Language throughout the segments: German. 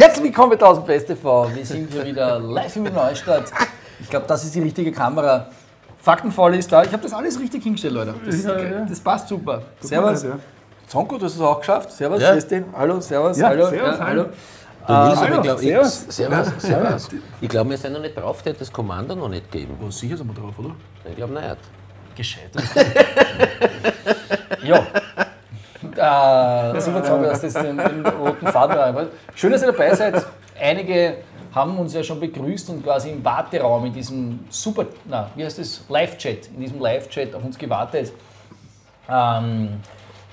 Herzlich willkommen bei 1000PSTV. Wir sind hier wieder live in der Neustadt. Ich glaube, das ist die richtige Kamera. Faktenfaul ist da. Ich habe das alles richtig hingestellt, Leute. Das passt super. Servus. Zonko, du hast es auch geschafft. Servus. Ja. Hallo, servus. Ja, hallo. Servus, ja, hallo. Servus. Ich glaube, wir sind noch nicht drauf, der hat das Kommando noch nicht gegeben. Oh, sicher sind wir drauf, oder? Ich glaube, naja. Gescheitert. Ja. Super, Zonko, dass das den roten Faden war. Schön, dass ihr dabei seid. Einige haben uns ja schon begrüßt und quasi im Warteraum in diesem super, na, wie heißt das, Live-Chat, in diesem Live-Chat auf uns gewartet.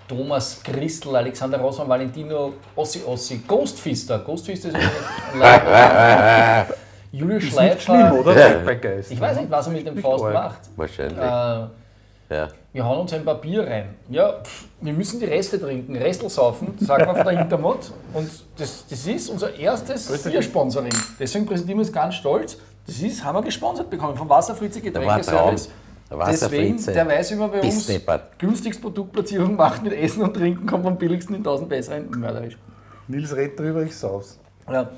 Thomas Christl, Alexander Rossmann, Valentino, Ossi, Ghostfister. Ghostfister ist ein Julius Schleifschlag. Ich weiß nicht, was er mit dem Faust macht. Wahrscheinlich. Ja. Wir hauen uns ein paar Bier rein. Ja, wir müssen die Reste trinken, Restel saufen, sagt man von der Intermot. Und das ist unser erstes Bier-Sponsoring. Deswegen präsentieren wir es ganz stolz. Das ist, haben wir gesponsert bekommen, vom Wasserfritze Getränkeservice. Deswegen, der weiß, wie man bei uns günstigst Produktplatzierung macht mit Essen und Trinken, kommt am billigsten in 1000 besseren, mörderisch. Nils redet drüber, ich sauf's. Ja.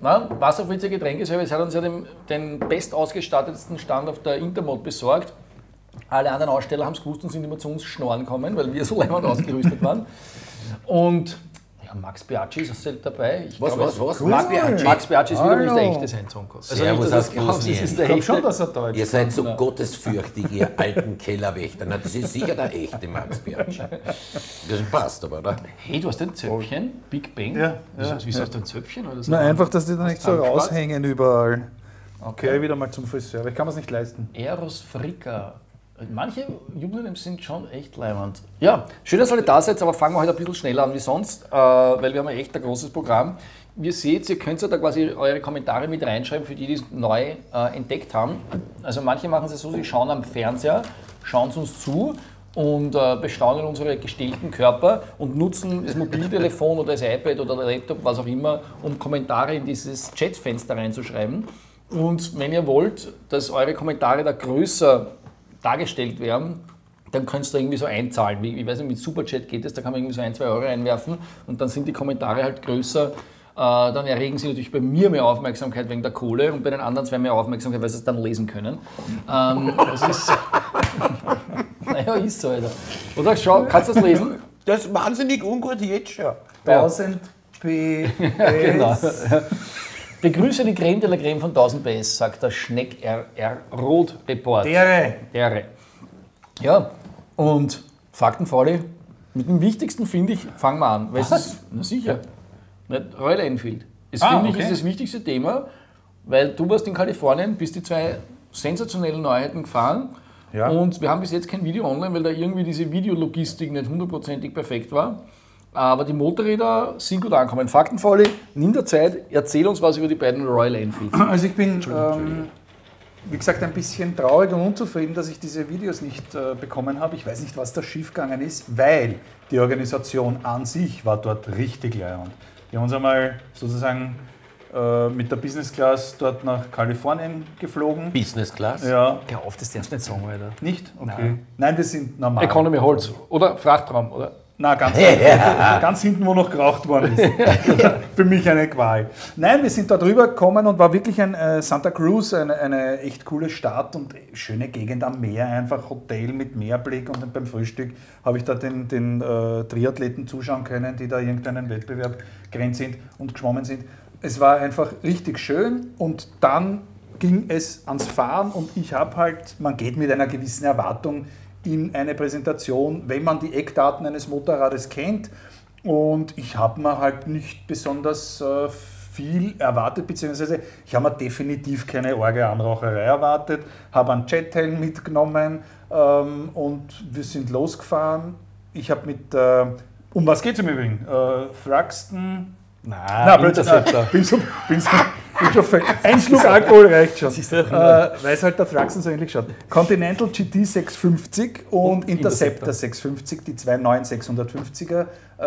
Nein, Wasserfritze Getränkeservice hat uns ja den bestausgestattetsten Stand auf der Intermot besorgt. Alle anderen Aussteller haben es gewusst und sind immer zu uns schnorren gekommen, weil wir so leimend ausgerüstet waren. Und ja, Max Biaggi ist auch dabei. Was? Max Biaggi ist wiederum nicht der echte sein, Zonko. Also nicht, dass ich glaube schon, dass er deutsch ist. Ihr seid so gottesfürchtig, ihr alten Kellerwächter. Na, das ist sicher der echte Max Biaggi. Das passt aber, oder? Hey, du hast ein Zöpfchen, Big Bang. Ja. Wieso hast du ein Zöpfchen? Oder so? Nein, einfach, dass die da nicht so raushängen überall. Okay, geh wieder mal zum Friseur, ich kann es nicht leisten. Eros Fricka. Manche Jubiläen sind schon echt leimend. Ja, schön, dass ihr alle da seid, aber fangen wir heute ein bisschen schneller an wie sonst, weil wir haben echt ein großes Programm. Wie ihr seht, ihr könnt ja da quasi eure Kommentare mit reinschreiben, für die, die es neu entdeckt haben. Also manche machen es so, sie schauen am Fernseher, schauen es uns zu und bestaunen unsere gestählten Körper und nutzen das Mobiltelefon oder das iPad oder der Laptop, was auch immer, um Kommentare in dieses Chatfenster reinzuschreiben. Und wenn ihr wollt, dass eure Kommentare da größer dargestellt werden, dann könntest du irgendwie so einzahlen. Ich weiß nicht, mit Superchat geht es, da kann man irgendwie so 1-2 Euro einwerfen und dann sind die Kommentare halt größer. Dann erregen sie natürlich bei mir mehr Aufmerksamkeit wegen der Kohle und bei den anderen zwei mehr Aufmerksamkeit, weil sie es dann lesen können. Das ist... naja, ist so, Alter. Oder schau, kannst du das lesen? Das ist wahnsinnig ungut jetzt schon. 1000 PS. Genau. Begrüße die Creme de la Creme von 1000 PS, sagt der Schneck RR Roth Report. Dere. Ja, und Faktenfauli, mit dem Wichtigsten, finde ich, fangen wir an. Weil na sicher. Royal Enfield. Finde ich, ist das wichtigste Thema, weil du warst in Kalifornien, bist die zwei sensationellen Neuheiten gefahren. Ja. Und wir haben bis jetzt kein Video online, weil da irgendwie diese Videologistik nicht hundertprozentig perfekt war. Aber die Motorräder sind gut angekommen. Faktenfauli, nimm dir Zeit, erzähl uns was über die beiden Royal Enfields. Also ich bin, wie gesagt, ein bisschen traurig und unzufrieden, dass ich diese Videos nicht bekommen habe. Ich weiß nicht, was da schiefgegangen ist, weil die Organisation an sich war dort richtig leihend. Die haben uns einmal sozusagen mit der Business Class dort nach Kalifornien geflogen. Business Class? Ja. Hör auf, das darfst du nicht sagen, Alter. Nicht? Okay. Nein, wir sind normal. Economy Holz oder Frachtraum, oder? Nein, ganz hinten, wo noch geraucht worden ist. Für mich eine Qual. Nein, wir sind da drüber gekommen und war wirklich ein Santa Cruz, eine echt coole Stadt und schöne Gegend am Meer, einfach Hotel mit Meerblick und beim Frühstück habe ich da den Triathleten zuschauen können, die da irgendeinen Wettbewerb gerannt sind und geschwommen sind. Es war einfach richtig schön und dann ging es ans Fahren und ich habe halt, man geht mit einer gewissen Erwartung in eine Präsentation, wenn man die Eckdaten eines Motorrades kennt. Und ich habe mir halt nicht besonders viel erwartet, beziehungsweise ich habe mir definitiv keine arge Anraucherei erwartet, habe einen Jethelm mitgenommen und wir sind losgefahren. Ich habe mit, um was geht es im Übrigen? Thruxton? Nein, Interceptor. Ein Schluck Alkohol reicht schon, weil es halt der Thruxton so ähnlich schaut. Continental GT 650 und Interceptor 650, die zwei neuen 650er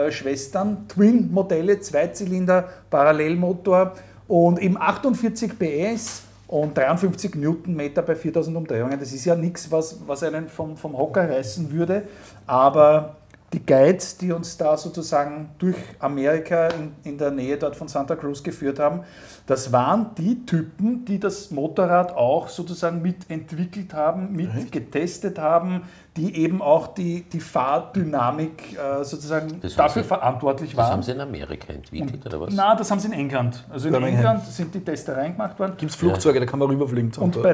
Schwestern, Twin-Modelle, Zweizylinder, Parallelmotor und eben 48 PS und 53 Newtonmeter bei 4000 Umdrehungen. Das ist ja nichts, was einen vom Hocker reißen würde, aber die Guides, die uns da sozusagen durch Amerika in der Nähe dort von Santa Cruz geführt haben, das waren die Typen, die das Motorrad auch sozusagen mitentwickelt haben, mitgetestet haben, die eben auch die Fahrdynamik sozusagen dafür verantwortlich waren. Das haben sie in Amerika entwickelt, oder was? Nein, das haben sie in England. Also in England sind die Tester reingemacht worden. Gibt es Flugzeuge, da kann man rüberfliegen. Und bei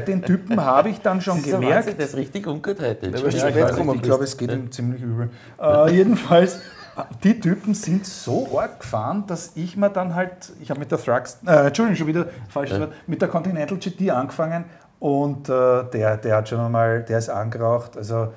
den Typen habe ich dann schon gemerkt... Wahnsinn, das ist richtig ungut heute. Ich glaube, es geht ihm ziemlich übel. Jedenfalls... Die Typen sind so arg gefahren, dass ich mir dann halt, ich habe mit der Thruxton, Entschuldigung, schon wieder falsches Wort, mit der Continental GT angefangen und der hat schon einmal, der ist angeraucht, also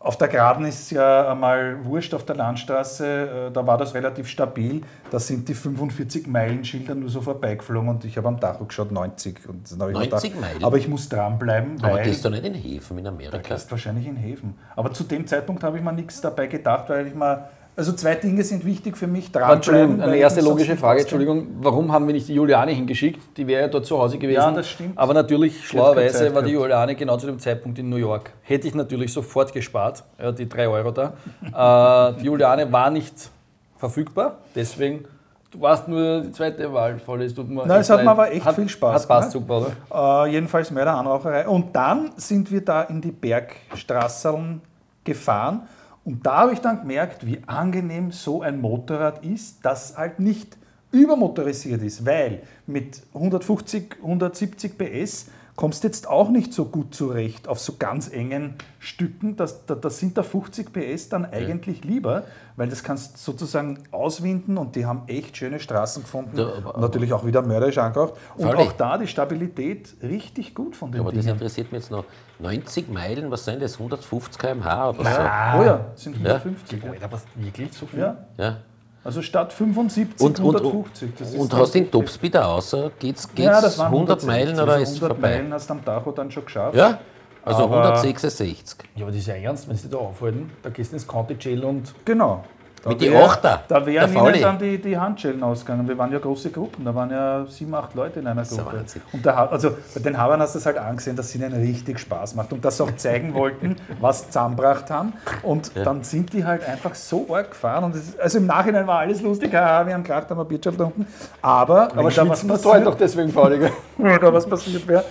auf der Geraden ist ja einmal wurscht, auf der Landstraße, da war das relativ stabil, da sind die 45-Meilen-Schilder nur so vorbeigeflogen und ich habe am Tacho geschaut, 90. Und dann habe ich 90 Meilen? Aber ich muss dranbleiben, weil... Aber das ist doch nicht in Häfen in Amerika. Das ist wahrscheinlich in Häfen. Aber zu dem Zeitpunkt habe ich mir nichts dabei gedacht, weil ich mir... Also zwei Dinge sind wichtig für mich, dranbleiben. Eine erste logische Frage, Entschuldigung, warum haben wir nicht die Juliane hingeschickt? Die wäre ja dort zu Hause gewesen. Ja, das stimmt. Aber natürlich, schlauerweise, war die Juliane genau zu dem Zeitpunkt in New York. Hätte ich natürlich sofort gespart, die 3 Euro da. Die Juliane war nicht verfügbar, deswegen... Du warst nur die zweite Wahl, voll ist. Nein, es hat mir aber echt viel Spaß gemacht. Hat super, oder? Jedenfalls mehr der Anraucherei. Und dann sind wir da in die Bergstraßen gefahren. Und da habe ich dann gemerkt, wie angenehm so ein Motorrad ist, das halt nicht übermotorisiert ist, weil mit 150, 170 PS kommst du jetzt auch nicht so gut zurecht auf so ganz engen Stücken. Das sind da 50 PS dann eigentlich lieber, weil das kannst sozusagen auswinden und die haben echt schöne Straßen gefunden. Ja, und natürlich auch wieder mörderisch angehaucht. Und auch da die Stabilität richtig gut von den Dingen. Aber das interessiert mich jetzt noch. 90 Meilen, was sind das? 150 km/h oder so? Oh ja, das sind 150. Ja. Alter, was, wirklich so viel? Ja. Ja. Also statt 75, und 150. Das und hast den Topspeed außer? Geht's 100 Meilen oder ist es vorbei? 100 Meilen hast du am Tacho dann schon geschafft. Ja, also aber 166. Ja, aber das ist ja ernst, wenn sie da aufhalten, da gehst du ins County Jail und... Genau. Mit den 8er. Da wären ihnen dann die Handschellen ausgegangen. Wir waren ja große Gruppen, da waren ja 7, 8 Leute in einer Gruppe. Das ist und also bei den Habern hast du es halt angesehen, dass es ihnen richtig Spaß macht und dass sie auch zeigen wollten, was sie zusammengebracht haben. Und dann sind die halt einfach so arg gefahren. Und also im Nachhinein war alles lustig, wir haben gelacht, haben ein Bier getrunken. Aber da was passiert doch deswegen, Pauliger. Da was passiert wäre.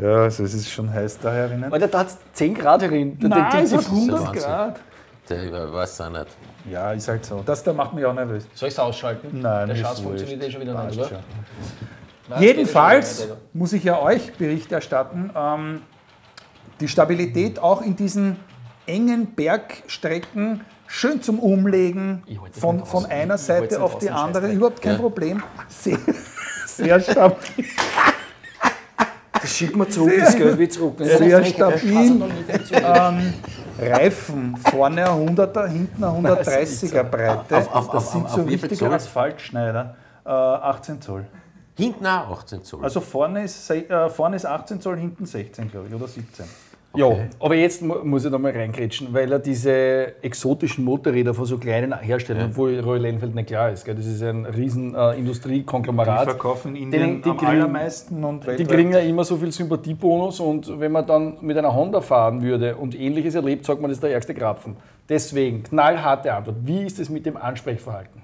Ja, also es ist schon heiß da herinnen. Alter, da hat es 10 Grad herin. Nein, es hat 100 Grad. Der weiß auch nicht. Ja, ist halt so. Das macht mich auch nervös. Soll ich es ausschalten? Nein, der Schatz funktioniert eh schon wieder nicht, oder? Jedenfalls muss ich ja euch Bericht erstatten. Die Stabilität auch in diesen engen Bergstrecken, schön zum Umlegen, von einer Seite auf die andere, überhaupt kein Problem. Sehr, sehr stabil. Das schickt man zurück, das Geld wird zurück. Sehr stabil. Reifen, vorne ein 100er, hinten ein 130er Breite. Das sind so richtige Asphaltschneider. 18 Zoll. Hinten auch 18 Zoll? Also vorne ist 18 Zoll, hinten 16, glaube ich, oder 17. Okay. Ja, aber jetzt muss ich da mal reingrätschen, weil er diese exotischen Motorräder von so kleinen Herstellern, obwohl Royal Enfield nicht klar ist, gell? Das ist ein riesen Industriekonglomerat. Die verkaufen in Indien am allermeisten und weltweit. Die kriegen ja immer so viel Sympathiebonus und wenn man dann mit einer Honda fahren würde und Ähnliches erlebt, sagt man, das ist der ärgste Krapfen. Deswegen, knallharte Antwort, wie ist es mit dem Ansprechverhalten?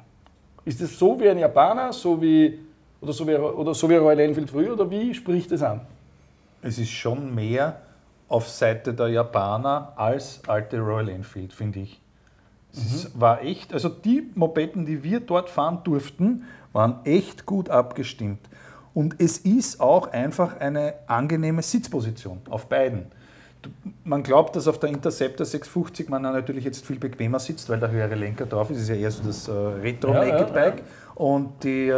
Ist es so wie ein Japaner, so wie Royal Enfield früher oder wie spricht es an? Es ist schon mehr auf Seite der Japaner als alte Royal Enfield, finde ich. Es war echt, also die Mopeden, die wir dort fahren durften, waren echt gut abgestimmt. Und es ist auch einfach eine angenehme Sitzposition auf beiden. Man glaubt, dass auf der Interceptor 650 man natürlich jetzt viel bequemer sitzt, weil der höhere Lenker drauf ist. Es ist ja eher so das Retro-Naked-Bike. Und die,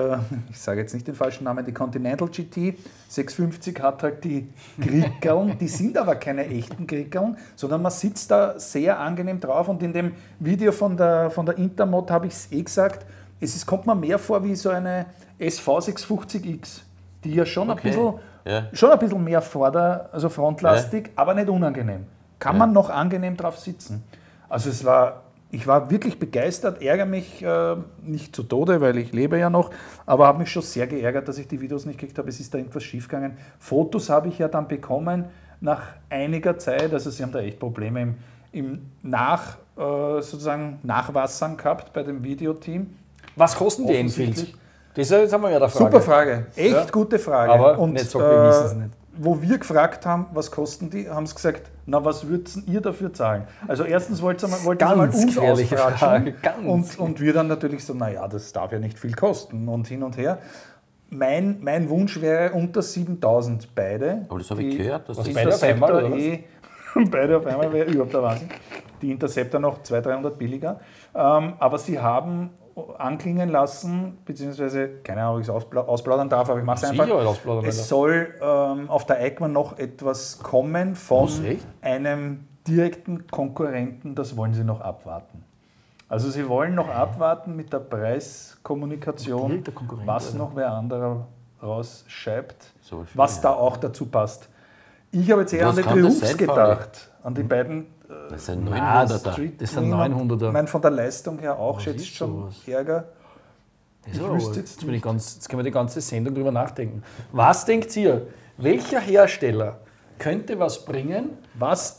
ich sage jetzt nicht den falschen Namen, die Continental GT 650 hat halt die Krickeln, die sind aber keine echten Krickeln, sondern man sitzt da sehr angenehm drauf. Und in dem Video von der Intermot habe ich es eh gesagt, kommt mir mehr vor wie so eine SV650X, die ja schon ein bisschen mehr also frontlastig, aber nicht unangenehm. Kann man noch angenehm drauf sitzen. Also ich war wirklich begeistert, ärgere mich nicht zu Tode, weil ich lebe ja noch, aber habe mich schon sehr geärgert, dass ich die Videos nicht gekriegt habe. Es ist da irgendwas schiefgegangen. Fotos habe ich ja dann bekommen nach einiger Zeit, also sie haben da echt Probleme sozusagen Nachwassern gehabt bei dem Videoteam. Was kosten die Enfields? Das haben wir ja da Frage. Super Frage, echt ja. Gute Frage. Aber und, nicht so, wir wissen es nicht. Wo wir gefragt haben, was kosten die, haben sie gesagt, na, was würdet ihr dafür zahlen? Also erstens wollt ihr mal uns ausfragen und wir dann natürlich so, naja, das darf ja nicht viel kosten und hin und her. Mein Wunsch wäre unter 7000 beide. Aber das habe ich gehört, dass beide auf einmal, beide auf einmal wäre überhaupt der Wahnsinn. Die Interceptor noch 200-300 billiger. Aber sie haben anklingen lassen, beziehungsweise, keine Ahnung, ob ich es ausplaudern darf, aber ich mache es einfach. Es soll auf der EICMA noch etwas kommen von einem direkten Konkurrenten, das wollen sie noch abwarten. Also sie wollen noch abwarten mit der Preiskommunikation, was noch wer anderer rausschiebt, so was da auch dazu passt. Ich habe jetzt eher an den Triumphs gedacht, an die beiden. Das ist ein 900er. Das ist ein 900er. Ich meine, von der Leistung her auch schätzt schon Ärger. Ich wüsste jetzt nicht. Jetzt können wir die ganze Sendung drüber nachdenken. Was denkt ihr? Welcher Hersteller könnte was bringen, was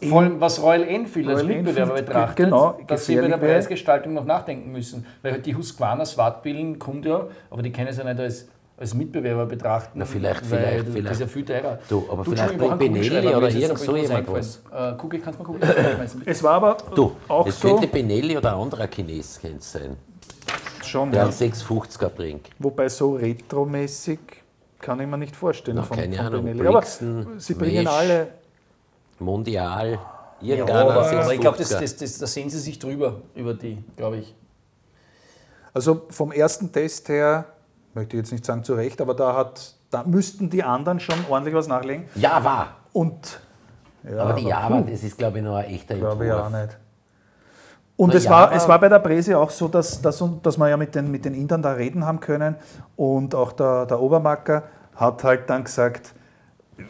Royal Enfield als Mitbewerber betrachtet, genau, dass sie bei der Preisgestaltung noch nachdenken müssen? Weil die Husqvarna Swartbilen kommt ja, aber die kennen sie ja nicht als Mitbewerber betrachten. Na, vielleicht. Das ist ja viel teurer. Du, aber vielleicht bei Benelli oder irgend so jemand was. Google, kannst du mal gucken? Es war aber auch es so. Es könnte Benelli oder ein anderer Chines sein. Schon, der ja. 650er bringt. Wobei so retromäßig kann ich mir nicht vorstellen. Noch von, keine von Ahnung, Benelli. Aber sie bringen Mesh, alle. Mondial. Ja, aber ich glaube, da sehen sie sich drüber, über die, glaube ich. Also vom ersten Test her. Möchte ich jetzt nicht sagen zu Recht, aber da müssten die anderen schon ordentlich was nachlegen. Java! Und, ja, aber die Java, das ist glaube ich noch ein echter Entwurf. Glaube ich auch nicht. Und es war bei der Präse auch so, dass wir ja mit den Indern da reden haben können und auch der Obermacker hat halt dann gesagt,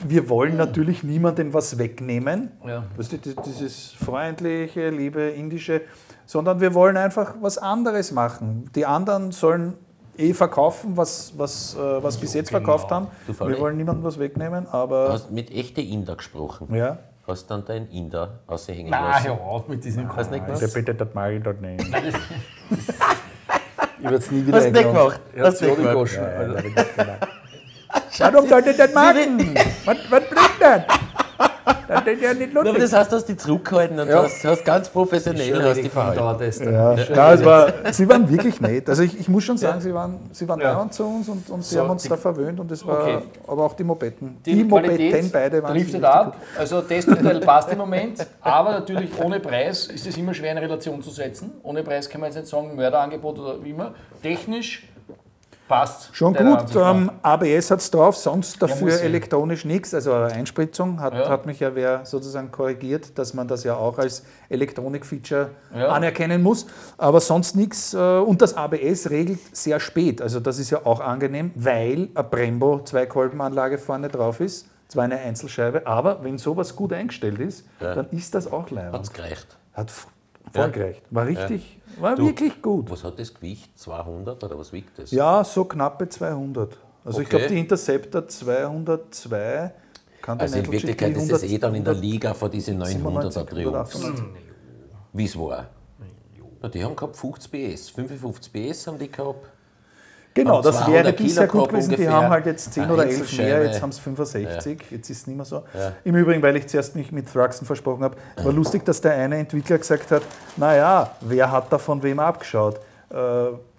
wir wollen natürlich niemandem was wegnehmen, ja. Weißt du, dieses freundliche, liebe, indische, sondern wir wollen einfach was anderes machen. Die anderen sollen verkaufen, was bis jetzt verkauft haben. Wir wollen niemandem was wegnehmen, aber... Du hast mit echten Inder gesprochen. Ja. Hast dann deinen Inder raushängen lassen. Hör auf mit diesem Kopf. Bitte, das mag ich dort nicht. Ich werde es nie wieder eingeladen. Hast du nicht gemacht? Warum sollte ich das machen? Was bringt das? Das heißt, du hast die zurückgehalten und hast ganz professionell die Verhalten. Sie waren wirklich nett. Also ich muss schon sagen, sie waren dauernd zu uns und sie haben uns da verwöhnt. Und es war aber auch die Mopetten. Die Mopetten beide waren richtig ab. Gut. Also Testurteil passt im Moment. Aber natürlich ohne Preis ist es immer schwer in Relation zu setzen. Ohne Preis kann man jetzt nicht sagen, Mörderangebot oder wie immer. Technisch passt. Schon gut, ABS hat es drauf, sonst dafür elektronisch nichts. Also eine Einspritzung hat mich ja wer sozusagen korrigiert, dass man das ja auch als Elektronik-Feature anerkennen muss. Aber sonst nichts. Und das ABS regelt sehr spät. Also das ist ja auch angenehm, weil eine Brembo 2-Kolbenanlage vorne drauf ist. Zwar eine Einzelscheibe, aber wenn sowas gut eingestellt ist, dann ist das auch leibend. Hat's gereicht. Hat vorgereicht. War richtig... War wirklich gut. Was hat das Gewicht? 200 oder was wiegt das? Ja, so knappe 200. Also ich glaube, die Interceptor 202 kann also in Wirklichkeit ist das dann in der Liga von diesen 900er Triumphen. Wie es war. Na, die haben gehabt 50 PS. 55 PS haben die gehabt. Genau, das wäre bisher gut gewesen. Die haben halt jetzt 10 oder 11 mehr, jetzt haben es 65, jetzt ist es nicht mehr so. Ja. Im Übrigen, weil ich zuerst mich mit Thruxton versprochen habe, war lustig, dass der eine Entwickler gesagt hat, naja, wer hat da von wem abgeschaut?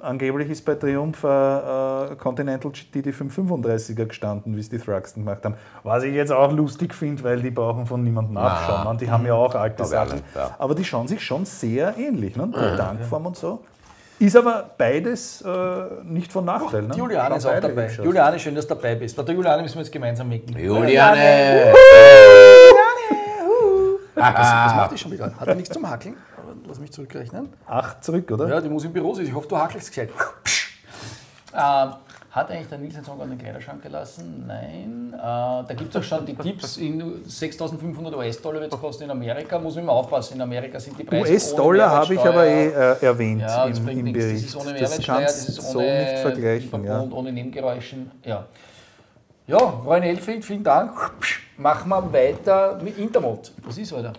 Angeblich ist bei Triumph Continental GT die 535er gestanden, wie es die Thruxton gemacht haben. Was ich jetzt auch lustig finde, weil die brauchen von niemandem abschauen. Und die haben ja auch alte Sachen. Aber die schauen sich schon sehr ähnlich, ne? Die Tankform und so. Ist aber beides nicht von Nachteil. Ne? Die Juliane ist auch dabei. Juliane, schön, dass du dabei bist. Bei der Juliane müssen wir jetzt gemeinsam wecken. Juliane! Was macht die schon wieder? Hat er nichts zum Hackeln? Lass mich zurückrechnen. 8 zurück, oder? Ja, die muss im Büro sein. Ich hoffe, du hackelst gescheit. Hat eigentlich der Nils einen Song an den Kleiderschrank gelassen? Nein. Da gibt es auch schon die Tipps, in 6.500 US-Dollar wird es kosten in Amerika, muss man immer aufpassen, in Amerika sind die Preise US-Dollar habe ich aber erwähnt ja, das im Bericht. Das ist ohne Mehrwertsteuer, das ist ohne so nicht vergleichen, Verbund, ohne Nebengeräuschen. Ja, Royal Enfield, vielen Dank. Machen wir weiter mit Intermot. Was ist heute?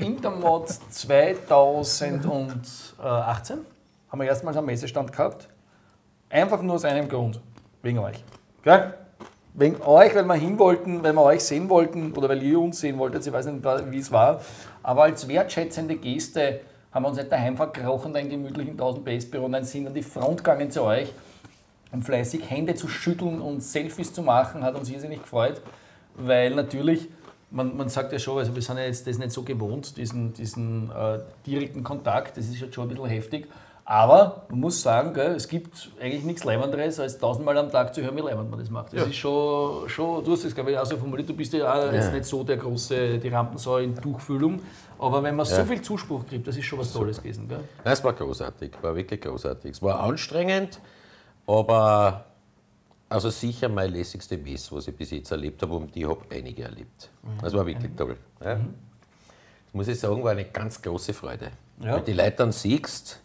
Intermot 2018. Haben wir erstmals am Messestand gehabt. Einfach nur aus einem Grund. Wegen euch. Gell? Wegen euch, weil wir hin wollten, weil wir euch sehen wollten oder weil ihr uns sehen wolltet. Ich weiß nicht, wie es war. Aber als wertschätzende Geste haben wir uns nicht daheim verkrochen, einen gemütlichen 1000PS-Büro und sind an die Front gegangen zu euch, um fleißig Hände zu schütteln und Selfies zu machen. Hat uns irrsinnig gefreut. Weil natürlich, man sagt ja schon, also wir sind ja jetzt das nicht so gewohnt, diesen direkten Kontakt, das ist jetzt schon ein bisschen heftig. Aber man muss sagen, gell, es gibt eigentlich nichts Leibenderes, als 1000-mal am Tag zu hören, wie leibend man das macht. Das ist schon, du hast es glaube ich auch so formuliert, du bist ja auch jetzt nicht so der große, die Rampensau in Tuchfühlung. Aber wenn man so viel Zuspruch kriegt, das ist schon was Tolles gewesen. Gell? Nein, es war großartig, war wirklich großartig. Es war anstrengend, aber... Also sicher meine lässigste Messe, was ich bis jetzt erlebt habe, und ich habe einige erlebt. Das war wirklich toll. Ja. Das muss ich sagen, war eine ganz große Freude. Ja. Weil die Leute dann siehst,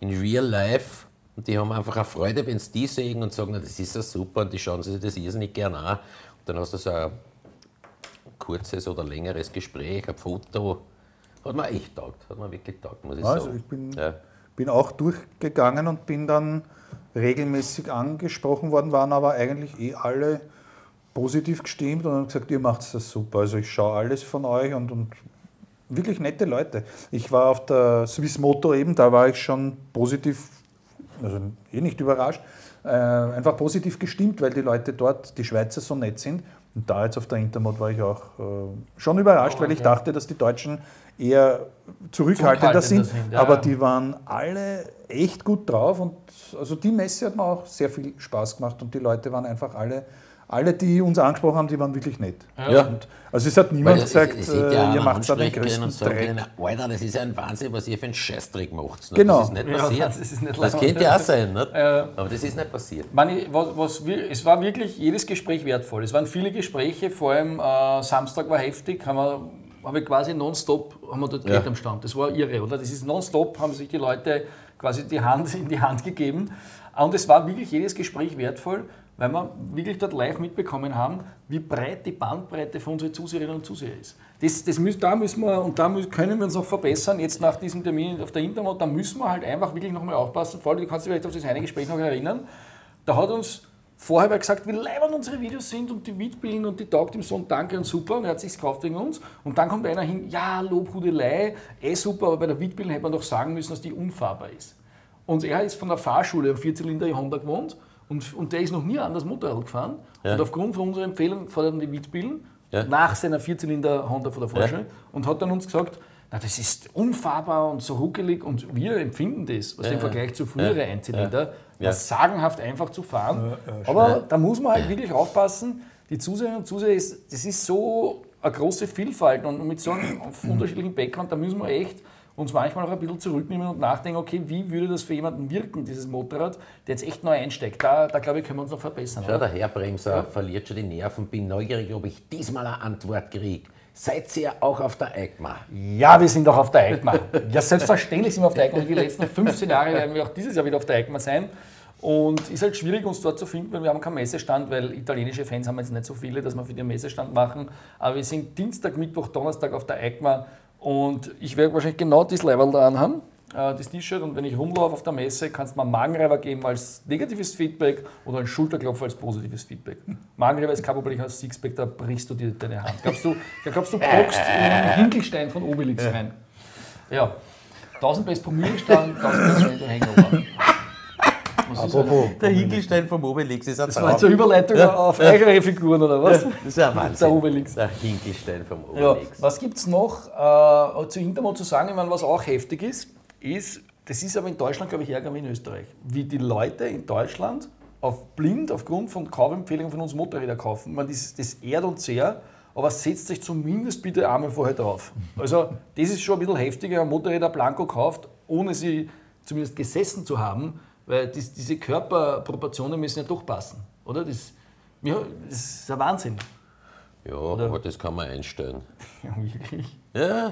in real life, und die haben einfach eine Freude, wenn sie die sehen und sagen, das ist ja super, und die schauen sich das irrsinnig gerne an. Und dann hast du so ein kurzes oder längeres Gespräch, ein Foto. Hat mir echt taugt, hat mir wirklich taugt, muss ich sagen. Also ich bin auch durchgegangen und bin dann regelmäßig angesprochen worden, waren aber eigentlich alle positiv gestimmt und haben gesagt, ihr macht das super. Also ich schaue alles von euch und wirklich nette Leute. Ich war auf der Swiss Moto eben, da war ich schon positiv, also nicht überrascht, einfach positiv gestimmt, weil die Leute dort, die Schweizer, so nett sind. Und da jetzt auf der Intermot war ich auch schon überrascht, weil ich dachte, dass die Deutschen eher zurückhaltender sind, aber die waren alle echt gut drauf und also die Messe hat mir auch sehr viel Spaß gemacht und die Leute waren einfach alle, die uns angesprochen haben, die waren wirklich nett. Ja. Und also es hat niemand gesagt, ihr macht es an den größten Dreck. Alter, das ist ein Wahnsinn, was ihr für einen Scheißdreck macht. Ne? Genau. Das ist nicht passiert. Ja, das könnte ja auch sein, ne? Aber das ist nicht passiert. Es war wirklich jedes Gespräch wertvoll. Es waren viele Gespräche, vor allem Samstag war heftig, haben wir quasi nonstop dort geredet am Stand. Das war irre, oder? Das ist nonstop, haben sich die Leute quasi in die Hand gegeben. Und es war wirklich jedes Gespräch wertvoll, weil wir wirklich dort live mitbekommen haben, wie breit die Bandbreite für unsere Zuseherinnen und Zuseher ist. Da können wir uns noch verbessern, jetzt nach diesem Termin auf der Intermot, da müssen wir halt einfach wirklich nochmal aufpassen. Vor allem, du kannst dich vielleicht auf das eine Gespräch noch erinnern, da hat uns vorher mal gesagt, wie leibend unsere Videos sind und die mitbilden und die taugt ihm so und danke und super und er hat sich's gekauft wegen uns. Und dann kommt einer hin, ja, Lobhudelei, super, aber bei der Mitbilden hätte man doch sagen müssen, dass die unfahrbar ist. Und er ist von der Fahrschule am 4-Zylinder Honda gewohnt. Und der ist noch nie anders Motorrad gefahren. Ja. Und aufgrund von unserer Empfehlung fährt er die Witbilen nach seiner 4-Zylinder Honda von der Vorschau und hat dann uns gesagt, na, das ist unfahrbar und so ruckelig und wir empfinden das, was im Vergleich zu früheren Einzylinder, das sagenhaft einfach zu fahren. Aber da muss man halt wirklich aufpassen, die Zuseher und Zuseher, das ist so eine große Vielfalt und mit so einem unterschiedlichen Background, da müssen wir echt uns manchmal auch ein bisschen zurücknehmen und nachdenken, okay, wie würde das für jemanden wirken, dieses Motorrad, der jetzt echt neu einsteigt. Da glaube ich, können wir uns noch verbessern. Schau, der Herbremser verliert schon die Nerven. Bin neugierig, ob ich diesmal eine Antwort kriege. Seid ihr auch auf der EICMA? Ja, wir sind auch auf der EICMA. Ja, selbstverständlich sind wir auf der EICMA. Die letzten 15 Jahre werden wir auch dieses Jahr wieder auf der EICMA sein. Und ist halt schwierig, uns dort zu finden, weil wir haben keinen Messestand, weil italienische Fans haben jetzt nicht so viele, dass wir für den Messestand machen. Aber wir sind Dienstag, Mittwoch, Donnerstag auf der EICMA. Und ich werde wahrscheinlich genau dieses Level da anhaben, das T-Shirt. Und wenn ich rumlaufe auf der Messe, kannst du mir einen Magenreiber geben als negatives Feedback oder einen Schulterklopfer als positives Feedback. Magenreiber ist kein Problem, als Sixpack, da brichst du dir deine Hand. Da glaubst du bockst in einen Hinkelstein von Obelix rein. Ja, 1000 PS pro Mühlenstein, 1000 PS pro Hangover. Der Hinkelstein vom Obelix ist ein Traum. Das war jetzt eine Überleitung auf eigene Figuren, oder was? Ja, das ist ja Wahnsinn. Der Obelix. Der Hinkelstein vom Obelix. Ja, was gibt es noch zu Intermot zu sagen? Ich meine, was auch heftig ist, das ist aber in Deutschland, glaube ich, ärger wie in Österreich. Wie die Leute in Deutschland aufgrund von Kaufempfehlungen von uns Motorräder kaufen. Man, das ehrt uns sehr, aber setzt sich zumindest bitte einmal vorher drauf. Also, das ist schon ein bisschen heftiger, wenn man Motorräder blanko kauft, ohne sie zumindest gesessen zu haben. Weil diese Körperproportionen müssen ja doch passen, oder? Das ist ein Wahnsinn. Ja, oder? Aber das kann man einstellen. Ja, wirklich? Ja,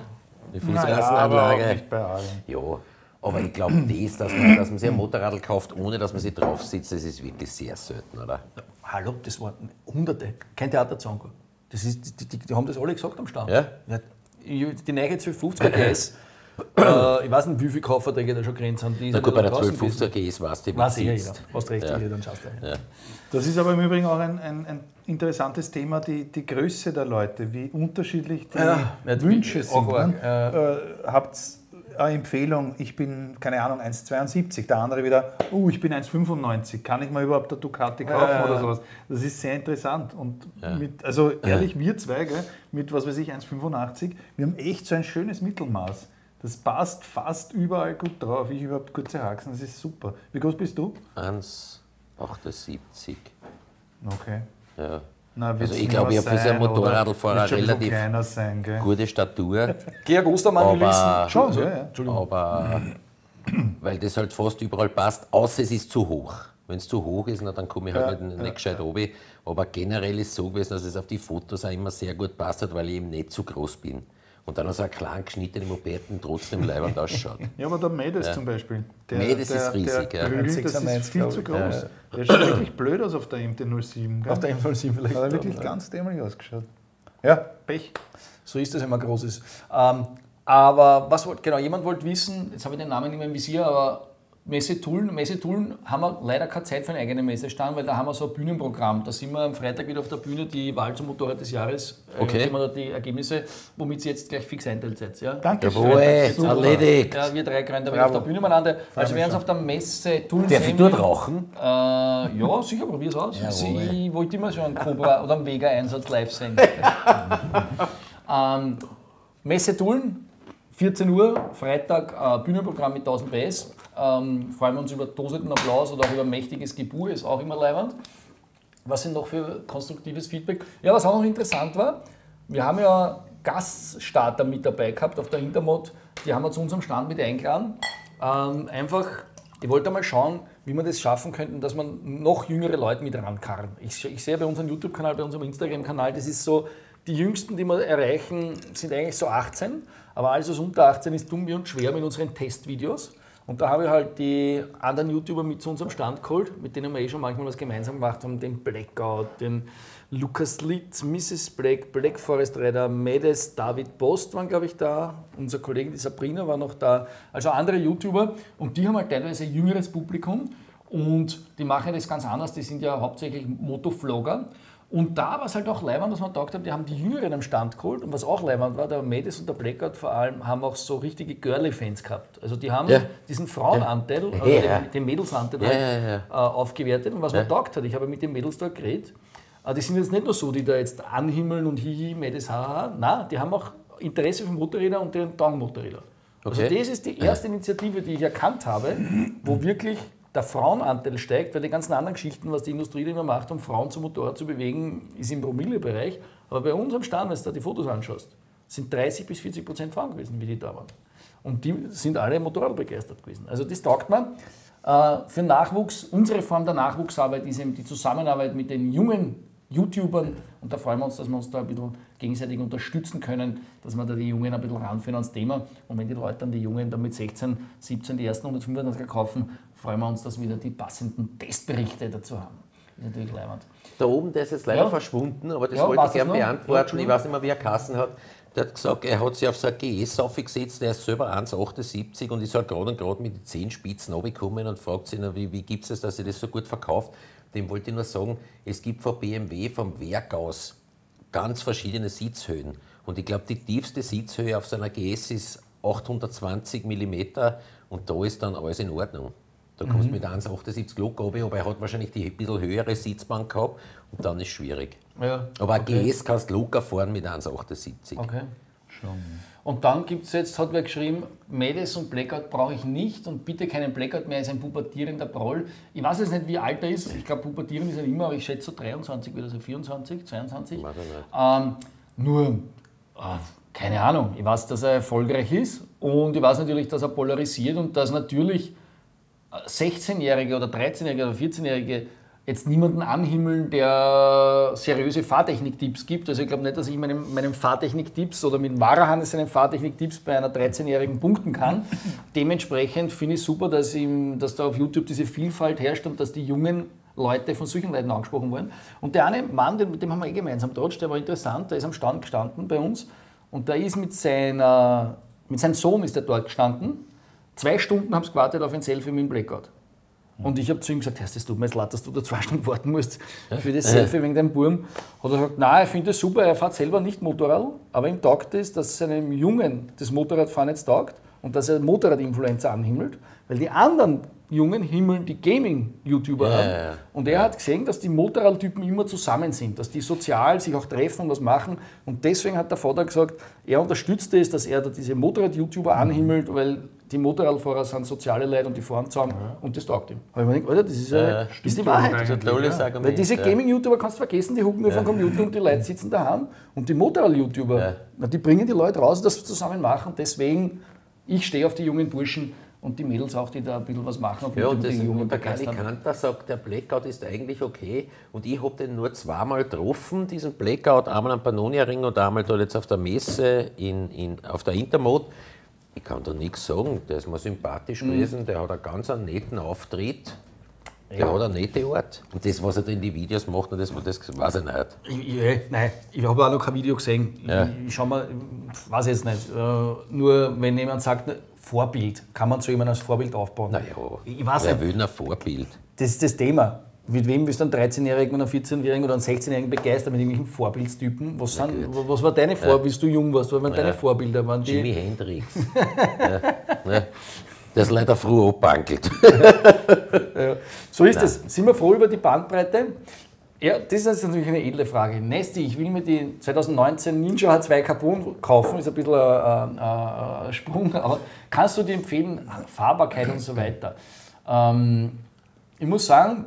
die Fußrasenanlage. Ja, nicht bei allen. Ja, aber ich glaube, dass man sich ein Motorradl kauft, ohne dass man sich drauf sitzt, das ist wirklich sehr selten, oder? Hallo, das waren Hunderte, kein Theaterzango. Das ist, die haben das alle gesagt am Start. Ja? Ja, die neue 1250er GS, ich weiß nicht, wie viele Kaufverträge da schon grenzt haben. Na gut, bei der 1250er GS weißt du, wie es ist. Hast recht, ja. Dann schaust du ja. Das ist aber im Übrigen auch ein interessantes Thema, die Größe der Leute, wie unterschiedlich die Wünsche sind. Habt ihr eine Empfehlung, ich bin, keine Ahnung, 1,72, der andere wieder, ich bin 1,95, kann ich mal überhaupt eine Ducati kaufen oder sowas? Das ist sehr interessant. Und also ehrlich, wir zwei, gell, mit was weiß ich, 1,85, wir haben echt so ein schönes Mittelmaß. Das passt fast überall gut drauf. Ich habe kurze Haxen, das ist super. Wie groß bist du? 1,78. Okay. Ja. Nein, also ich glaube, ich habe für so einen Motorradfahrer relativ gute Statur. Georg Ostermann, wir wissen schon. Also, Entschuldigung. Aber weil das halt fast überall passt, außer es ist zu hoch. Wenn es zu hoch ist, na, dann komme ich halt nicht gescheit runter. Aber generell ist es so gewesen, dass es auf die Fotos auch immer sehr gut passt hat, weil ich eben nicht zu groß bin. Und dann so ein klein geschnittener Mopeten trotzdem leibend ausschaut. Ja, aber der Medes zum Beispiel. Der Medes ist riesig. Das ist viel zu groß. Der schaut wirklich blöd aus auf der MT-07. Auf der MT-07 vielleicht. Hat er wirklich ganz dämlich ausgeschaut. Ja, Pech. So ist das, wenn man groß ist. Aber was wollte, genau, jemand wollte wissen, jetzt habe ich den Namen nicht mehr im Visier, aber Messetuln haben wir leider keine Zeit für einen eigenen Messestand, weil da haben wir so ein Bühnenprogramm. Da sind wir am Freitag wieder auf der Bühne, die Wahl zum Motorrad des Jahres. Okay. Da sehen wir da die Ergebnisse, womit ihr jetzt gleich fix einteilt seid. Ja? Danke. Erledigt. Ja, wir drei gründen auf der Bühne miteinander. Also wir werden uns auf der Messetuln sehen. Darf ich dort rauchen? Ja, sicher, probier's aus. Ja, ich wollte immer schon einen Cobra oder einen Vega-Einsatz live sehen. Messetuln, 14 Uhr, Freitag, Bühnenprogramm mit 1000 PS. Freuen wir uns über tosenden Applaus oder auch über mächtiges Gebuhr, ist auch immer leiwand. Was sind noch für konstruktives Feedback? Ja, was auch noch interessant war, wir haben ja Gaststarter mit dabei gehabt auf der Intermot, die haben wir zu unserem Stand mit eingeladen. Einfach, ich wollte mal schauen, wie wir das schaffen könnten, dass man noch jüngere Leute mit rankarren. Ich sehe bei unserem YouTube-Kanal, bei unserem Instagram-Kanal, das ist so, die Jüngsten, die wir erreichen, sind eigentlich so 18, aber alles, was unter 18 ist, tun wir uns schwer mit unseren Testvideos. Und da habe ich halt die anderen YouTuber mit zu unserem Stand geholt, mit denen wir eh schon manchmal was gemeinsam gemacht haben, den Blackout, den Lukas Litt, Mrs. Black, Black Forest Rider, Medes, David Post waren, glaube ich, da, unser Kollege, die Sabrina, war noch da, also andere YouTuber, und die haben halt teilweise ein jüngeres Publikum und die machen das ganz anders, die sind ja hauptsächlich Motovlogger. Und da war es halt auch leiwand, dass man gedacht hat, die haben die Jüngeren am Stand geholt. Und was auch leiwand war, der Medes und der Blackout vor allem haben auch so richtige Girly-Fans gehabt. Also die haben diesen Frauenanteil, den Mädelsanteil aufgewertet. Und was man gedacht hat, ich habe mit den Mädels da geredet, die sind jetzt nicht nur so, die da jetzt anhimmeln und hihi, Medes, haha. Nein, die haben auch Interesse für Motorräder und den Down-Motorräder. Okay. Also das ist die erste Initiative, die ich erkannt habe, wo wirklich der Frauenanteil steigt, weil die ganzen anderen Geschichten, was die Industrie immer macht, um Frauen zum Motorrad zu bewegen, ist im Promillebereich. Aber bei uns am Stand, wenn du da die Fotos anschaust, sind 30 bis 40% Frauen gewesen, wie die da waren. Und die sind alle motorradbegeistert gewesen. Also das taugt man. Für Nachwuchs, unsere Form der Nachwuchsarbeit ist eben die Zusammenarbeit mit den jungen YouTubern. Und da freuen wir uns, dass wir uns da ein bisschen gegenseitig unterstützen können, dass wir da die Jungen ein bisschen ranführen ans Thema. Und wenn die Leute dann die Jungen dann mit 16, 17 die ersten 125er kaufen, freuen wir uns, dass wir da die passenden Testberichte dazu haben. Das ist natürlich leiwand. Da oben, der ist jetzt leider verschwunden, aber das wollte ich gerne beantworten. Ich weiß nicht mehr, wie er geheißen hat. Der hat gesagt, er hat sich auf so ein GS aufgesetzt, der ist selber 1,78 und ist halt gerade und gerade mit den 10 Spitzen runtergekommen und fragt sich, wie gibt es das, dass er das so gut verkauft. Dem wollte ich nur sagen, es gibt von BMW vom Werk aus ganz verschiedene Sitzhöhen. Und ich glaube, die tiefste Sitzhöhe auf so einer GS ist 820 mm und da ist dann alles in Ordnung. Da kommst du mit 1,78 locker runter, aber er hat wahrscheinlich die ein bisschen höhere Sitzbank gehabt und dann ist es schwierig. Ja, aber ein GS kannst du locker fahren mit 1,78. Okay. Schon. Und dann gibt es jetzt, hat wer geschrieben, Medes und Blackout brauche ich nicht und bitte keinen Blackout mehr, er ist ein pubertierender Proll. Ich weiß jetzt nicht, wie alt er ist, ich glaube, pubertieren ist er immer, aber ich schätze so 23 oder so, 24, 22. Keine Ahnung, ich weiß, dass er erfolgreich ist und ich weiß natürlich, dass er polarisiert und dass natürlich 16-Jährige oder 13-Jährige oder 14-Jährige jetzt niemanden anhimmeln, der seriöse Fahrtechnik-Tipps gibt. Also ich glaube nicht, dass ich meinem Fahrtechnik-Tipps oder mit Warahan seinen Fahrtechnik-Tipps bei einer 13-Jährigen punkten kann. Dementsprechend finde ich super, dass da auf YouTube diese Vielfalt herrscht und dass die Jungen Leute von solchen Leuten angesprochen worden. Und der eine Mann, mit dem haben wir gemeinsam dort, der war interessant, der ist am Stand gestanden bei uns und der ist mit seinem Sohn ist der dort gestanden. 2 Stunden haben sie gewartet auf ein Selfie mit dem Blackout. Und ich habe zu ihm gesagt, es tut mir jetzt leid, dass du da 2 Stunden warten musst für das Selfie wegen deinem Burm. Hat er gesagt, nein, ich finde das super, er fährt selber nicht Motorrad, aber ihm taugt es, dass seinem Jungen das Motorradfahren jetzt taugt und dass er Motorrad-Influencer anhimmelt, weil die anderen Jungen himmeln die Gaming-YouTuber an. Und er hat gesehen, dass die Motorradtypen immer zusammen sind, dass die sozial sich auch treffen und was machen. Und deswegen hat der Vater gesagt, er unterstützt es, dass er da diese Motorrad-YouTuber anhimmelt, weil die Motorradfahrer sind soziale Leute und die fahren zusammen und das taugt ihm. Aber ich mir gedacht, Alter, das ist, ist die Wahrheit. Weil diese Gaming-YouTuber kannst du vergessen, die hucken nur vom Computer und die Leute sitzen daheim. Und die Motorrad-YouTuber, die bringen die Leute raus, dass sie zusammen machen. Deswegen, ich stehe auf die jungen Burschen und die Mädels auch, die da ein bisschen was machen. Und ja, und das, und der Kalikanter sagt, der Blackout ist eigentlich okay. Und ich habe den nur 2-mal getroffen, diesen Blackout. Einmal am Pannonia Ring und einmal dort jetzt auf der Messe auf der Intermot. Ich kann da nichts sagen, der ist mal sympathisch gewesen, der hat einen ganz netten Auftritt, der hat einen netten Ort. Und das, was er da in die Videos macht, das weiß ich nicht. Nein, ich habe auch noch kein Video gesehen. Ich schau mal, weiß jetzt nicht. Nur wenn jemand sagt, Vorbild, kann man zu jemandem als Vorbild aufbauen? Naja, ich weiß nicht. Wer will ein Vorbild? Das ist das Thema. Mit wem willst du einen 13-Jährigen oder einen 14-Jährigen oder einen 16-Jährigen begeistern mit irgendwelchen Vorbildstypen? Was war deine Vorbilder, bis du jung warst? Was waren deine Vorbilder? Waren die Jimi Hendrix. Der ist leider früh abbankelt. So ist es. Sind wir froh über die Bandbreite? Ja, das ist natürlich eine edle Frage. Nesti, ich will mir die 2019 Ninja H2 Carbon kaufen, ist ein bisschen ein Sprung, aber kannst du dir empfehlen, Fahrbarkeit und so weiter? Ich muss sagen,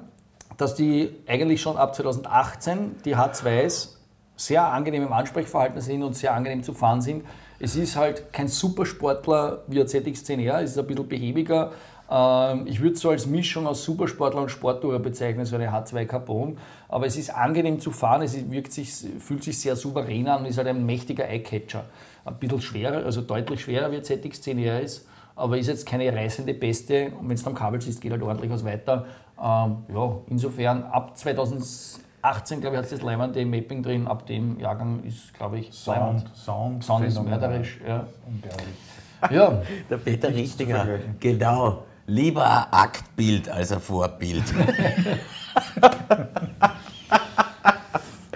dass die eigentlich schon ab 2018 die H2s sehr angenehm im Ansprechverhalten sind und sehr angenehm zu fahren sind. Es ist halt kein Supersportler wie der ZX-10R, es ist ein bisschen behäbiger. Ich würde es so als Mischung aus Supersportler und Sporttourer bezeichnen, so eine H2 Carbon. Aber es ist angenehm zu fahren, es fühlt sich sehr souverän an und ist halt ein mächtiger Eyecatcher. Ein bisschen schwerer, also deutlich schwerer wie der ZX-10R ist, aber ist jetzt keine reißende Peste. Und wenn es am Kabel sitzt, geht halt ordentlich was weiter. Ja, insofern ab 2018, glaube ich, hat es das Leimand im Mapping drin, ab dem Jahrgang ist, glaube ich, Sound ist mörderisch. Ja. Ja. Der Peter Richtinger, genau, lieber ein Aktbild als ein Vorbild.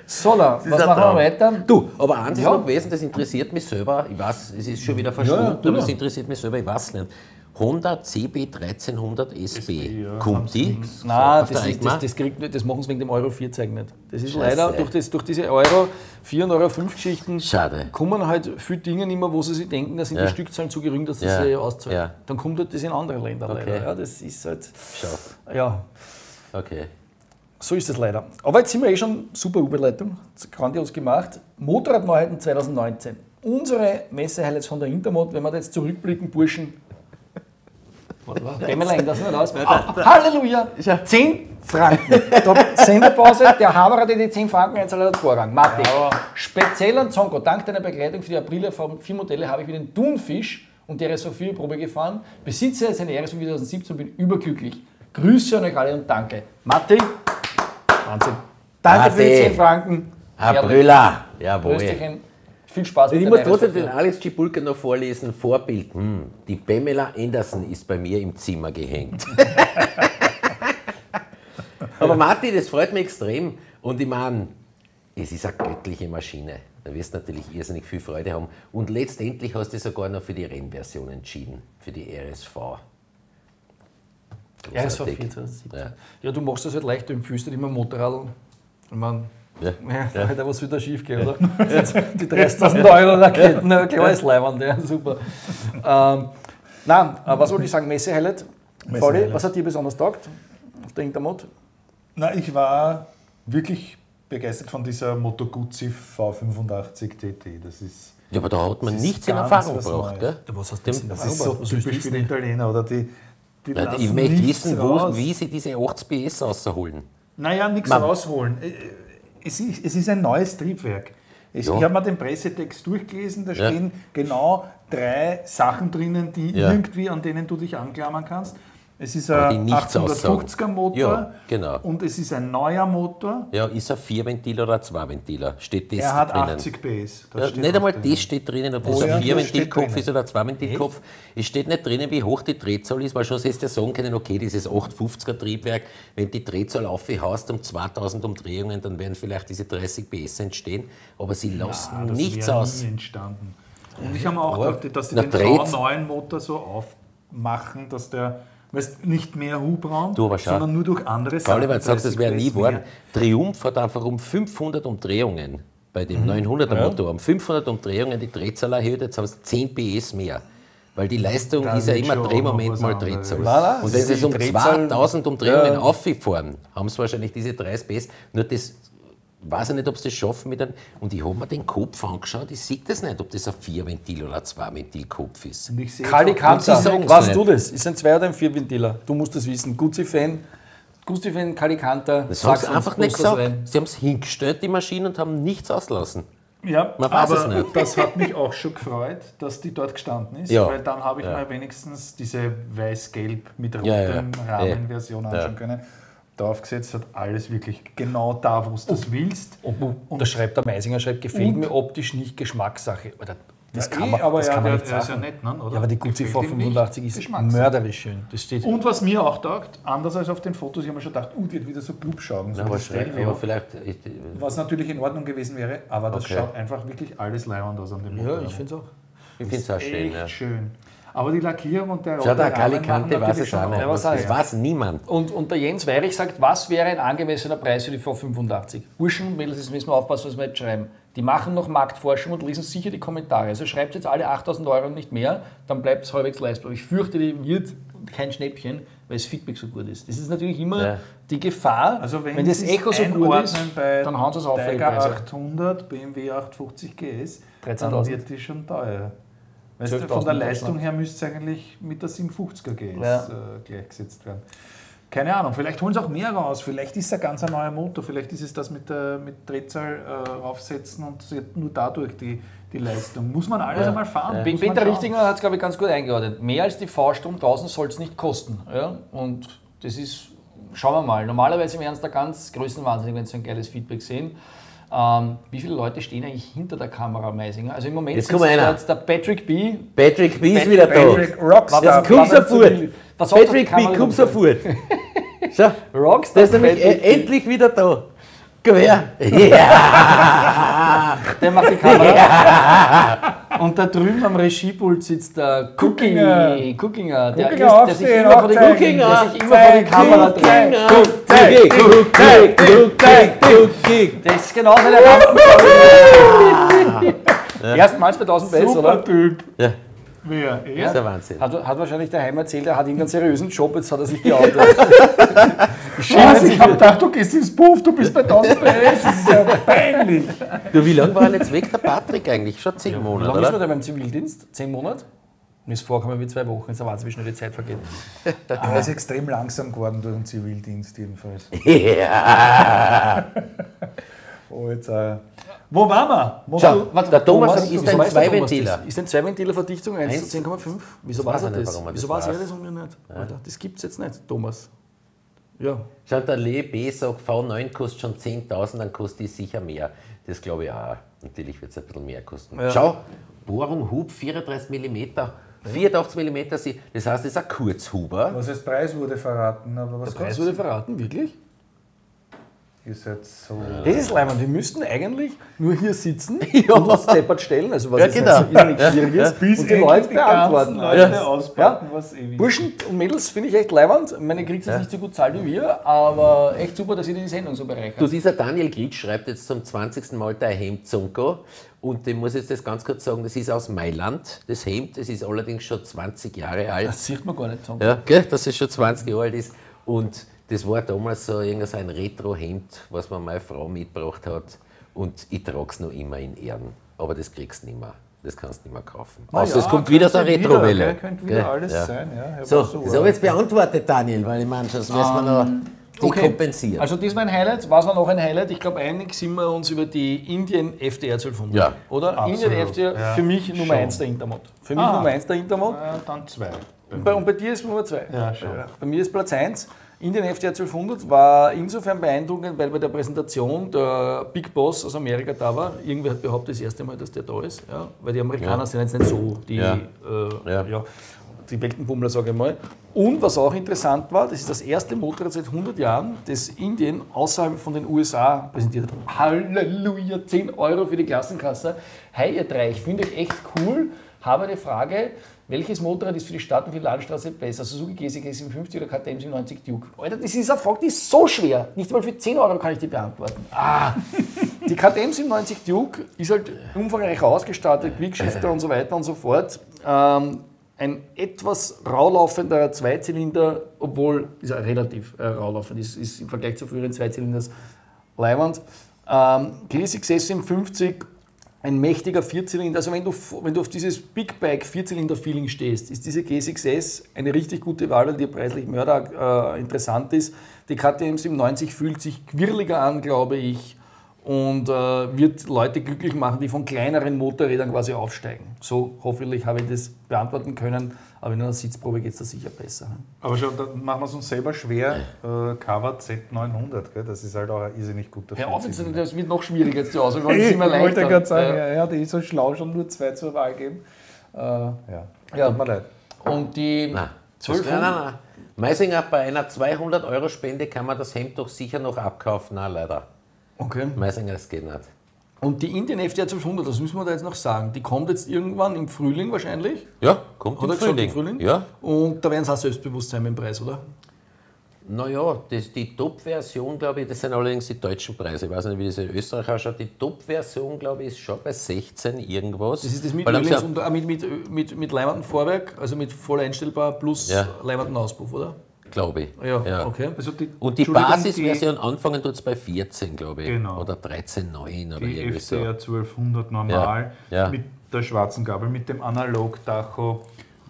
Sola, was machen wir weiter? Du, aber eins ist noch gewesen, das interessiert mich selber, ich weiß, es ist schon wieder verschwunden, aber es interessiert mich selber, ich weiß nicht. Honda CB 1300 SB, kommt die? Nein, das machen sie wegen dem Euro 4 Zeug nicht. Das ist leider, durch diese Euro 4 und Euro 5 Geschichten kommen halt viele Dinge nicht mehr, wo sie sich denken, da sind die Stückzahlen zu gering, dass sie sie auszahlen. Dann kommt halt das in andere Länder leider. Ja, das ist halt, so ist es leider. Aber jetzt sind wir schon, super Überleitung, grandios gemacht. Motorradneuheiten 2019. Unsere Messe-Highlights von der Intermot, wenn wir da jetzt zurückblicken, Burschen, Benelli, das nicht aus. Halleluja! 10 Franken. Senderpause, der Haberer, der die 10 Franken einzahlt, hat Vorrang. Matti, speziell an Zonko, dank deiner Begleitung für die Aprilia V4 Modelle habe ich wieder den Thunfisch und die RSV4 Probe gefahren. Besitze jetzt eine RSV 2017 und bin überglücklich. Grüße an euch alle und danke. Matti, Wahnsinn. Danke für die 10 Franken. Aprilia, jawohl. Viel Spaß mit der Reihe. Ich muss trotzdem den Alex Cipulka noch vorlesen, Vorbild. Die Pamela Anderson ist bei mir im Zimmer gehängt. Aber Martin, das freut mich extrem. Und ich meine, es ist eine göttliche Maschine. Da wirst du natürlich irrsinnig viel Freude haben. Und letztendlich hast du sogar noch für die Rennversion entschieden, für die RSV. Großartig. RSV 14. Ja, du machst das halt leicht, du empfühlst nicht mehr Motorrad. Ich meine, da was wieder schief geht, oder? Die 30.000 € Raketen, klar ist Leibwand, super. Nein, was wollte ich sagen? Messe-Highlight. Pauli, was hat dir besonders taugt auf der Intermot? Nein, ich war wirklich begeistert von dieser Moto Guzzi V85 TT. Das ist, ja, aber da hat man nichts in Erfahrung gebracht, gell? Das ist so typisch für die Italiener, oder? Ich möchte wissen, wie sie diese 80 PS rausholen. Naja, nichts rausholen. Es ist ein neues Triebwerk. Ich habe mal den Pressetext durchgelesen, da stehen genau 3 Sachen drinnen, die irgendwie, an denen du dich anklammern kannst. Es ist ein 850er Motor, ja, genau, und es ist ein neuer Motor. Ja, ist er 4-Ventiler oder 2-Ventiler? Steht das er drinnen? Er hat 80 PS. Ja, nicht einmal drinnen. Das steht drinnen, ob das ein 4-Ventilkopf ist oder ein 2-Ventilkopf. Es steht nicht drinnen, wie hoch die Drehzahl ist, weil schon hättest du ja sagen können, okay, dieses 850er Triebwerk, wenn du die Drehzahl aufhaust um 2000 Umdrehungen, dann werden vielleicht diese 30 PS entstehen, aber sie lassen ja nichts aus. Entstanden. Und ich habe mir auch gedacht, dass die den V9 Motor so aufmachen, dass der... Weißt, nicht mehr Hubraum, sondern nur durch andere Sachen. Pauli, weil du sagst, das wäre nie geworden. Triumph hat einfach um 500 Umdrehungen bei dem 900er Motor, um 500 Umdrehungen die Drehzahl erhöht, jetzt haben sie 10 PS mehr. Weil die Leistung ist ja immer Drehmoment mal Drehzahl. Und wenn sie es um 2000 Umdrehungen auffahren, haben sie wahrscheinlich diese 30 PS. Nur das weiß ich nicht, ob sie das schaffen mit einem. Und ich habe mir den Kopf angeschaut, ich sehe das nicht, ob das ein 4-Ventil- oder ein 2-Ventil-Kopf ist. Kali Kanter, weißt du das? Ist ein 2- oder ein 4-Ventiler? Du musst das wissen. Guzzi-Fan, Kali Kanter. Das haben sie einfach nicht gesagt. Sie haben es hingestellt, die Maschine, und haben nichts auslassen. Ja, man weiß aber es nicht. Das hat mich auch schon gefreut, dass die dort gestanden ist, ja, weil dann habe ich mal wenigstens diese weiß-gelb mit rotem Rahmenversion anschauen können. Aufgesetzt hat, alles wirklich genau da, wo du das willst. Und da schreibt der Meisinger, gefällt mir optisch nicht, Geschmackssache. Oder das kann man, aber das kann man nicht sagen. Ist ja nett, ne? Oder? Ja, aber die Guzzi V85 ist mörderisch schön. Das steht und was mir auch taugt, anders als auf den Fotos, ich habe mir schon gedacht, die hat wieder so Blubschaugen. So was natürlich in Ordnung gewesen wäre, aber das schaut einfach wirklich alles leibend aus an dem Motor. Ja, ich finde es auch. Ich finde es auch schön. Ja. Schön. Aber die Lackierung und der rote Rahmen... Schau, der Kalikante weiß es auch nicht. Das weiß niemand. Und der Jens Weirich sagt, was wäre ein angemessener Preis für die V85? Burschen, Mädels, jetzt müssen wir aufpassen, was wir jetzt schreiben. Die machen noch Marktforschung und lesen sicher die Kommentare. Also schreibt jetzt alle 8.000 € und nicht mehr, dann bleibt es halbwegs leistbar. Ich fürchte, die wird kein Schnäppchen, weil das Feedback so gut ist. Das ist natürlich immer die Gefahr, also wenn das Echo so gut ist, dann hauen sie es auf. Rijeka 800, BMW 850 GS, dann wird die schon teuer. Weißt du, von der Leistung her müsste es eigentlich mit der 750er GS gleichgesetzt werden. Keine Ahnung, vielleicht holen sie auch mehr raus, vielleicht ist es ein ganz neuer Motor, vielleicht ist es das mit Drehzahl aufsetzen und nur dadurch die Leistung. Muss man alles einmal fahren. Peter Richtinger hat es, glaube ich, ganz gut eingeordnet. Mehr als die V-Stunde 1000 soll es nicht kosten. Ja? Und das ist, schauen wir mal, normalerweise im Ernst da ganz größenwahnsinnig, wenn sie ein geiles Feedback sehen. Wie viele Leute stehen eigentlich hinter der Kamera, Meisinger? Also im Moment ist der Patrick B. Patrick B ist wieder da. Rockstar. Patrick B, komm sofort. Rockstar. Der ist nämlich endlich wieder da. Komm her. Der macht die Kamera. Und da drüben am Regiepult sitzt der Cookinger. Der sich immer vor die Kamera dreht. Das ist genau seine Waffe. Erstmals bei 1000 PS, oder? Super Typ. Ja, das ist der Wahnsinn. Hat wahrscheinlich daheim erzählt, er hat irgendeinen seriösen Job, jetzt hat er sich geoutet. Ich habe gedacht, du gehst ins Puff, du bist bei 1000 PS, das ist ja peinlich. Du, wie lange war er jetzt weg, der Patrick eigentlich? Schon 10 Monate, oder? Wie lange ist man da beim Zivildienst? 10 Monate? Mir ist vorgekommen wie 2 Wochen, ist ein Wahnsinn, wie schnell die Zeit vergeht. Er ist extrem langsam geworden durch den Zivildienst jedenfalls. Ja! Oh, jetzt wo waren wir? Der Thomas ist ein 2-Ventiler. Ist ein 2-Ventiler-Verdichtung 1 zu 10,5? Wieso war er das? Wieso war er das und mir nicht? Alter, das gibt es jetzt nicht, Thomas. Ja. Schaut, der Lee B sagt, V9 kostet schon 10.000, dann kostet die sicher mehr. Das glaube ich auch. Natürlich wird es ein bisschen mehr kosten. Ja. Schau, Bohrung, Hub 34 mm. 84 mm, das heißt, das ist ein Kurzhuber. Was heißt, Preis wurde verraten? Aber was der Preis wurde verraten, wirklich? So das ist leimend. Wir müssten eigentlich nur hier sitzen und uns deppert stellen, also was ist Schwieriges, und die Leute beantworten. Burschen und Mädels finde ich echt leimend. Meine kriegt jetzt nicht so gut zahlt wie wir, aber echt super, dass ihr die Sendung so bereichert. Du, dieser Daniel Gritsch schreibt jetzt zum 20. Mal dein Hemd, Zonko. Und ich muss jetzt das ganz kurz sagen, das ist aus Mailand, das Hemd. Das ist allerdings schon 20 Jahre alt. Das sieht man gar nicht, Zonko. Ja, gell, dass es schon 20 Jahre alt ist. Und das war damals so ein Retro-Hemd, was mir meine Frau mitgebracht hat. Und ich trage es noch immer in Ehren. Aber das kriegst du nicht mehr. Das kannst du nicht mehr kaufen. Außer es kommt wieder so eine Retro-Welle. Das könnte wieder alles sein. Ja, so, das habe ich jetzt beantwortet, Daniel, weil ich meine, das müssen wir noch. kompensiert. Also das war ein Highlight. Was war noch ein Highlight? Ich glaube, einig sind wir uns über die Indian FTR 1200. Ja, oder? Absolut. Indian FTR, ja, für mich Nummer 1 der Intermot. Für mich Nummer 1 der Intermot. Dann 2. Und bei dir ist Nummer 2. Ja, schon. Bei mir ist Platz 1. Indian FTR 1200 war insofern beeindruckend, weil bei der Präsentation der Big Boss aus Amerika da war. Irgendwer hat behauptet, das erste Mal, dass der da ist. Ja? Weil die Amerikaner sind jetzt nicht so die, die Weltenbummler, sage ich mal. Und was auch interessant war, das ist das erste Motorrad seit 100 Jahren, das Indien außerhalb von den USA präsentiert hat. Halleluja, 10 Euro für die Klassenkasse. Hi ihr drei, ich finde euch echt cool. Habe eine Frage, welches Motorrad ist für die Stadt- und für die Landstraße besser? Suzuki GSX-S750 oder KTM 790 Duke? Alter, das ist eine Frage, die ist so schwer. Nicht mal für 10 Euro kann ich die beantworten. Die KTM 790 Duke ist halt umfangreich ausgestattet, Quickshifter und so weiter und so fort. Ein etwas raulaufender Zweizylinder, obwohl ist er relativ raulaufend, ist im Vergleich zu früheren Zweizylinders leiwand. GSX-S750, ein mächtiger Vierzylinder, also wenn du auf dieses Big Bike Vierzylinder-Feeling stehst, ist diese GSX-S eine richtig gute Wahl, die preislich mörder interessant ist. Die KTM 790 fühlt sich quirliger an, glaube ich, und wird Leute glücklich machen, die von kleineren Motorrädern quasi aufsteigen. So hoffentlich habe ich das beantworten können, aber in einer Sitzprobe geht es da sicher besser. Aber schon, dann machen wir es uns selber schwer. Cover Z900, gell? Das ist halt auch ein irrsinnig guter Vierzylinder. Das wird noch schwieriger zu Hause. Ich wollte gerade sagen, die ist so schlau, schon nur 2 zur Wahl geben. Tut mir leid. Und die 1200... Meisinger, bei einer 200-Euro-Spende kann man das Hemd doch sicher noch abkaufen. Na, leider. Okay. Meisinger, das geht nicht. Und die Indian FTR 1200, das müssen wir da jetzt noch sagen, die kommt jetzt irgendwann im Frühling wahrscheinlich? Ja, kommt im Frühling. Ja. Und da werden sie auch selbstbewusst sein mit dem Preis, oder? Naja, die Top-Version, glaube ich, das sind allerdings die deutschen Preise. Ich weiß nicht, wie das in Österreich ausschaut. Die Top-Version, glaube ich, ist schon bei 16 irgendwas. Das ist das mit Öhlins und mit leimandem Fahrwerk, also mit voll einstellbar plus leimandem Auspuff, oder? Glaube ich. Ja. Okay. Also die Basisversion anfangen tut es bei 14, glaube ich. Genau. Oder 13,9 oder irgendwie so. Die FTR 1200 normal, mit der schwarzen Gabel, mit dem Analog-Tacho.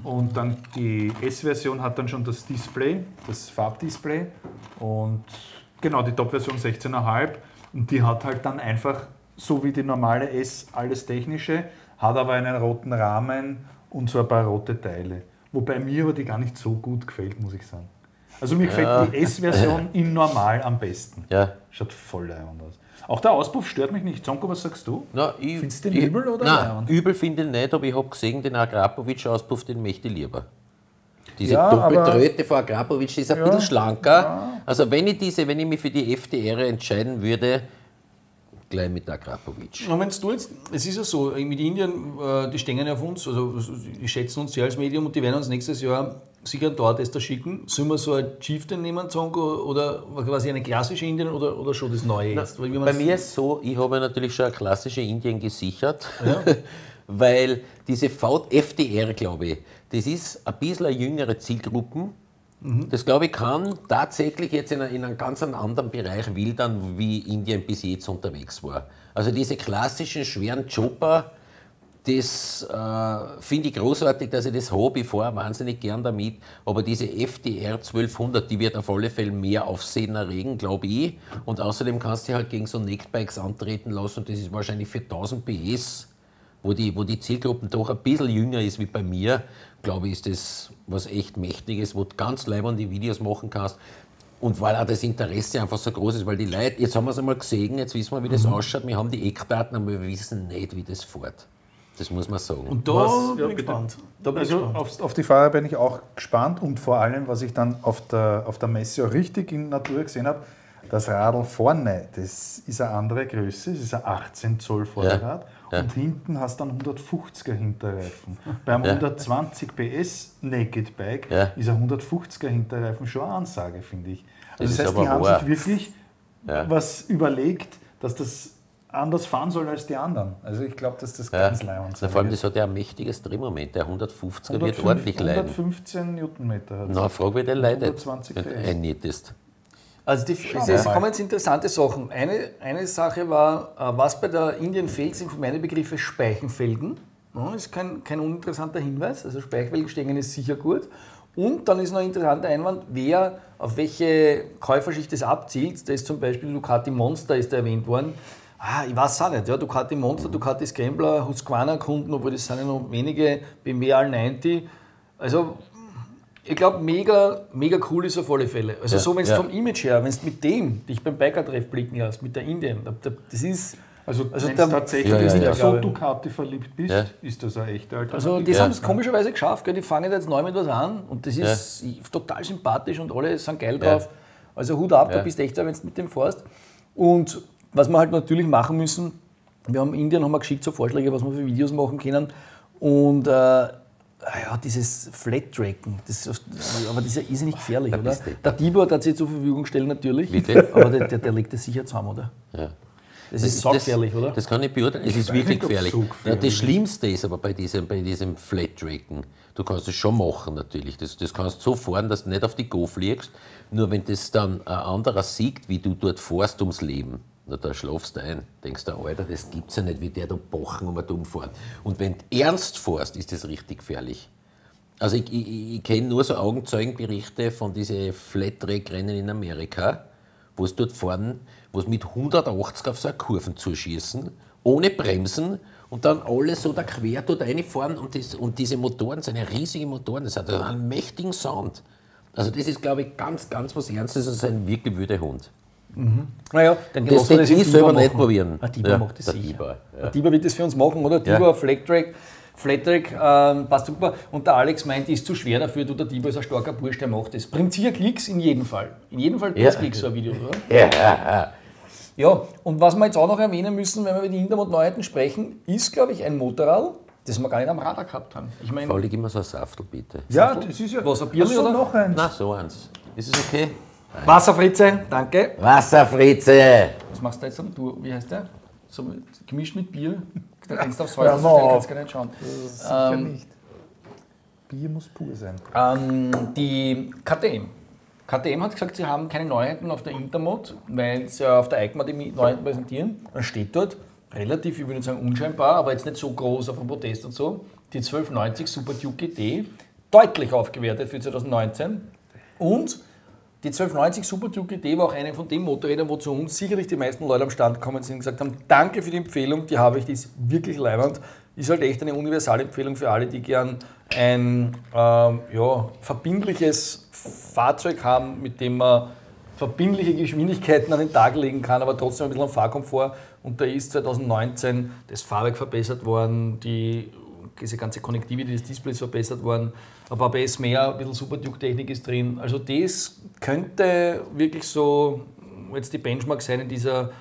Und dann die S-Version hat dann schon das Display, das Farbdisplay. Und genau, die Top-Version 16,5. Und die hat halt dann einfach, so wie die normale S, alles Technische, hat aber einen roten Rahmen und so ein paar rote Teile. Wobei mir aber die gar nicht so gut gefällt, muss ich sagen. Also mir gefällt die S-Version in normal am besten. Ja. Schaut voll leihend aus. Auch der Auspuff stört mich nicht. Zonko, was sagst du? Findest du den übel oder leihend? Übel finde ich nicht, aber ich habe gesehen, den Agrapovic-Auspuff, den möchte ich lieber. Diese Doppeldröte von Agrapovic, die ist ein bisschen schlanker. Ja. Also wenn ich mich für die FTR entscheiden würde, gleich mit der Agrapovic. Es ist ja so, mit Indien, die stehen ja auf uns, also die schätzen uns sehr als Medium und die werden uns nächstes Jahr sicher einen Dauertester schicken. Sollen wir so ein Chieftain nehmen, Zonko, oder quasi eine klassische Indien oder schon das Neue jetzt? Weil bei mir ist es so, ich habe natürlich schon eine klassische Indien gesichert, weil diese FTR, glaube ich, das ist ein bisschen eine jüngere Zielgruppen. Das, glaube ich, kann tatsächlich jetzt in einem ganz anderen Bereich wildern, wie Indien bis jetzt unterwegs war. Also diese klassischen schweren Chopper, das finde ich großartig, dass ich das habe. Ich fahre wahnsinnig gern damit. Aber diese FTR 1200, die wird auf alle Fälle mehr Aufsehen erregen, glaube ich. Und außerdem kannst du halt gegen so Neckbikes antreten lassen. Und das ist wahrscheinlich für 1000 PS, wo die Zielgruppe doch ein bisschen jünger ist wie bei mir, glaube ich, ist das was echt Mächtiges, wo du ganz leibende Videos machen kannst. Und weil auch das Interesse einfach so groß ist, weil die Leute, jetzt haben wir es einmal gesehen, jetzt wissen wir, wie das ausschaut, wir haben die Eckdaten, aber wir wissen nicht, wie das fährt. Das muss man sagen. Und da bin ich gespannt. Auf die Fahrer bin ich auch gespannt und vor allem, was ich dann auf der Messe richtig in Natur gesehen habe, das Radl vorne, das ist eine andere Größe, das ist ein 18 Zoll Vorderrad. Ja. Und hinten hast du dann 150er Hinterreifen. Beim 120 PS Naked Bike ist ein 150er Hinterreifen schon eine Ansage, finde ich. Also das heißt, die haben sich wirklich was überlegt, dass das anders fahren soll als die anderen. Also ich glaube, dass das ganz leihend ist. Vor allem, das hat ja ein mächtiges Drehmoment. Der 150er wird ordentlich leiden. 115 Newtonmeter hat es. Na, frag, wie der leidet, wenn er nicht ist. Also es kommen jetzt interessante Sachen. Eine Sache war, was bei der Indian fehlt, sind für meine Begriffe Speichenfelgen. Ja, ist kein uninteressanter Hinweis. Also Speichwellgestänge ist sicher gut. Und dann ist noch ein interessanter Einwand, wer auf welche Käuferschicht das abzielt. Da ist zum Beispiel Ducati Monster ist da erwähnt worden. Ich weiß auch nicht, ja, Ducati Monster, Ducati Scrambler, Husqvarna-Kunden, obwohl das sind ja noch wenige, BMW R90. Also ich glaube, mega, mega cool ist auf alle Fälle. Also ja, so, wenn es vom Image her, wenn es mit dem dich beim Biker-Treff blicken lässt, mit der Indian, das ist... Also wenn du tatsächlich so Ducati verliebt bist, ist das eine echte Alternative. Also die haben es komischerweise geschafft, gell? Die fangen jetzt neu mit was an und das ist total sympathisch und alle sind geil drauf. Also Hut ab, da bist du echt da, wenn du mit dem fährst. Und was wir halt natürlich machen müssen, wir haben Indien nochmal geschickt so Vorschläge, was wir für Videos machen können. Und dieses Flat-Tracken, aber das ist ja irrsinnig gefährlich, oder? Der Tibor hat sie zur Verfügung stellen natürlich, aber der legt das sicher zusammen, oder? Ja. Das ist so gefährlich, oder? Das kann ich beurteilen. Es ist wirklich gefährlich. So gefährlich. Ja, das Schlimmste ist aber bei diesem Flat-Tracken. Du kannst es schon machen natürlich. Das kannst du so fahren, dass du nicht auf die Go fliegst. Nur wenn das dann ein anderer sieht, wie du dort fährst ums Leben. Na, da schlafst du ein. Denkst du, Alter, das gibt's ja nicht, wie der da bochen um und umfährt. Und wenn du ernst fährst, ist das richtig gefährlich. Also ich kenne nur so Augenzeugenberichte von diesen Flat-Track-Rennen in Amerika, wo es dort fahren, wo es mit 180 auf so eine Kurven zuschießen, ohne Bremsen und dann alle so da quer dort reinfahren und diese Motoren, so eine riesige Motoren, das hat einen mächtigen Sound. Also das ist, glaube ich, ganz, ganz was Ernstes und ein wirklich wilder Hund. Mhm. Naja, dann das kann ich selber nicht probieren. Der Tiber macht das sicher. Der Tiber wird das für uns machen, oder? Tiber, Flat-Track, passt super. Und der Alex meint, die ist zu schwer dafür, du, der Tiber ist ein starker Bursch, der macht das. Bringt sicher Klicks in jedem Fall. In jedem Fall bringt Klicks so ein Video, oder? Ja, und was wir jetzt auch noch erwähnen müssen, wenn wir über die Intermot-Neuheiten sprechen, ist, glaube ich, ein Motorrad, das wir gar nicht am Radar gehabt haben. Ich meine, Fauli, gib mir so ein Saftel, bitte. Ja, Saftel? Das ist ja... Was, ein Bierli oder? Noch eins. Na, so eins. Ist es okay? Nein. Wasserfritze, danke. Wasserfritze! Was machst du jetzt am Tour? Wie heißt der? So, gemischt mit Bier. Da kannst du aufs Häuschen stellen, kannst du gar nicht schauen. Sicher nicht. Bier muss pur sein. Die KTM hat gesagt, sie haben keine Neuheiten auf der Intermot, weil sie auf der EICMA die Neuheiten präsentieren. Dann steht dort, relativ, ich würde nicht sagen unscheinbar, aber jetzt nicht so groß auf dem Protest und so, die 1290 Super Duke GT, deutlich aufgewertet für 2019. Und die 1290 Super Duke GT war auch eine von den Motorrädern, wo zu uns sicherlich die meisten Leute am Stand gekommen sind und gesagt haben, danke für die Empfehlung, die habe ich, die ist wirklich leibend. Ist halt echt eine universale Empfehlung für alle, die gern ein verbindliches Fahrzeug haben, mit dem man verbindliche Geschwindigkeiten an den Tag legen kann, aber trotzdem ein bisschen am Fahrkomfort. Und da ist 2019 das Fahrwerk verbessert worden, diese ganze Konnektivität des Displays verbessert worden, ein paar PS mehr, ein bisschen Super-Duke-Technik ist drin. Also das könnte wirklich so jetzt die Benchmark sein in dieser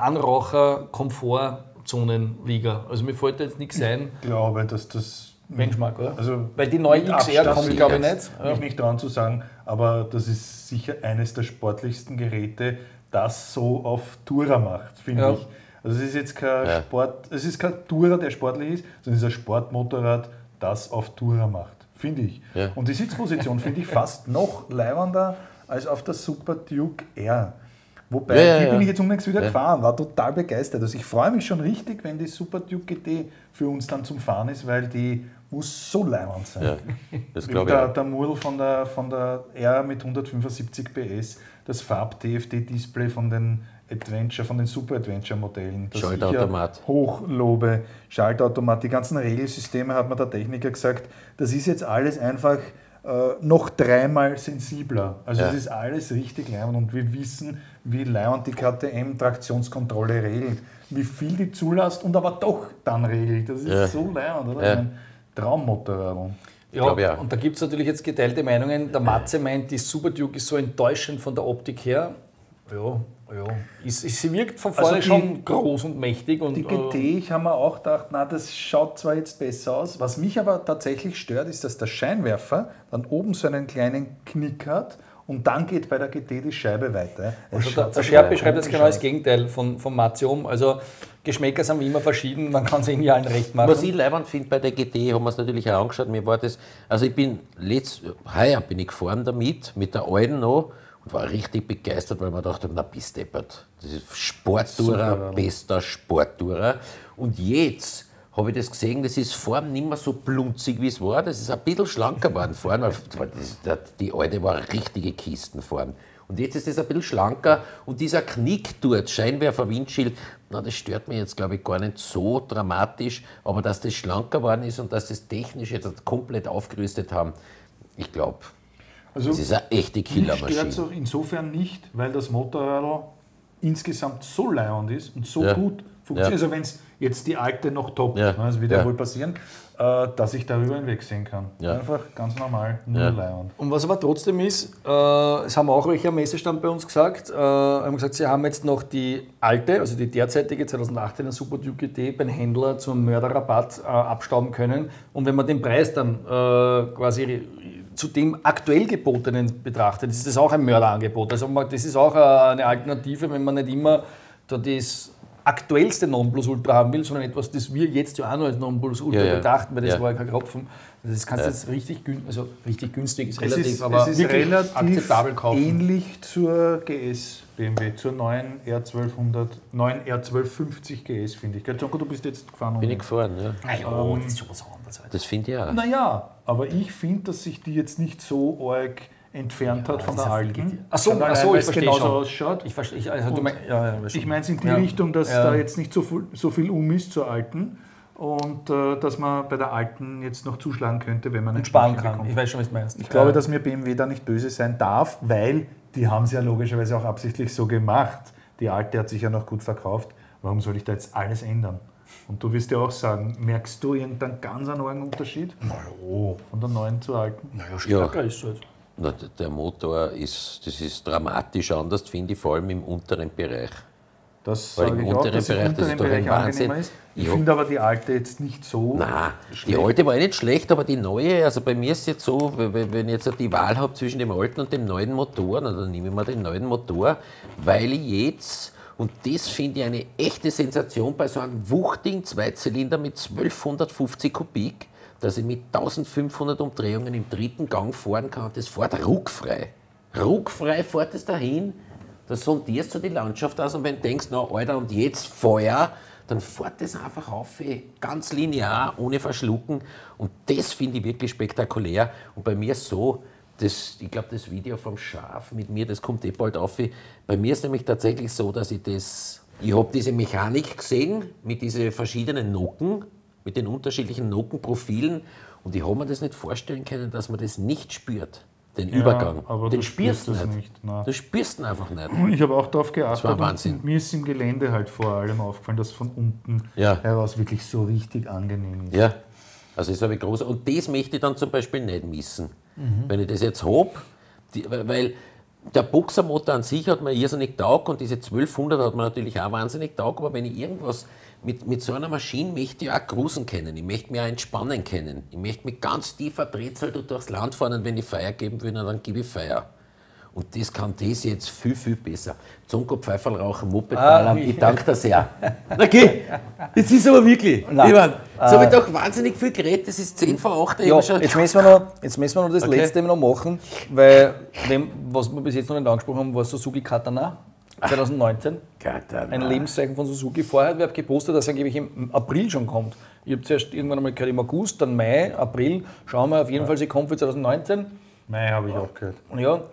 Anraucher-Komfortzonenliga. Also mir fällt da jetzt nichts ein. Ich glaube, dass das... Benchmark, oder? Also weil die neue XR kommt, glaube ich, nicht. Ja. Mich nicht dran zu sagen, aber das ist sicher eines der sportlichsten Geräte, das so auf Tourer macht, finde ich. Also es ist jetzt kein Sport, es ist kein Tourer, der sportlich ist, sondern es ist ein Sportmotorrad, das auf Tourer macht, finde ich. Ja. Und die Sitzposition finde ich fast noch leibender als auf der Super Duke R. Wobei, hier bin ich jetzt unlängst wieder gefahren, war total begeistert. Also ich freue mich schon richtig, wenn die Super Duke GT für uns dann zum Fahren ist, weil die muss so leimend sein. Ja, das glaube ich. Der Murl von der R mit 175 PS, das Farb-TFT-Display von den Super-Adventure-Modellen. Schaltautomat. Hochlobe, Schaltautomat, die ganzen Regelsysteme, hat mir der Techniker gesagt, das ist jetzt alles einfach... noch dreimal sensibler. Also es ist alles richtig leimend und wir wissen, wie leimend die KTM Traktionskontrolle regelt, wie viel die zulässt und aber doch dann regelt. Das ist so leimend, oder? Ein Traummotorrad. Ja, und da gibt es natürlich jetzt geteilte Meinungen. Der Matze meint, die Super Duke ist so enttäuschend von der Optik her. Ja. Sie wirkt von vorne also schon groß und mächtig. Und die GT, ich habe mir auch gedacht, na, das schaut zwar jetzt besser aus. Was mich aber tatsächlich stört, ist, dass der Scheinwerfer dann oben so einen kleinen Knick hat und dann geht bei der GT die Scheibe weiter. Also der Scherb beschreibt das genau das Gegenteil von Matium. Also Geschmäcker sind wie immer verschieden, man kann es irgendwie allen recht machen. Was ich leibend finde bei der GT, haben wir es natürlich auch angeschaut. Mir war das, also ich bin heuer bin ich gefahren damit, mit der alten noch. Und war richtig begeistert, weil man dachte, na, bist deppert. Das ist Sporttourer, bester Sporttourer. Und jetzt habe ich das gesehen, das ist vorn nicht mehr so blunzig, wie es war. Das ist ein bisschen schlanker geworden vorn, weil die alte war eine richtige Kisten vorn. Und jetzt ist das ein bisschen schlanker und dieser Knick dort, Scheinwerfer, Windschild, na, das stört mich jetzt, glaube ich, gar nicht so dramatisch. Aber dass das schlanker geworden ist und dass das technisch jetzt komplett aufgerüstet haben, ich glaube, also, das ist eine echte Killermaschine. Mich stört es auch insofern nicht, weil das Motorrad insgesamt so leihend ist und so gut funktioniert. Ja. Also wenn es jetzt die alte noch toppt, das wird ja wohl passieren, dass ich darüber hinwegsehen kann. Ja. Einfach ganz normal, nur leihend. Und was aber trotzdem ist, das haben auch welche am Messestand bei uns gesagt, haben gesagt, sie haben jetzt noch die alte, also die derzeitige 2018er Super Duke GT beim Händler zum Mörderrabatt abstauben können. Und wenn man den Preis dann quasi zu dem aktuell gebotenen betrachtet, ist das auch ein Mörderangebot. Also das ist auch eine Alternative, wenn man nicht immer das aktuellste Nonplusultra haben will, sondern etwas, das wir jetzt ja auch noch als Nonplusultra betrachten, weil das war ja kein Kropfen. Also das kannst du jetzt richtig günstig, ist relativ, aber es ist relativ akzeptabel kaufen. Ähnlich zur GS BMW, zur neuen R1200, neuen R1250 GS, finde ich. Gianco, du bist jetzt gefahren. Bin ich gefahren, ja. Ah, ja, das ist schon was anderes. Halt. Das finde ich auch. Naja, aber ich finde, dass sich die jetzt nicht so arg entfernt hat von der alten. Achso, ich verstehe schon. Ausschaut. Ich meine es in die Richtung, dass da jetzt nicht so viel ist zur alten und dass man bei der alten jetzt noch zuschlagen könnte, wenn man nicht sparen kann. Bekommt. Ich weiß schon, was du meinst. Ich glaube, dass mir BMW da nicht böse sein darf, weil die haben es ja logischerweise auch absichtlich so gemacht. Die alte hat sich ja noch gut verkauft. Warum soll ich da jetzt alles ändern? Und du wirst ja auch sagen, merkst du irgendeinen ganz enormen Unterschied? Na ja. Von der neuen zur alten? Na ja, stärker ist es halt. Na, der Motor ist dramatisch anders, finde ich, vor allem im unteren Bereich. Das sage ich auch, dass Bereich, das ist doch ein Wahnsinn. Ist. Ich finde aber die alte jetzt nicht so schlecht. Die alte war nicht schlecht, aber die neue, also bei mir ist es jetzt so, wenn ich jetzt die Wahl habe zwischen dem alten und dem neuen Motor, dann nehme ich mal den neuen Motor, weil ich jetzt, und das finde ich eine echte Sensation bei so einem wuchtigen Zweizylinder mit 1250 Kubik, dass ich mit 1500 Umdrehungen im dritten Gang fahren kann und das fährt ruckfrei. Ruckfrei fährt es dahin, da sondierst du die Landschaft aus und wenn du denkst, na Alter, und jetzt Feuer, dann fährt das einfach auf, ganz linear, ohne Verschlucken und das finde ich wirklich spektakulär und bei mir so, ich glaube das Video vom Schaf mit mir, das kommt eh bald auf, bei mir ist nämlich tatsächlich so, dass ich habe diese Mechanik gesehen mit diesen verschiedenen Nocken, mit den unterschiedlichen Nockenprofilen und ich habe mir das nicht vorstellen können, dass man das nicht spürt, den Übergang. Aber den du spürst es nicht. Du spürst ihn einfach nicht. Ich habe auch darauf geachtet, das war Wahnsinn. Mir ist im Gelände halt vor allem aufgefallen, dass von unten heraus wirklich so richtig angenehm ist. Ja, also das habe ich groß. Und das möchte ich dann zum Beispiel nicht missen. Mhm. Wenn ich das jetzt habe, weil der Boxermotor an sich hat mir irrsinnig taugt und diese 1200 hat mir natürlich auch wahnsinnig taugt, aber wenn ich irgendwas mit so einer Maschine möchte ich auch cruisen können, ich möchte mich auch entspannen können, ich möchte mit ganz tiefer Drehzahl durchs Land fahren und wenn ich Feuer geben will, dann gebe ich Feuer. Und das kann das jetzt viel, viel besser. Zunko, Pfeiferl rauchen, Moped ballern, ich danke dir sehr. Okay, jetzt ist aber wirklich. Nein. Ich mein, jetzt habe ich doch wahnsinnig viel geredet, das ist 10 vor 8. Ja, jetzt müssen wir noch das Letzte noch machen, weil was wir bis jetzt noch nicht angesprochen haben, war Suzuki Katana 2019. Katana. Ein Lebenszeichen von Suzuki. Vorher hat wer gepostet, dass er angeblich im April schon kommt. Ich habe zuerst irgendwann einmal gehört, im August, dann Mai, April. Schauen wir auf jeden Fall, sie kommt für 2019. Mai habe ich auch gehört. Ja.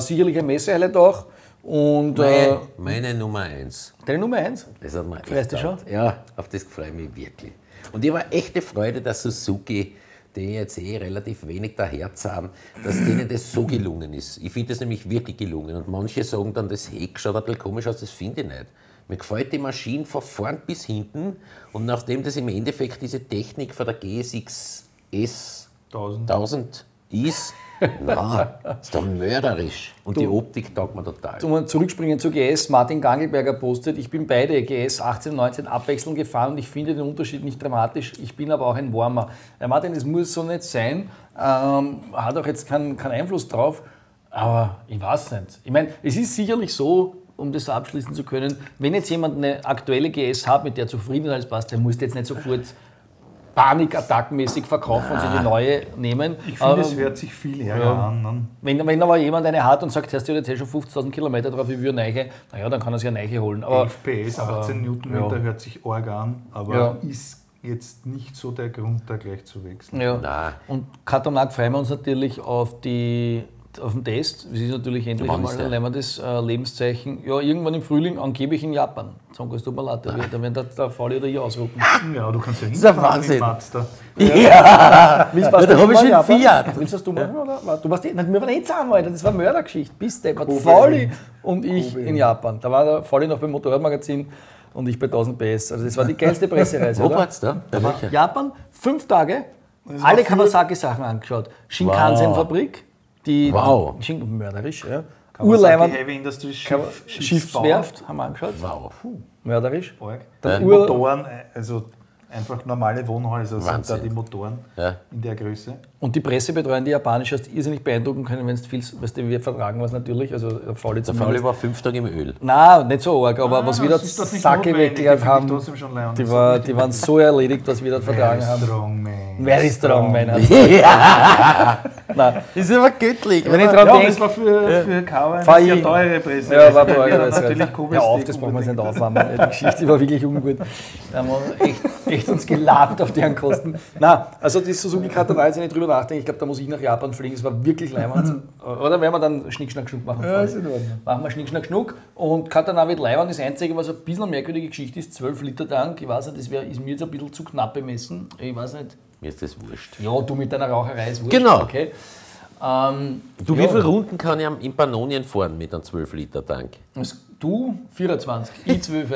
Sicherlich ein Messe-Highlight auch. Und, meine Nummer 1. Deine Nummer 1? Das hat mir echt gefallen. Ja, auf das freue ich mich wirklich. Und ich habe echte Freude, dass Suzuki, die jetzt relativ wenig daherz haben, dass denen das so gelungen ist. Ich finde das nämlich wirklich gelungen. Und manche sagen dann, das Heck schaut ein bisschen komisch aus, das finde ich nicht. Mir gefällt die Maschine von vorn bis hinten. Und nachdem das im Endeffekt diese Technik von der GSX-S1000 ist, ist doch mörderisch. Und die Optik taugt mir total. Zum Zurückspringen zur GS, Martin Gangelberger postet, ich bin beide GS 18 und 19 abwechselnd gefahren und ich finde den Unterschied nicht dramatisch, ich bin aber auch ein Warmer. Ja, Martin, das muss so nicht sein, hat auch jetzt keinen Einfluss drauf, aber ich weiß nicht. Ich meine, es ist sicherlich so, um das abschließen zu können, wenn jetzt jemand eine aktuelle GS hat, mit der Zufriedenheit passt, der muss jetzt nicht sofort panikattackmäßig verkaufen und sich die neue nehmen. Ich finde, es hört sich viel her an. Ne? Wenn aber jemand eine hat und sagt, hast du jetzt schon 50.000 Kilometer drauf, ich will eine Neiche, naja, dann kann er sich eine Neiche holen. Aber 11 PS, 18 Newtonmeter hört sich arg an, aber ist jetzt nicht so der Grund, da gleich zu wechseln. Ja. Nein. Und Katamag freuen wir uns natürlich auf den Test. Es ist natürlich endlich mal das Lebenszeichen. Ja, irgendwann im Frühling, angeblich in Japan. Sagen kannst du mal later wieder, wenn der Fauli oder ich ausrufen. Ja, du kannst ja nicht. Das ist ein Wahnsinn. Ja, da habe ich schon Fiat. Willst du das machen, oder? Du warst eh, wir waren eh Zahnwalter, das war eine Mördergeschichte. Bis der Fauli und ich in Japan. Da war der Fauli noch beim Motorradmagazin und ich bei 1000 PS. Also das war die geilste Pressereise. Wo war's da? Japan, 5 Tage, alle Kawasaki-Sachen angeschaut. Shinkansen-Fabrik. Die wow. Mörderisch, ja. Urleimann. Die Heavy Industry Schiffswerft haben wir angeschaut. Wow. Puh. Mörderisch. Dann Motoren, also einfach normale Wohnhäuser sind da die Motoren in der Größe. Und die Presse betreuen die Japanisch, hast irrsinnig beeindrucken können, wenn es viel, weißt du, wir vertragen was natürlich. Also der Fauli war 5 Tage im Öl. Nein, nicht so arg, aber was wir dort Sacke weggelegt haben, die waren so erledigt, dass wir dort vertragen haben. Very strong man. Nein. Das ist aber göttlich. Wenn ich dran denke, das war für Kawa eine sehr teure Presse. Ja, war teuer. Natürlich komisch. Ja, auf, das brauchen wir uns nicht aufwärmen. Die Geschichte war wirklich ungut. Da haben wir echt uns gelabt auf deren Kosten. Nein, also die Suzuki Katana, jetzt nicht drüber nachdenken, ich glaube, da muss ich nach Japan fliegen. Es war wirklich leibend. Oder werden wir dann Schnick-Schnack-Schnuck machen? Ja, ist in Ordnung. Machen wir Schnick-Schnack-Schnuck. Und Katana wird leibend. Das Einzige, was ein bisschen eine merkwürdige Geschichte ist, 12 Liter Tank. Ich weiß nicht, das ist mir jetzt ein bisschen zu knapp bemessen. Ich weiß nicht. Mir ist das wurscht. Ja, du mit deiner Raucherei ist wurscht. Genau. Okay. Du, wie viele Runden kann ich in Pannonien fahren mit einem 12-Liter-Tank? Du 24, ich 12.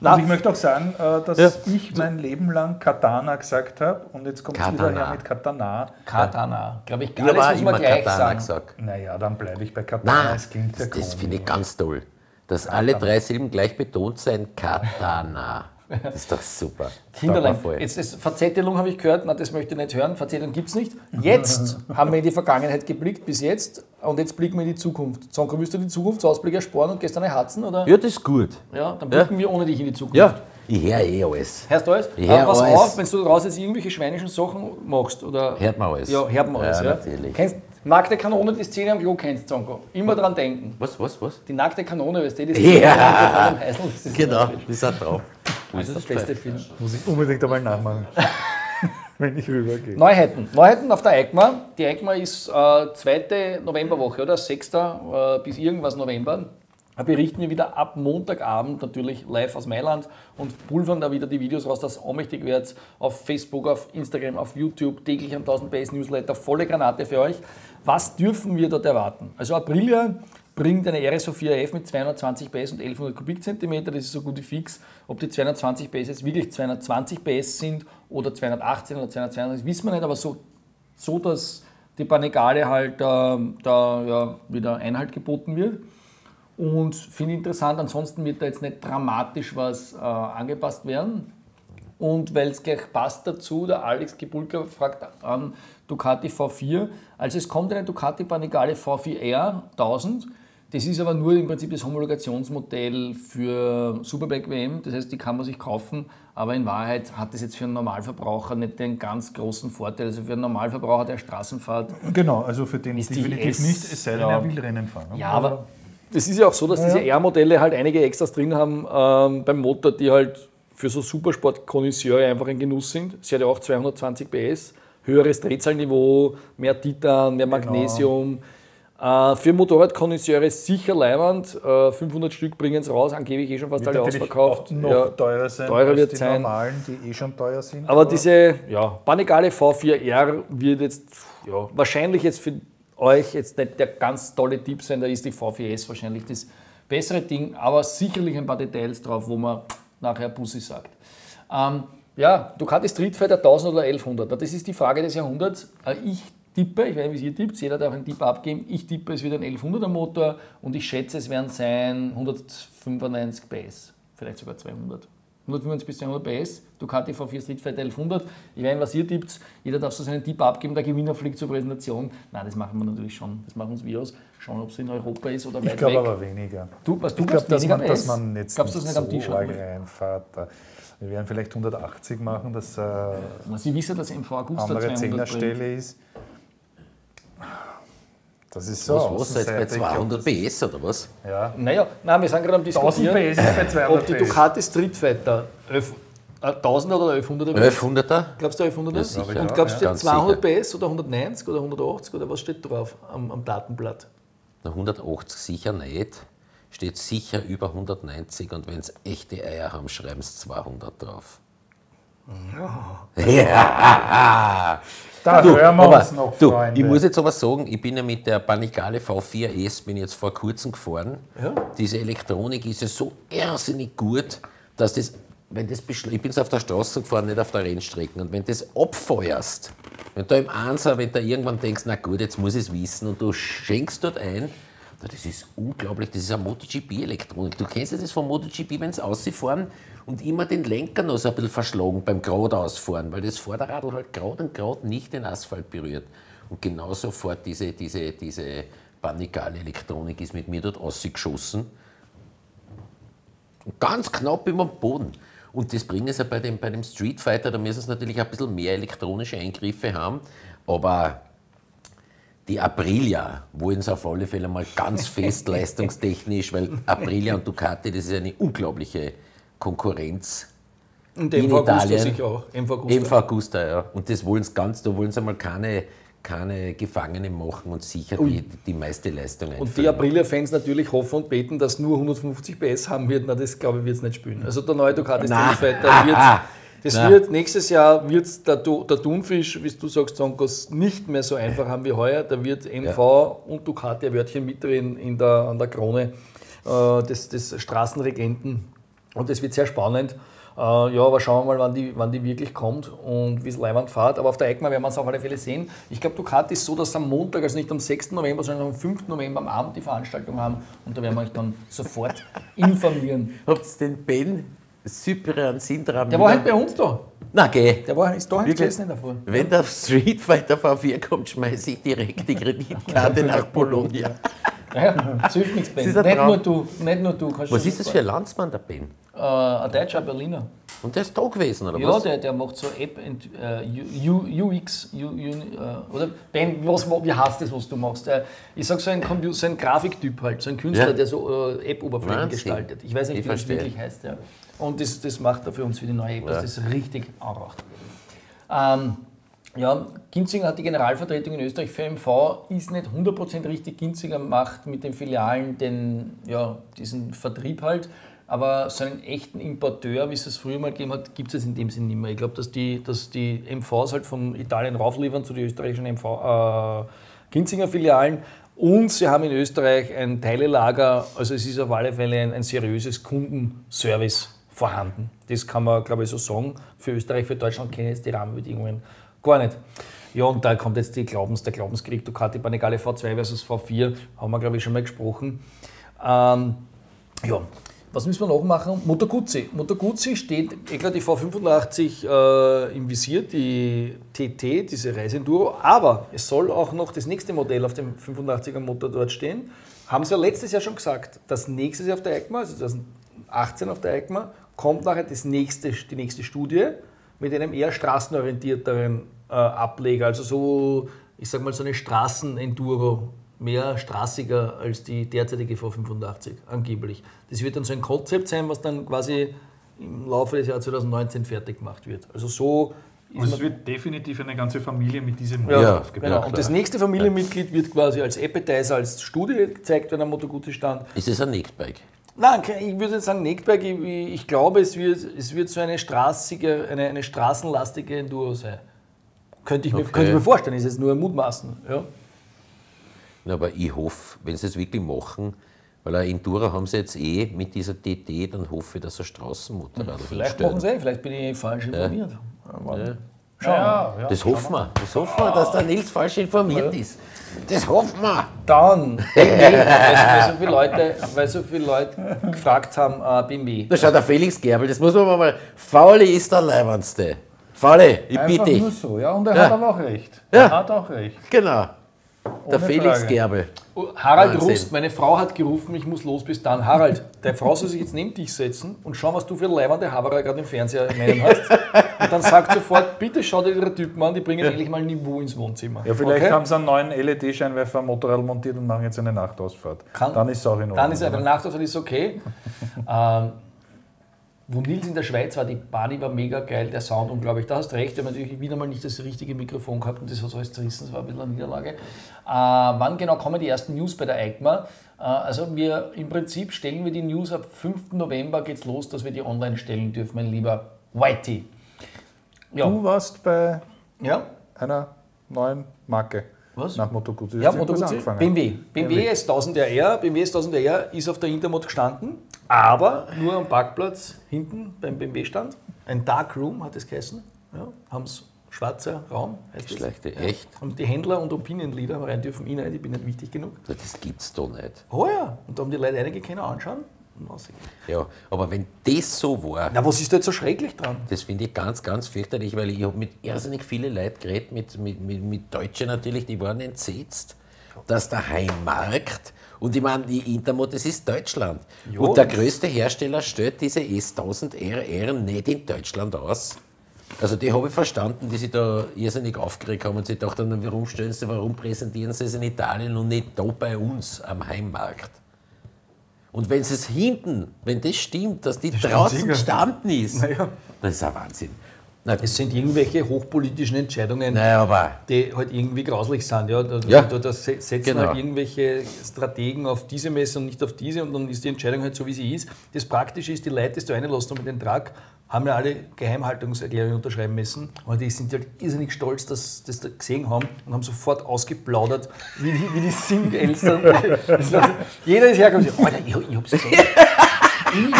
Und ich möchte auch sagen, dass ich mein Leben lang Katana gesagt habe und jetzt kommt es wieder her mit Katana. Katana. Glaube ich, gar nicht, muss man gleich Katana sagen. Naja, dann bleibe ich bei Katana. Nein, das klingt ja komisch. Das finde ich ganz toll, dass alle 3 Silben gleich betont sind. Katana. Das ist doch super. Kinderlein, jetzt ist Verzettelung habe ich gehört, na, das möchte ich nicht hören, Verzettelung gibt es nicht. Jetzt haben wir in die Vergangenheit geblickt, bis jetzt, und jetzt blicken wir in die Zukunft. Sonko, willst du die Zukunftsausblick ersparen und gestern erhatzen, oder? Ja, das ist gut. Ja, dann blicken wir ohne dich in die Zukunft. Ja, ich höre eh alles. Hörst du alles? Pass auf, wenn du daraus jetzt irgendwelche schweinischen Sachen machst, oder? Hört man alles. Ja, hört man alles, ja. Natürlich. Kennst nackte Kanone, die Szene am Klo kennst, Zonko. Immer dran denken. Was? Die nackte Kanone, weißt du, die Szene am Klo kennst. Genau, die sind drauf. Das ist der beste Film. Muss ich unbedingt einmal nachmachen, wenn ich rübergehe. Neuheiten auf der EICMA. Die EICMA ist zweite Novemberwoche, oder? 6. Bis irgendwas November. Da berichten wir wieder ab Montagabend natürlich live aus Mailand und pulvern da wieder die Videos raus, dass ohnmächtig wird auf Facebook, auf Instagram, auf YouTube, täglich am 1000PS Newsletter, volle Granate für euch. Was dürfen wir dort erwarten? Also Aprilia bringt eine RSV4F mit 220 PS und 1100 Kubikzentimeter, das ist so gut wie fix. Ob die 220 PS jetzt wirklich 220 PS sind oder 218 oder 222, wissen wir nicht, aber so dass die Panigale halt wieder Einhalt geboten wird. Und finde ich interessant, ansonsten wird da jetzt nicht dramatisch was angepasst werden. Und weil es gleich passt dazu, der Alex Gebulka fragt an Ducati V4. Also es kommt eine Ducati Panigale V4R 1000. Das ist aber nur im Prinzip das Homologationsmodell für Superbike-WM. Das heißt, die kann man sich kaufen, aber in Wahrheit hat das jetzt für einen Normalverbraucher nicht den ganz großen Vorteil. Also für einen Normalverbraucher der Straßenfahrt. Genau, also für den ist definitiv nicht, es sei denn, er will Rennen fahren. Ja, aber es ist ja auch so, dass diese R-Modelle halt einige Extras drin haben beim Motor, die halt für so Supersport-Konnoisseure einfach ein Genuss sind. Sie hat ja auch 220 PS, höheres Drehzahlniveau, mehr Titan, mehr Magnesium. Genau. Für Motorradkonnoisseure sicher leiwand, 500 Stück bringen es raus, angeblich eh schon fast alle ausverkauft. Noch teurer sein, teurer wird die normalen, die eh schon teuer sind. Aber diese Panigale V4R wird jetzt wahrscheinlich jetzt für euch jetzt nicht der ganz tolle Tipp sein, da ist die V4S wahrscheinlich das bessere Ding, aber sicherlich ein paar Details drauf, wo man nachher Bussi sagt. Ducati Streetfighter 1000 oder 1100, das ist die Frage des Jahrhunderts. Ich tippe, ich weiß nicht, wie ihr tippt, jeder darf einen Tipp abgeben, ich tippe, es wird ein 1100er Motor und ich schätze, es werden sein 195 PS, vielleicht sogar 200. 195 bis 200 PS, Ducati V4 Streetfighter 1100. Ich weiß nicht, was ihr tippt, jeder darf so seinen Tipp abgeben, der Gewinner fliegt zur Präsentation. Nein, das machen wir natürlich schon, das machen uns wir aus. Schauen, ob es in Europa ist oder weit weg. Ich glaube aber weniger. Ich glaube, dass man jetzt nicht am Tisch reinfährt. Wir werden vielleicht 180 machen, dass Sie wissen, dass MV Agusta 200 Stelle ist. Das ist so. Was seid bei 200 PS oder was? Ja. Naja, wir sind gerade am Diskutieren, 1000 PS bei 200 PS. Ob die Ducati Streetfighter 1000er oder 1100er? 1100er. Glaubst du 1100er? Ja, sicher. Und glaubst du 200 sicher. PS oder 190 oder 180 oder was steht drauf am Datenblatt? Na, 180 sicher nicht. Steht sicher über 190 und wenn es echte Eier haben, schreiben es 200 drauf. Ja. Ja. Da du, hören wir aber, uns noch, du, Freunde. Ich muss jetzt aber sagen, ich bin ja mit der Panigale V4S bin jetzt vor kurzem gefahren. Ja. Diese Elektronik ist ja so irrsinnig gut, dass das, wenn das, ich bin es auf der Straße gefahren, nicht auf der Rennstrecke. Und wenn du das abfeuerst, wenn du im Ansa, wenn du irgendwann denkst, na gut, jetzt muss ich es wissen, und du schenkst dort ein, das ist unglaublich, das ist eine MotoGP-Elektronik. Du kennst ja das von MotoGP, wenn sie rausfahren und immer den Lenker noch so ein bisschen verschlagen beim Geradeausfahren, weil das Vorderradl halt gerade und gerade nicht den Asphalt berührt. Und genauso fährt diese Panigale-Elektronik, ist mit mir dort rausgeschossen. Und ganz knapp über dem Boden. Und das bringen sie ja bei dem Streetfighter, da müssen sie natürlich ein bisschen mehr elektronische Eingriffe haben, aber die Aprilia wollen es auf alle Fälle mal ganz fest leistungstechnisch, weil Aprilia und Ducati, das ist eine unglaubliche Konkurrenz. Und in MV Agusta sicher auch. MV Agusta, ja. Und das wollen sie ganz, da wollen sie mal keine Gefangenen machen und sicher die meiste Leistung einführen. Und die Aprilia-Fans natürlich hoffen und beten, dass nur 150 PS haben wird. Na, das glaube ich wird es nicht spielen. Also der neue Ducati Streetfighter wird. Das wird, nächstes Jahr wird es der Thunfisch, wie du sagst, Zonkos, nicht mehr so einfach haben wie heuer. Da wird MV und Ducati ein Wörtchen mitdrehen an der Krone des Straßenregenten. Und das wird sehr spannend. Ja, aber schauen wir mal, wann die wirklich kommt und wie es Leihwand fährt. Aber auf der EICMA werden wir es auf alle Fälle sehen. Ich glaube, Ducati ist so, dass am Montag, also nicht am 6. November, sondern am 5. November am Abend die Veranstaltung haben. Und da werden wir euch dann sofort informieren. Habt ihr den Ben? Cyprian Sindram. Der war halt bei uns da. Na geh. Okay. Der war, ist da gesessen davor. Wenn der Streetfighter V4 kommt, schmeiße ich direkt die Kreditkarte nach Bologna. Naja, das hilft nichts, Ben. Nicht nur du. Was ist das für ein Landsmann, der Ben? Ein deutscher Berliner. Und der ist da gewesen, oder was? Ja, der macht so App und UX. Oder Ben, wie heißt das, was du machst? Ich sag so ein Grafiktyp halt, so ein Künstler, der so App-Oberflächen gestaltet. Ich weiß nicht, wie das wirklich heißt. Ja. Und das macht er für uns, für die neue App, dass das richtig anraucht. Ja, Ginzinger hat die Generalvertretung in Österreich für MV, ist nicht 100% richtig. Ginzinger macht mit den Filialen diesen Vertrieb halt, aber so einen echten Importeur, wie es das früher mal gegeben hat, gibt es in dem Sinn nicht mehr. Ich glaube, dass die MVs halt von Italien raufliefern zu den österreichischen Ginzinger Filialen. Und sie haben in Österreich ein Teilelager, also es ist auf alle Fälle ein seriöses Kundenservice vorhanden. Das kann man, glaube ich, so sagen. Für Österreich, für Deutschland kennen jetzt die Rahmenbedingungen gar nicht. Ja, und da kommt jetzt der Glaubenskrieg, Ducati Panigale V2 versus V4, haben wir, glaube ich, schon mal gesprochen. Ja, was müssen wir noch machen? Moto Guzzi. Moto Guzzi steht, die V85 im Visier, die TT, diese Reisenduro, aber es soll auch noch das nächste Modell auf dem 85er Motor dort stehen. Haben sie ja letztes Jahr schon gesagt, das nächste Jahr auf der EICMA, also 2018 auf der EICMA, kommt nachher die nächste Studie mit einem eher straßenorientierteren Ableger, also so, ich sag mal, so eine Straßenenduro, mehr straßiger als die derzeitige V85 angeblich. Das wird dann so ein Konzept sein, was dann quasi im Laufe des Jahres 2019 fertig gemacht wird. Also so ist es, wird definitiv eine ganze Familie mit diesem Motor aufgebaut. Genau. Und das nächste Familienmitglied wird quasi als Appetizer, als Studie gezeigt, wenn am Moto Guzzi stand. Ist es ein Neckbike? Nein, ich würde jetzt sagen Neckbike. Ich glaube, es wird so eine straßenlastige Enduro sein. Könnte ich mir vorstellen, ist jetzt nur ein Mutmaßen. Ja. Ja, aber ich hoffe, wenn sie es wirklich machen, weil eine Enduro haben sie jetzt mit dieser TT, dann hoffe ich, dass ein Straßenmotorrad vielleicht machen sie vielleicht bin ich falsch informiert. Ja. Ja, das hoffen wir. Das hoffen wir, dass der Nils falsch informiert ist. Das hoffen wir. Dann, BMW, weil so viele Leute gefragt haben, BMW. Da schaut der Felix Gerbel, das muss man mal. Fauli ist der Leibernste. Fauli, ich bitte dich. Einfach nur so, ja, und er hat aber auch recht. Ja. Er hat auch recht. Genau. Ohne der Felix Frage. Gerbel. Harald Rust, meine Frau hat gerufen, ich muss los bis dann. Harald, deine Frau soll sich jetzt neben dich setzen und schauen, was du für leibernde Haberer gerade im Fernseher hast. Und dann sagt sofort, bitte schau dir die Typen an, die bringen endlich mal Niveau ins Wohnzimmer. Ja, vielleicht haben sie einen neuen LED-Scheinwerfer am Motorrad montiert und machen jetzt eine Nachtausfahrt. Dann ist es auch in Ordnung. Dann ist eine Nachtausfahrt, ist okay. wo Nils in der Schweiz war, die Party war mega geil, der Sound unglaublich. Da hast du recht, wir haben natürlich wieder mal nicht das richtige Mikrofon gehabt und das hat alles zerrissen, das war ein bisschen eine Niederlage. Wann genau kommen die ersten News bei der EICMA? Also wir im Prinzip stellen wir die News ab 5. November geht's los, dass wir die online stellen dürfen, mein lieber Whitey. Ja. Du warst bei einer neuen Marke. Was? Nach Moto Guzzi. Ja, Moto Guzzi. BMW. BMW S1000R. BMW S1000R ist auf der Intermot gestanden, aber nur am Parkplatz hinten beim BMW-Stand. Ein Dark Room hat es geheißen. Ja, haben es schwarzer Raum. Heißt Schlechte, das. Echt? Ja. Haben die Händler und Opinion-Leader rein dürfen, hinein, ich bin nicht wichtig genug. Das gibt's doch nicht. Oh ja, und da haben die Leute einige können anschauen. Ja, aber wenn das so war... Na, was ist da jetzt so schrecklich dran? Das finde ich ganz, ganz fürchterlich, weil ich habe mit irrsinnig vielen Leuten geredet, mit Deutschen natürlich, die waren entsetzt, dass der Heimmarkt, und ich meine, die Intermot, das ist Deutschland. Jo. Und der größte Hersteller stellt diese S1000RR nicht in Deutschland aus. Also die habe ich verstanden, die sich da irrsinnig aufgeregt haben und sie dachten, warum stellen sie, warum präsentieren sie es in Italien und nicht da bei uns am Heimmarkt? Und wenn es hinten, wenn das stimmt, dass die draußen gestanden ist, naja, das ist ein Wahnsinn. Es sind irgendwelche hochpolitischen Entscheidungen, naja, aber die halt irgendwie grauslich sind. Ja, da setzen halt irgendwelche Strategen auf diese Messe und nicht auf diese und dann ist die Entscheidung halt so, wie sie ist. Das Praktische ist, die Leute, die du einlässt mit dem Truck, haben ja alle Geheimhaltungserklärungen unterschreiben müssen. Und die sind halt irrsinnig stolz, dass das da gesehen haben und haben sofort ausgeplaudert, wie die Sing-Elstern. Jeder ist hergekommen und sagt, Alter, ich hab's gesehen.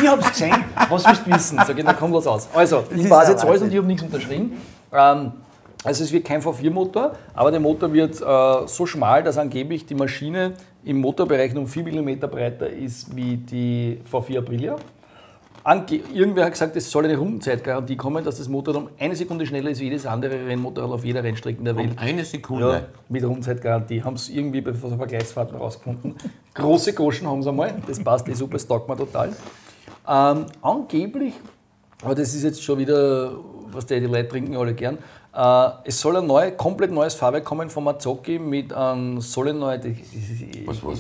Ich hab's gesehen, was willst du wissen? Sag ich, dann komm, lass aus. Also, ich weiß jetzt alles und ich habe nichts unterschrieben. Also es wird kein V4-Motor, aber der Motor wird so schmal, dass angeblich die Maschine im Motorbereich um 4 mm breiter ist wie die V4 Aprilia. Irgendwer hat gesagt, es soll eine Rundenzeitgarantie kommen, dass das Motorrad um 1 Sekunde schneller ist wie jedes andere Rennmotorrad auf jeder Rennstrecke der Welt. Um 1 Sekunde? Ja, mit Rundenzeitgarantie. Haben es irgendwie bei Vergleichsfahrten rausgefunden. Große Goschen haben sie einmal. Das passt eh super, das taugt mir total. Angeblich, aber das ist jetzt schon wieder, was die Leute trinken alle gern, es soll ein komplett neues Fahrwerk kommen von Mazzocchi mit einem Solenoid.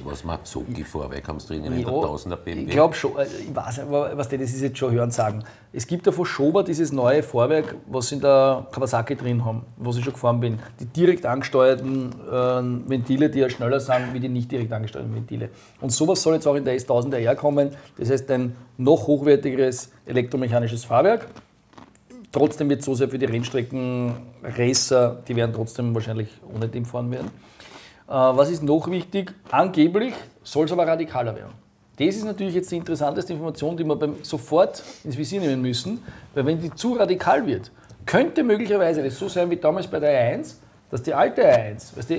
Was Mazzocchi-Fahrwerk haben Sie drin in der 1000er BMW? Ich glaube schon, ich weiß aber, was das ist jetzt schon hören sagen. Es gibt ja von Schober dieses neue Fahrwerk, was sie in der Kawasaki drin haben, was ich schon gefahren bin. Die direkt angesteuerten Ventile, die ja schneller sind, wie die nicht direkt angesteuerten Ventile. Und sowas soll jetzt auch in der S1000R kommen. Das heißt, ein noch hochwertigeres elektromechanisches Fahrwerk. Trotzdem wird es so sehr für die Rennstrecken-Racer, die werden trotzdem wahrscheinlich ohne dem fahren werden. Was ist noch wichtig? Angeblich soll es aber radikaler werden. Das ist natürlich jetzt die interessanteste Information, die wir sofort ins Visier nehmen müssen, weil wenn die zu radikal wird, könnte möglicherweise das so sein wie damals bei der E1, dass die alte E1, was das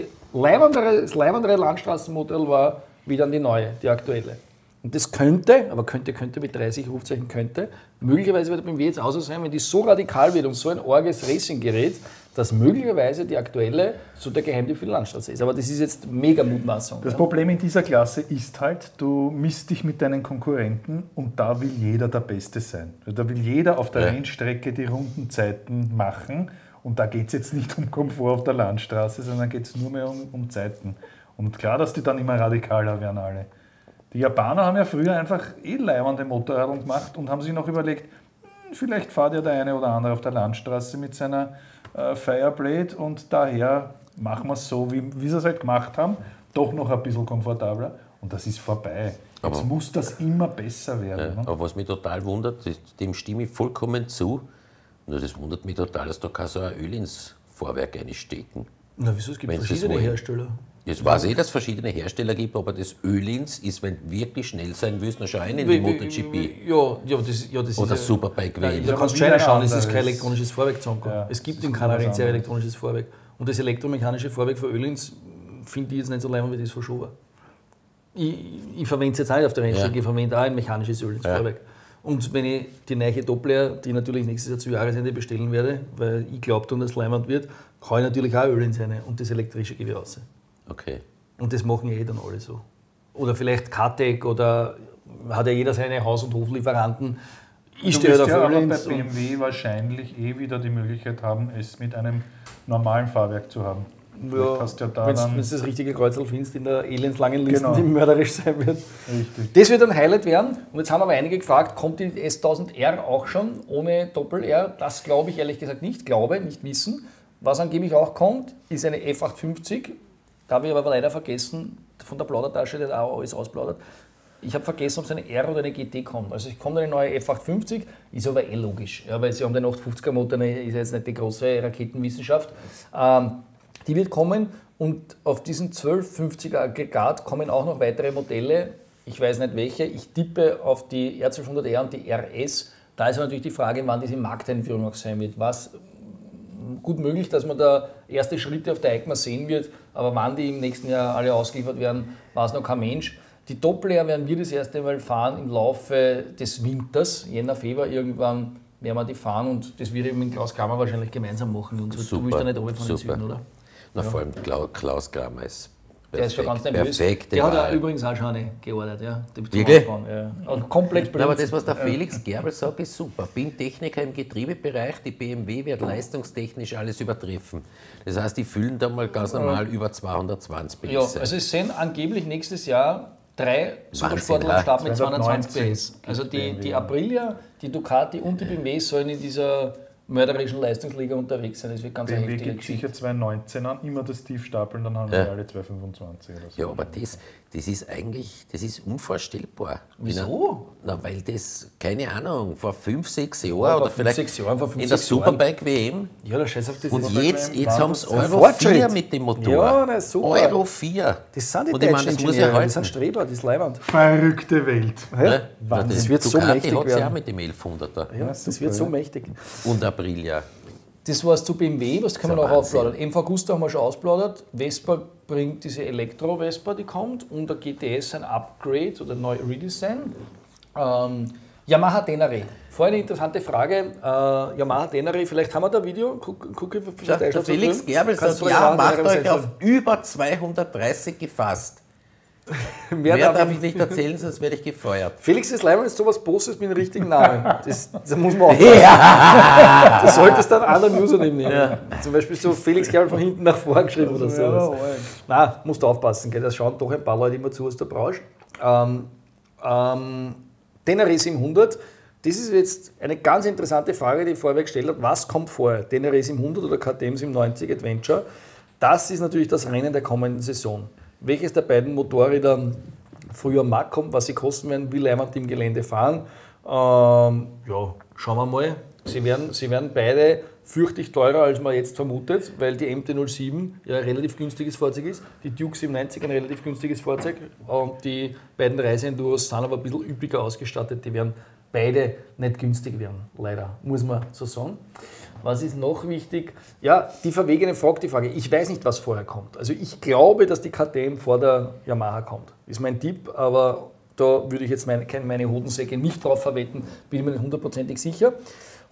leibendere Landstraßenmodell war, wie dann die neue, die aktuelle. Und das könnte, aber könnte mit 30 Rufzeichen könnte, möglicherweise wird der BMW jetzt außer sein, wenn die so radikal wird und so ein orges Racing-Gerät, dass möglicherweise die aktuelle so der Geheimtipp für die Landstraße ist. Aber das ist jetzt mega Mutmaßung. Das Problem in dieser Klasse ist halt, du misst dich mit deinen Konkurrenten und da will jeder der Beste sein. Da will jeder auf der Rennstrecke die Rundenzeiten machen und da geht es jetzt nicht um Komfort auf der Landstraße, sondern geht es nur mehr um Zeiten. Und klar, dass die dann immer radikaler werden alle. Die Japaner haben ja früher einfach leibende Motorräder gemacht und haben sich noch überlegt, vielleicht fährt ja der eine oder andere auf der Landstraße mit seiner Fireblade und daher machen wir es so, wie sie es halt gemacht haben, doch noch ein bisschen komfortabler und das ist vorbei. Jetzt muss das immer besser werden. Ne? Aber was mich total wundert, dem stimme ich vollkommen zu, nur das wundert mich total, dass da kein so ein Öhlins-Fahrwerk einstecken. Na wieso, es gibt verschiedene Hersteller. Jetzt weiß ich, dass es verschiedene Hersteller gibt, aber das Öhlins ist, wenn du wirklich schnell sein willst, noch schon ein in die MotoGP. Ja, das oder ist Superbike-WM. Da kannst du schon schauen, es ist kein elektronisches Fahrwerk zusammengekommen. Ja, es gibt in keiner Rennserie ein elektronisches Fahrwerk. Und das elektromechanische Fahrwerk von Öhlins finde ich jetzt nicht so leimend, wie das von Schober. Ich verwende es jetzt auch nicht auf der Rennstrecke, ich verwende auch ein mechanisches Öhlins-Fahrwerk. Ja. Und wenn ich die neue Doppler, die natürlich nächstes Jahr zu Jahresende bestellen werde, weil ich glaube, dass es leimend wird, kann ich natürlich auch Öhlins rein und das elektrische gebe ich raus. Okay. Und das machen ja dann alle so. Oder vielleicht KTEC oder hat ja jeder seine Haus- und Hoflieferanten. Ich stehe da vor allem bei BMW wahrscheinlich wieder die Möglichkeit haben, es mit einem normalen Fahrwerk zu haben. Ja, ja, da wenn du das richtige Kreuzerl findest in der elendslangen Liste, genau, die mörderisch sein wird. Richtig. Das wird ein Highlight werden. Und jetzt haben aber einige gefragt, kommt die S1000R auch schon ohne Doppel-R? Das glaube ich ehrlich gesagt nicht, nicht wissen. Was angeblich auch kommt, ist eine F850. Da habe ich aber leider vergessen, von der Plaudertasche, der da alles ausplaudert. Ich habe vergessen, ob es eine R oder eine GT kommt. Also es kommt eine neue F850, ist aber eh logisch, ja, weil sie haben den 850er Motor, ist jetzt nicht die große Raketenwissenschaft. Die wird kommen und auf diesen 1250er Aggregat kommen auch noch weitere Modelle, ich weiß nicht welche, ich tippe auf die R1200R und die RS. Da ist natürlich die Frage, wann diese Markteinführung auch sein wird. Was gut möglich, dass man da erste Schritte auf der EICMA sehen wird, aber wann die im nächsten Jahr alle ausgeliefert werden, weiß noch kein Mensch. Die Doppel-R werden wir das erste Mal fahren im Laufe des Winters, Jänner, Februar irgendwann werden wir die fahren und das wird eben mit Klaus Kramer wahrscheinlich gemeinsam machen. Und so, du willst ja nicht oben von den Süden, oder? Na, ja, vor allem Klaus Kramer ist perfekt. Der ist schon ganz nervös. Perfekt, der hat ja übrigens auch schon eine geordert. Ja, wirklich? Ja. Also komplett blöd. Aber das, was der Felix Gerbel sagt, ist super. Bin Techniker im Getriebebereich, die BMW wird leistungstechnisch alles übertreffen. Das heißt, die füllen da mal ganz normal über 220 PS. Ja, also es sind angeblich nächstes Jahr 3 Supersportler am Start mit 220 PS. Also die Aprilia, die Ducati und die BMW sollen in dieser mörderischen Leistungsliga unterwegs sein. Das wird ganz BMW geht sicher 2019 an, immer das Tief stapeln, dann haben wir alle 225 oder so. Ja, aber das ist eigentlich, das ist unvorstellbar. Wieso? Na, weil das, keine Ahnung, vor 5-6 Jahren oder vielleicht in der Superbike-WM. Ja, der Scheiß auf das. Und jetzt haben sie Euro 4 mit dem Motor. Ja, das ist super. Euro 4. Das sind die Deutschen, das sind Streber, das ist Leihwand. Verrückte Welt. Das wird so mächtig werden. Ja, mit dem 1100er. Ja, das wird so mächtig. Und Aprilia. Das war es zu BMW, was können wir noch ausplaudern? MV Agusta haben wir schon ausplaudert. Vespa bringt diese Elektro-Vespa, die kommt. Und der GTS ein Upgrade oder ein neues Redesign. Yamaha Tenere. Vorher eine interessante Frage. Yamaha Tenere, vielleicht haben wir da ein Video. Der Felix Gerbel sagt, ja, macht euch auf über 230 gefasst. Mehr darf ich nicht erzählen, sonst werde ich gefeuert. Felix ist leider, wenn du sowas postest mit dem richtigen Namen. Das muss man auch machen. Du solltest dann einen anderen Username nehmen. Ja. Zum Beispiel so Felix Gerbel von hinten nach vorn geschrieben oder sowas. Ja, nein, musst du aufpassen, gell? Das schauen doch ein paar Leute immer zu aus der Branche. Tenere 700, das ist jetzt eine ganz interessante Frage, die ich vorher gestellt habe. Was kommt vorher? Tenere 700 oder KTM 790 Adventure? Das ist natürlich das Rennen der kommenden Saison. Welches der beiden Motorräder früher am Markt kommt, was sie kosten werden, wie leimend im Gelände fahren. Ja, schauen wir mal. Sie werden beide fürchtig teurer, als man jetzt vermutet, weil die MT-07 ja ein relativ günstiges Fahrzeug ist, die Duke 790 ein relativ günstiges Fahrzeug und die beiden Reiseenduros sind aber ein bisschen üppiger ausgestattet. Die werden beide nicht günstig werden, leider, muss man so sagen. Was ist noch wichtig? Ja, die Verwegene fragt die Frage. Ich weiß nicht, was vorher kommt. Also ich glaube, dass die KTM vor der Yamaha kommt. Ist mein Tipp, aber da würde ich jetzt meine Hodensäcke nicht drauf verwetten, bin mir nicht hundertprozentig sicher.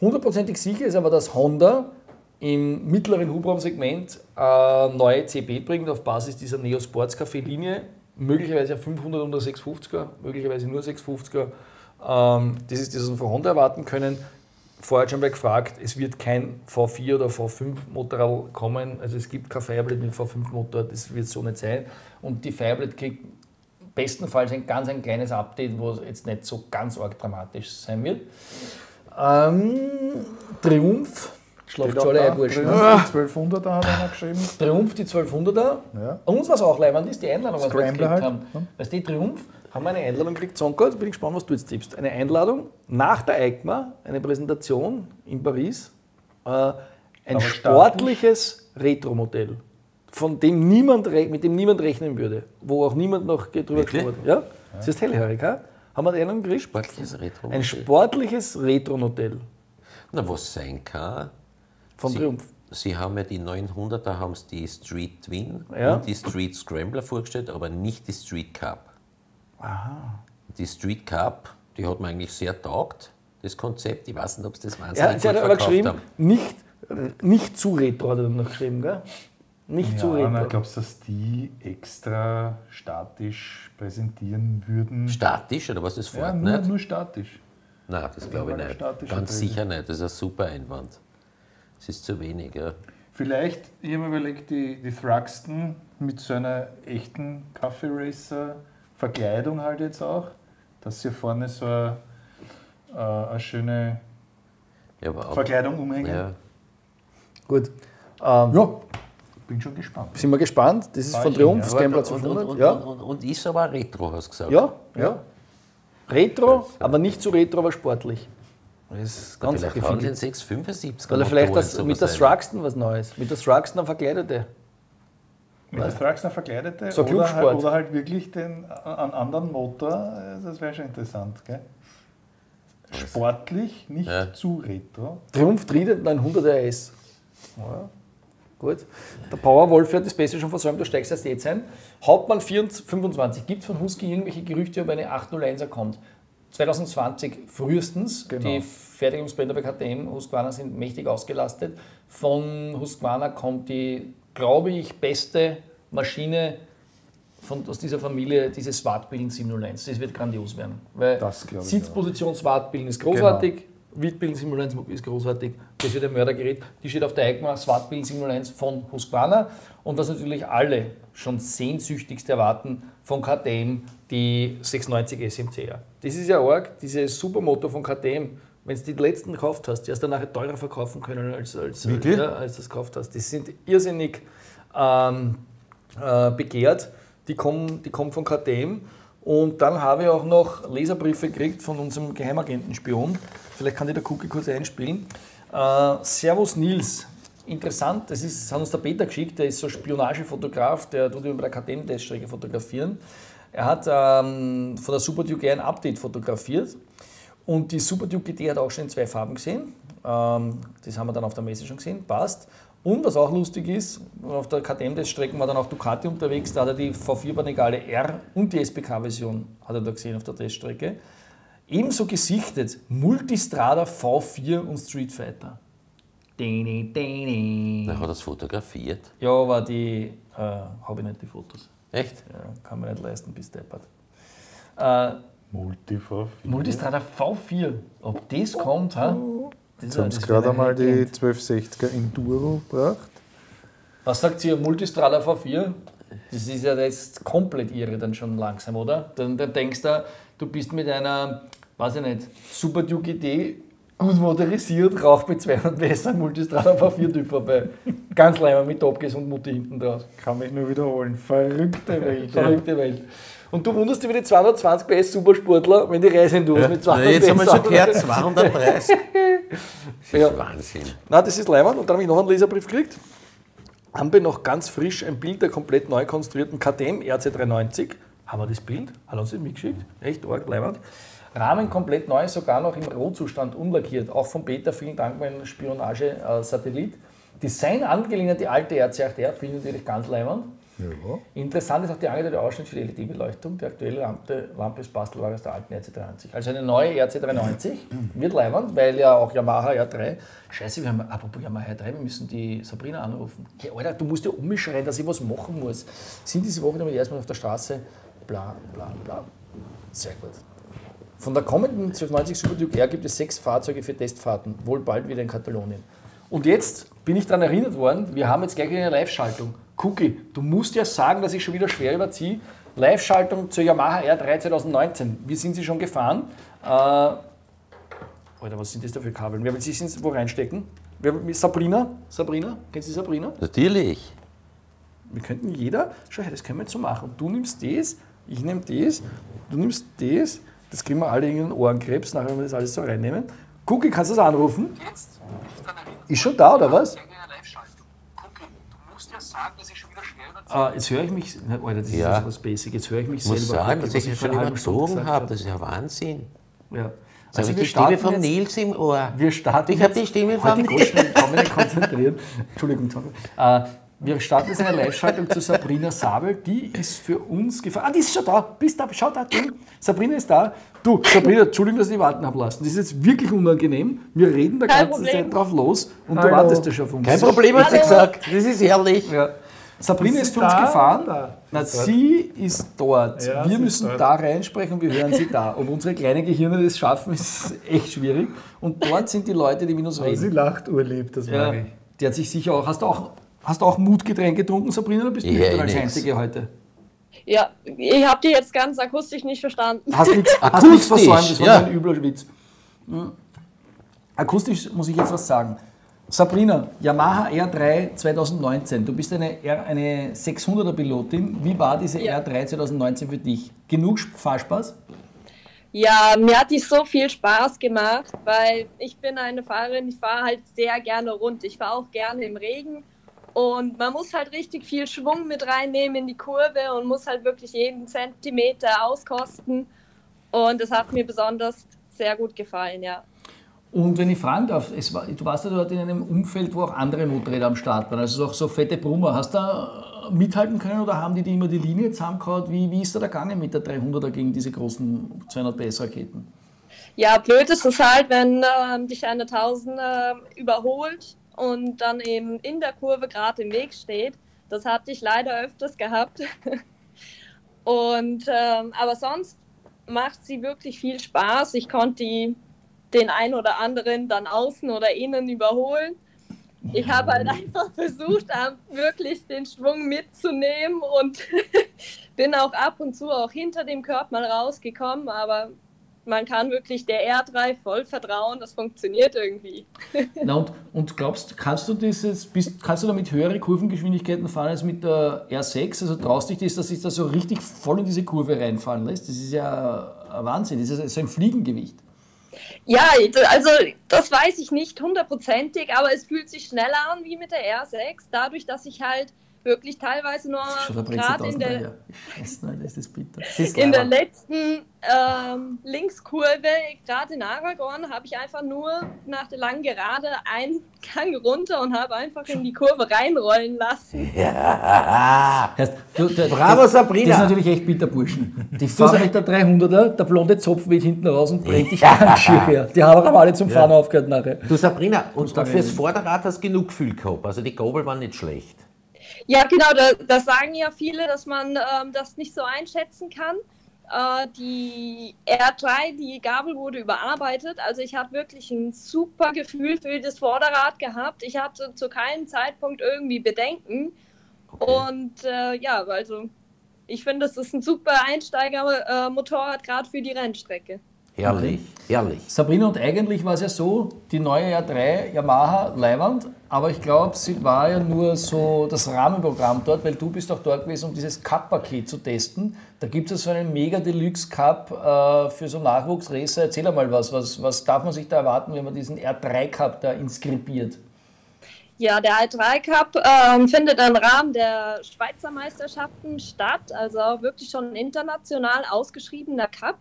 Hundertprozentig sicher ist aber, dass Honda im mittleren Hubraumsegment neue CB bringt auf Basis dieser Neo Sports Café Linie. Möglicherweise 500 oder 650er, möglicherweise nur 650er. Das ist das, was wir von Honda erwarten können. Vorher schon mal gefragt, es wird kein V4 oder V5 Motorrad kommen, also es gibt kein Fireblade mit V5 Motor, das wird so nicht sein. Und die Fireblade kriegt bestenfalls ein ganz kleines Update, wo es jetzt nicht so ganz arg dramatisch sein wird. Triumph, schlaft schon alle ein Burschen. Die 1200er hat einer geschrieben. Triumph, die 1200er. Ja. Und was auch leibend ist, die Einladung, was wir gekriegt haben. Hm? Weißt du, Triumph? Haben wir eine Einladung gekriegt, Sonko, jetzt bin ich gespannt, was du jetzt tippst. Eine Einladung nach der EICMA, eine Präsentation in Paris, ein sportliches Retro-Modell, mit dem niemand rechnen würde, wo auch niemand noch drüber gesprochen hat. Ja? Das ist hellhörig, ha? Haben wir eine Einladung gekriegt? Sportliches Retro-Modell. Ein sportliches Retro-Modell. Na, was sein kann. Von Triumph. Sie haben ja die 900er, haben sie die Street Twin und die Street Scrambler vorgestellt, aber nicht die Street Cup. Aha. Die Street Cup, die hat mir eigentlich sehr taugt, das Konzept. Ich weiß nicht, ob es das wahnsinnig gut verkauft haben. Nicht zu retro, hat er noch geschrieben, gell? Nicht zu retro. Ich glaube, dass die extra statisch präsentieren würden. Statisch? Oder was ist das? Ja, nur statisch. Nein, das glaube ich nicht. Ganz sicher nicht. Das ist ein super Einwand. Es ist zu wenig. Ja. Vielleicht, ich habe mir überlegt, die Thruxton mit so einer echten Cafe Racer Verkleidung halt jetzt auch, dass hier vorne so eine schöne Verkleidung umhängen. Ja. Gut. Ja. Bin schon gespannt. Sind wir gespannt? Das ist von Triumph, das Gameplatz 500. Ja. Und ist aber Retro, hast du gesagt. Ja, ja. Retro, aber nicht zu Retro, aber sportlich. Das ist ganz vielleicht haben den 675er. Oder vielleicht das, mit der Thruxton was Neues. Mit der Thruxton verkleidete. Mit der Thruxton verkleidete so oder halt wirklich einen anderen Motor. Das wäre schon interessant, gell? Sportlich, nicht zu Retro. Triumph Trident 900 RS. Ja. Gut. Der Powerwolf hat das Beste schon versäumt, du steigst erst jetzt ein. Hauptmann 25. Gibt es von Husky irgendwelche Gerüchte, ob eine 801er kommt? 2020 frühestens. Genau. Die Fertigungsbänder bei KTM Husqvarna sind mächtig ausgelastet. Von Husqvarna kommt die, glaube ich, beste Maschine aus dieser Familie, dieses Wartbillen 701. Das wird grandios werden. Weil das Sitzpositions Wartbillen ist großartig. Genau. Wildbillen 701 ist großartig, das wird ein Mördergerät. Die steht auf der EICMA, Swartbillen 701 von Husqvarna. Und was natürlich alle schon sehnsüchtigst erwarten, von KTM die 690 SMCR. Das ist ja arg, diese Supermoto von KTM, wenn du die letzten gekauft hast, die hast du nachher teurer verkaufen können, als du es gekauft hast. Die sind irrsinnig begehrt, die kommen von KTM. Und dann habe ich auch noch Leserbriefe gekriegt von unserem Geheimagentenspion. Vielleicht kann ich der Cookie kurz einspielen. Servus Nils. Interessant, das hat uns der Peter geschickt, der ist so ein Spionagefotograf, der tut über der KTM-Teststrecke fotografieren. Er hat von der Super Duke ein Update fotografiert und die Super Duke GT hat auch schon in 2 Farben gesehen. Das haben wir dann auf der Messe schon gesehen, passt. Und was auch lustig ist, auf der KTM-Teststrecke war dann auch Ducati unterwegs, da hat er die V4 Panigale R und die SPK-Version hat er da gesehen auf der Teststrecke. Ebenso gesichtet Multistrada V4 und Streetfighter. Wer hat das fotografiert? Ja, aber die habe ich nicht die Fotos. Echt? Ja, kann man nicht leisten, bis deppert. Multistrada V4. Ob das kommt, ha? Jetzt haben sie gerade einmal die 1260er Enduro gebracht. Was sagt ihr, Multistrada V4? Das ist ja jetzt komplett irre dann schon langsam, oder? Dann denkst du, du bist mit einer, weiß ich nicht, Super Duke GT gut motorisiert, raucht mit 200 PS Multistrada V4-Typ vorbei. Ganz leider mit Topgas und Mutti hinten draus. Kann mich nur wiederholen. Verrückte Welt. Verrückte Welt. Und du wunderst dich wie die 220 PS Supersportler, wenn die Reisendurs mit 200 PS. Jetzt haben wir schon gehört, 230. Das ist Wahnsinn. Nein, das ist leider. Und dann habe ich noch einen Leserbrief gekriegt. Haben wir noch ganz frisch ein Bild der komplett neu konstruierten KTM RC390. Haben wir das Bild? Hallo, Sie mitgeschickt? Echt arg, leiwand. Rahmen komplett neu, sogar noch im Rohzustand, unlackiert. Auch von Peter, vielen Dank, mein Spionage-Satellit. Design angelehnt an die alte RC8R, finde ich natürlich ganz leiwand. Ja. Interessant ist auch der angedeutete Ausschnitt für die LED-Beleuchtung. Die aktuelle Lampe ist Bastelware aus der alten RC390. Also eine neue RC390 wird leiwand, weil ja auch Yamaha R3. Scheiße, wir haben, apropos Yamaha R3, wir müssen die Sabrina anrufen. Hey, Alter, du musst ja umschreien, dass ich was machen muss. Sind diese Woche nämlich erstmal auf der Straße. Bla, bla, bla. Sehr gut. Von der kommenden 1290 Super Duke R gibt es 6 Fahrzeuge für Testfahrten. Wohl bald wieder in Katalonien. Und jetzt bin ich daran erinnert worden, wir haben jetzt gleich eine Live-Schaltung. Cookie, du musst ja sagen, dass ich schon wieder schwer überziehe. Live-Schaltung zur Yamaha R3 2019. Wir sind sie schon gefahren. Alter, was sind das da für Kabeln? Wer will sie wo reinstecken? Sabrina? Sabrina? Kennst du Sabrina? Natürlich. Wir könnten jeder, schau her, das können wir jetzt so machen. Du nimmst das, ich nehme das, du nimmst das. Das kriegen wir alle irgendeinen Ohrenkrebs, nachher wenn wir das alles so reinnehmen. Cookie, kannst du das anrufen? Jetzt? Ist schon da, oder was? Ah, jetzt höre ich mich. Alter, das ist ja was Basic. Jetzt höre ich mich selber. Ich muss sagen, dass ich das schon überzogen habe. Das ist ja Wahnsinn. Ja. Also ich habe die Stimme vom Nils im Ohr. Wir starten. Ich habe die Stimme vom Nils. Entschuldigung, Tom. Wir starten jetzt eine Live-Schaltung zu Sabrina Sabel. Die ist für uns gefahren. Ah, die ist schon da. Bist da. Schau da. Sabrina ist da. Du, Sabrina, Entschuldigung, dass ich warten habe lassen. Das ist jetzt wirklich unangenehm. Wir reden da ganze Zeit drauf los und du wartest ja schon auf uns. Kein Problem, hat sie gesagt. Das ist herrlich. Ja. Sabrina ist für uns gefahren. Na, sie ist dort. Ja, wir müssen da reinsprechen und wir hören sie da. Ob unsere kleinen Gehirne das schaffen, ist echt schwierig. Und dort sind die Leute, die mit uns reden. Sie lacht urlieb, das mag ich. Der hat sich sicher auch. Hast du auch Mutgetränk getrunken, Sabrina, oder bist du als Einzige heute? Ja, ich habe die jetzt ganz akustisch nicht verstanden. Hast nichts versäumt, das war ein übler Witz. Hm. Akustisch muss ich jetzt was sagen. Sabrina, Yamaha R3 2019, du bist eine 600er-Pilotin. Wie war diese R3 2019 für dich? Genug Fahrspaß? Ja, mir hat die so viel Spaß gemacht, weil ich bin eine Fahrerin, ich fahre halt sehr gerne rund. Ich fahre auch gerne im Regen und man muss halt richtig viel Schwung mit reinnehmen in die Kurve und muss halt wirklich jeden Zentimeter auskosten. Und das hat mir besonders sehr gut gefallen, ja. Und wenn ich fragen darf, du warst ja dort in einem Umfeld, wo auch andere Motorräder am Start waren, also auch so fette Brummer. Hast du da mithalten können oder haben die immer die Linie zusammengehauen? Wie ist da der Gange mit der 300er gegen diese großen 200 PS-Raketen? Ja, blöd ist es halt, wenn dich eine 1000er überholt und dann eben in der Kurve gerade im Weg steht. Das hatte ich leider öfters gehabt. Und, aber sonst macht sie wirklich viel Spaß. Ich konnte den einen oder anderen dann außen oder innen überholen. Ich habe halt einfach versucht, wirklich den Schwung mitzunehmen und bin auch ab und zu auch hinter dem Körper mal rausgekommen, aber man kann wirklich der R3 voll vertrauen, das funktioniert irgendwie. Na und glaubst, kannst du damit höhere Kurvengeschwindigkeiten fahren als mit der R6? Also traust dich das, dass sich das so richtig voll in diese Kurve reinfahren lässt? Das ist ja ein Wahnsinn, das ist so ein Fliegengewicht. Ja, also das weiß ich nicht hundertprozentig, aber es fühlt sich schneller an wie mit der R6, dadurch, dass ich halt wirklich teilweise nur gerade in der letzten Linkskurve, gerade in Aragon, habe ich einfach nur nach der langen Gerade einen Gang runter und habe einfach in die Kurve reinrollen lassen. Ja. Bravo, Sabrina! Das ist natürlich echt bitter, Burschen. Die Fahrer mit der 300er, der blonde Zopf weht hinten raus und bringt dich an den Schirr her. Die haben auch alle zum Fahren aufgehört nachher. Du, Sabrina, und fürs Vorderrad hast du genug Gefühl gehabt, also die Gabel waren nicht schlecht. Ja, genau, das sagen ja viele, dass man das nicht so einschätzen kann. Die R3, die Gabel wurde überarbeitet, also ich habe wirklich ein super Gefühl für das Vorderrad gehabt. Ich hatte zu keinem Zeitpunkt irgendwie Bedenken. Okay. Und ja, also ich finde, das ist ein super Einsteigermotorrad, gerade für die Rennstrecke. Herrlich, herrlich. Sabrina, und eigentlich war es ja so, die neue R3 Yamaha Leihwand, aber ich glaube, sie war ja nur so das Rahmenprogramm dort, weil du bist auch dort gewesen, um dieses Cup-Paket zu testen. Da gibt es so einen Mega-Deluxe-Cup für so Nachwuchsracer. Erzähl einmal was darf man sich da erwarten, wenn man diesen R3-Cup da inskribiert? Ja, der R3-Cup findet im Rahmen der Schweizer Meisterschaften statt, also wirklich schon ein international ausgeschriebener Cup,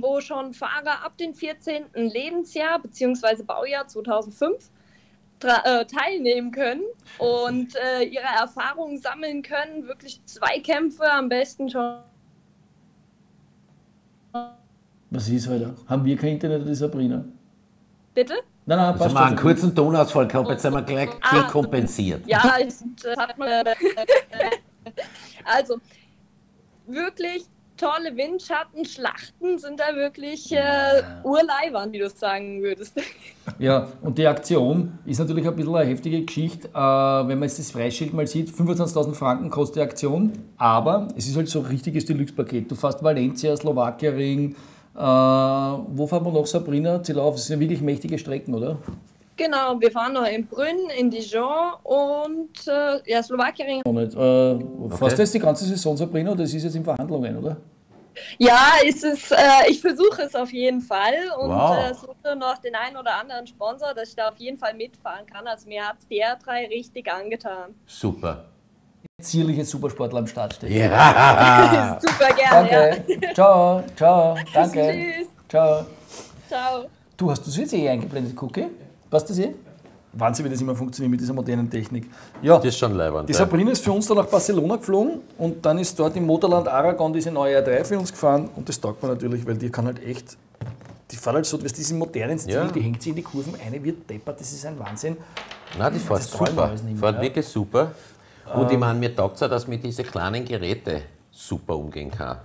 wo schon Fahrer ab dem 14. Lebensjahr bzw. Baujahr 2005 teilnehmen können und ihre Erfahrungen sammeln können. Wirklich Zweikämpfe, am besten schon. Was ist heute? Haben wir kein Internet oder Sabrina? Bitte? Nein, passt. Mal einen kurzen Tonausfall gehabt, jetzt sind wir gleich kompensiert. Ja, hat man. Also, wirklich. Tolle Windschattenschlachten sind da wirklich Urleihwand, wie du es sagen würdest. Ja, und die Aktion ist natürlich ein bisschen eine heftige Geschichte, wenn man jetzt das Preisschild mal sieht. 25.000 Franken kostet die Aktion, aber es ist halt so ein richtiges Deluxe-Paket. Du fährst Valencia, Slowakia-Ring, wo fahren wir noch, Sabrina? Ziel auf, es sind wirklich mächtige Strecken, oder? Genau, wir fahren noch in Brünn, in Dijon und ja, Slowakien. Fast jetzt die ganze Saison, Sabrina, das ist jetzt in Verhandlungen, oder? Ja, ich versuche es auf jeden Fall und suche noch den einen oder anderen Sponsor, dass ich da auf jeden Fall mitfahren kann. Also mir hat die R3 richtig angetan. Super. Zierliche Supersportler am Start stehen. Ja. Super gerne. Danke. Ja. Ciao, ciao, danke. Tschüss. Ciao. Ciao. Du, hast das jetzt eingeblendet, Cookie? Passt das eh? Wahnsinn, wie das immer funktioniert mit dieser modernen Technik. Ja, das ist schon leibend. Die Sabrina ist für uns dann nach Barcelona geflogen und dann ist dort im Motorland Aragon diese neue R3 für uns gefahren und das taugt man natürlich, weil die kann halt echt, die fährt halt so, weißt du, diesen modernen Stil, die hängt sich in die Kurven ein, wird deppert, das ist ein Wahnsinn. Nein, die fährt super, fährt wirklich super. Und ich meine, mir taugt es auch, dass mit diesen kleinen Geräten super umgehen kann.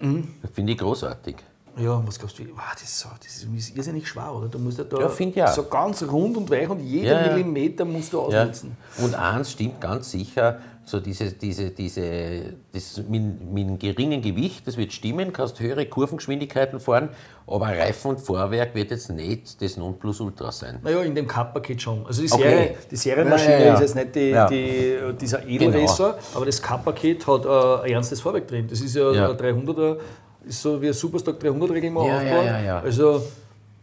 Mhm. Finde ich großartig. Ja, was glaubst du? Wow, das ist irrsinnig schwer, oder? Du musst ja da so ganz rund und weich und jeden Millimeter musst du ausnutzen. Ja. Und eins stimmt ganz sicher, so das mit einem geringen Gewicht, das wird stimmen, kannst höhere Kurvengeschwindigkeiten fahren, aber Reifen und Fahrwerk wird jetzt nicht das Nonplusultra sein. Naja, in dem Cup-Paket schon. Also die Serienmaschine ist jetzt nicht dieser Edelracer, aber das Cup-Paket hat ein ernstes Fahrwerk drin. Das ist ein 300er. Ist so wie ein Superstock 300 Regelmann aufbauen. Also,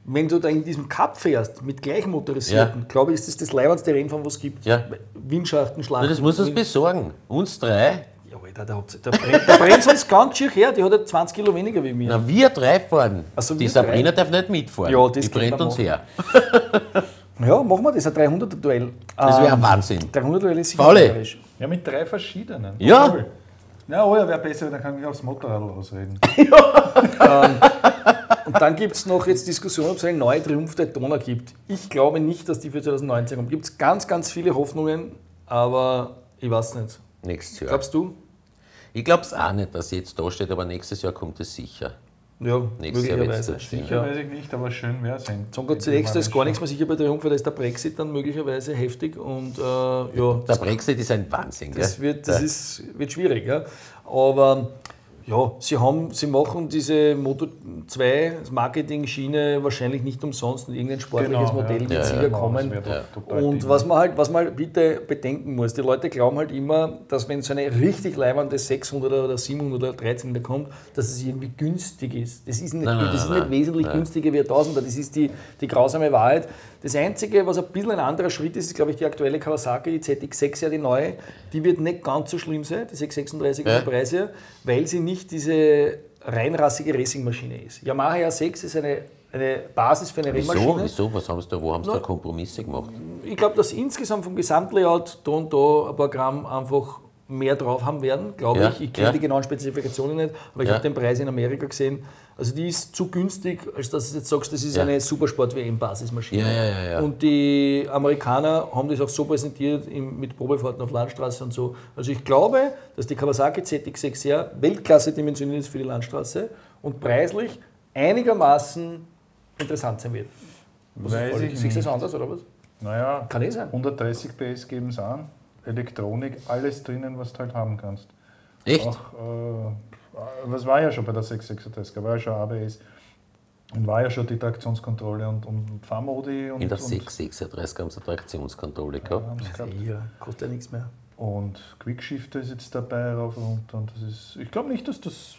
wenn du da in diesem Cup fährst, mit gleichmotorisierten, glaube ich, ist das leibendste Rennfahren, was es gibt. Ja. Windschachtenschlagen. Schlachten. Das muss uns besorgen. Uns drei. Ja, Alter, da brennt uns ganz schier her. Die hat halt 20 Kilo weniger wie mir. Na, wir drei fahren. Also, die Sabrina darf nicht mitfahren. Ja, das die brennt uns her. Ja, machen wir das, ein 300er-Duell. Das wäre ein Wahnsinn. 300er-Duell ist sicher. Ja, mit drei verschiedenen. Ja. Cool. Ja, oh ja, wäre besser, dann kann ich aufs Motorrad ausreden. Und dann gibt es noch jetzt Diskussion, ob es eine neue Triumph Daytona gibt. Ich glaube nicht, dass die für 2019 kommt. Gibt es ganz, ganz viele Hoffnungen, aber ich weiß nicht. Nächstes Jahr. Glaubst du? Ich glaube es auch nicht, dass sie jetzt da steht, aber nächstes Jahr kommt es sicher. Ja, nächstes Jahr wird es da stehen. Sicher weiß ich nicht, aber schön wäre es. Zunächst ist gar nichts mehr sicher bei Triumph, weil da ist der Brexit dann möglicherweise heftig. Und, der Brexit ist ein Wahnsinn. Das wird schwierig. Ja. Aber ja, sie machen diese Moto2-Marketing-Schiene wahrscheinlich nicht umsonst. Und irgendein sportliches Modell wird sicher kommen. Und was man halt bitte bedenken muss, die Leute glauben halt immer, dass wenn so eine richtig leibende 600er oder 700er oder 13er kommt, dass es irgendwie günstig ist. Das ist nicht, wesentlich günstiger wie ein 1000er. Das ist die grausame Wahrheit. Das Einzige, was ein bisschen ein anderer Schritt ist, ist, glaube ich, die aktuelle Kawasaki, die ZX-6R, die neue. Die wird nicht ganz so schlimm sein, die 636er Preis her, weil sie nicht diese reinrassige Racingmaschine ist. Yamaha R6 ist eine Basis für eine Rennmaschine. Wieso? Wo haben sie da Kompromisse gemacht? Ich glaube, dass insgesamt vom Gesamtlayout da und da ein paar Gramm einfach mehr drauf haben werden, glaube ich. Ich kenne die genauen Spezifikationen nicht, aber ich habe den Preis in Amerika gesehen. Also die ist zu günstig, als dass du jetzt sagst, das ist eine Supersport-WM-Basismaschine. Und die Amerikaner haben das auch so präsentiert mit Probefahrten auf Landstraße und so. Also ich glaube, dass die Kawasaki ZX-6R Weltklasse dimensioniert ist für die Landstraße und preislich einigermaßen interessant sein wird. Siehst du das anders oder was? Naja, kann eh sein. 130 PS geben es an. Elektronik, alles drinnen, was du halt haben kannst. Echt? Auch, was war ja schon bei der 636, war ja schon ABS und war ja schon die Traktionskontrolle und Fahrmodi. In der 636 haben sie Traktionskontrolle gehabt. Ja, kostet ja nichts mehr. Und Quickshifter ist jetzt dabei rauf und das ist. Ich glaube nicht, dass das.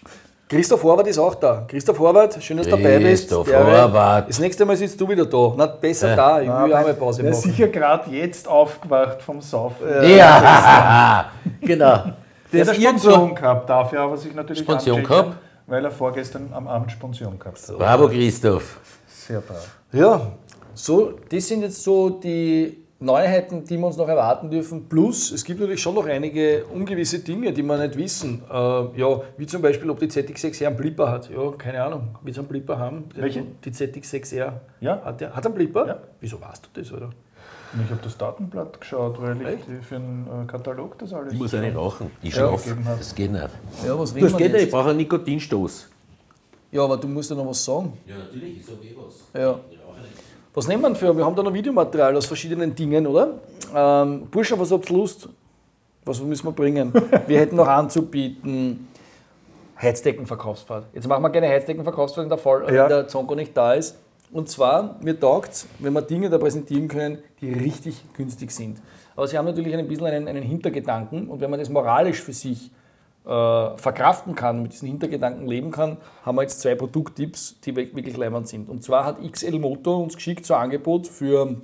Christoph Horvath ist auch da. Christoph Horvath, schön, dass du dabei bist. Christoph Horvath. Das nächste Mal sitzt du wieder da. Na, besser da, ich will auch mal Pause machen. Der ist sicher gerade jetzt aufgewacht vom Saufen. Ja, genau. Der hat Sponsion gehabt, dafür was ich natürlich Sponsion gehabt, weil er vorgestern am Abend Sponsion gehabt hat. Bravo, Christoph. Sehr brav. Ja, so, das sind jetzt so die Neuheiten, die wir uns noch erwarten dürfen. Plus, es gibt natürlich schon noch einige ungewisse Dinge, die wir nicht wissen. Ja, wie zum Beispiel, ob die ZX-6R einen Blipper hat. Ja, keine Ahnung. Wird es einen Blipper haben? Welche? Die ZX-6R. Ja. Hat einen Blipper? Ja. Wieso weißt du das, oder? Ich habe das Datenblatt geschaut, weil ich für einen Katalog das alles... Ich muss ja nicht rauchen. Ich schlafe. Das geht nicht. Ja, was das geht nicht. Ich brauche einen Nikotinstoß. Ja, aber du musst ja noch was sagen. Ja, natürlich. Ich sage was. Ja. Was nehmen wir für? Wir haben da noch Videomaterial aus verschiedenen Dingen, oder? Bursche, was habt ihr Lust? Was müssen wir bringen? Wir hätten noch anzubieten Heizdeckenverkaufsfahrt. Jetzt machen wir keine Heizdeckenverkaufsfahrt in der Fall, wenn der Zonko nicht da ist. Und zwar, mir taugt es, wenn wir Dinge da präsentieren können, die richtig günstig sind. Aber sie haben natürlich ein bisschen einen Hintergedanken und wenn man das moralisch für sich verkraften kann, mit diesen Hintergedanken leben kann, haben wir jetzt zwei Produkttipps, die wirklich leibend sind. Und zwar hat XL Motor uns geschickt so ein Angebot für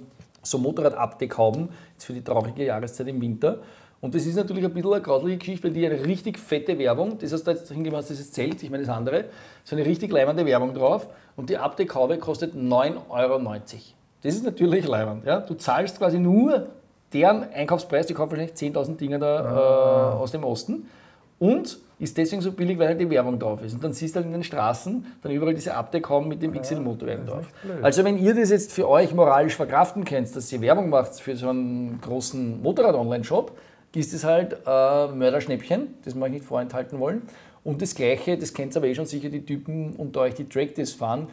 so Motorradabdeckhauben, jetzt für die traurige Jahreszeit im Winter. Und das ist natürlich ein bisschen eine grauselige Geschichte, weil die eine richtig fette Werbung, das heißt, da jetzt hingemacht, das ist Zelt, ich meine das andere, so eine richtig leibende Werbung drauf und die Abdeckhaube kostet 9,90 €. Das ist natürlich leibend, ja? Du zahlst quasi nur deren Einkaufspreis, die kaufen wahrscheinlich 10.000 Dinger da aus dem Osten. Und ist deswegen so billig, weil halt die Werbung drauf ist. Und dann siehst du halt in den Straßen dann überall diese Abdeckhauben mit dem XL-Motorwerk drauf. Also wenn ihr das jetzt für euch moralisch verkraften könnt, dass ihr Werbung macht für so einen großen Motorrad-Online-Shop, ist es halt Mörderschnäppchen, das mag ich nicht vorenthalten wollen. Und das Gleiche, das kennt ihr aber eh schon sicher, die Typen unter euch, die Trackdays fahren,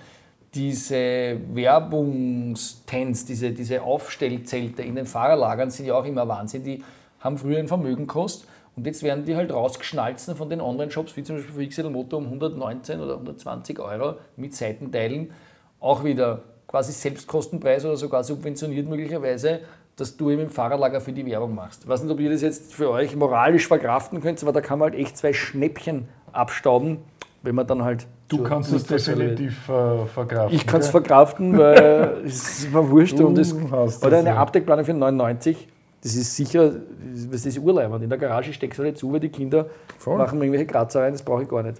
diese Werbungstents, diese Aufstellzelte in den Fahrerlagern sind ja auch immer Wahnsinn, die haben früher ein Vermögen gekostet und jetzt werden die halt rausgeschnalzen von den Online-Shops, wie zum Beispiel für Yxel-Motor um 119 oder 120 Euro mit Seitenteilen, auch wieder quasi Selbstkostenpreis oder sogar subventioniert möglicherweise, dass du eben im Fahrerlager für die Werbung machst. Ich weiß nicht, ob ihr das jetzt für euch moralisch verkraften könnt, aber da kann man halt echt zwei Schnäppchen abstauben, wenn man dann halt... Du kannst es definitiv verkraften. Ich kann es verkraften, weil es ist mir wurscht. Und es, oder eine Abdeckplane für 99, das ist sicher, was ist Urleihwand. In der Garage steckst du nicht zu, weil die Kinder machen irgendwelche Kratzer rein, das brauche ich gar nicht.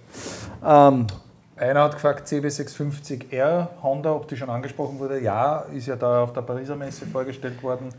Einer hat gefragt, CB650R, Honda, ob die schon angesprochen wurde. Ja, ist ja da auf der Pariser Messe vorgestellt worden.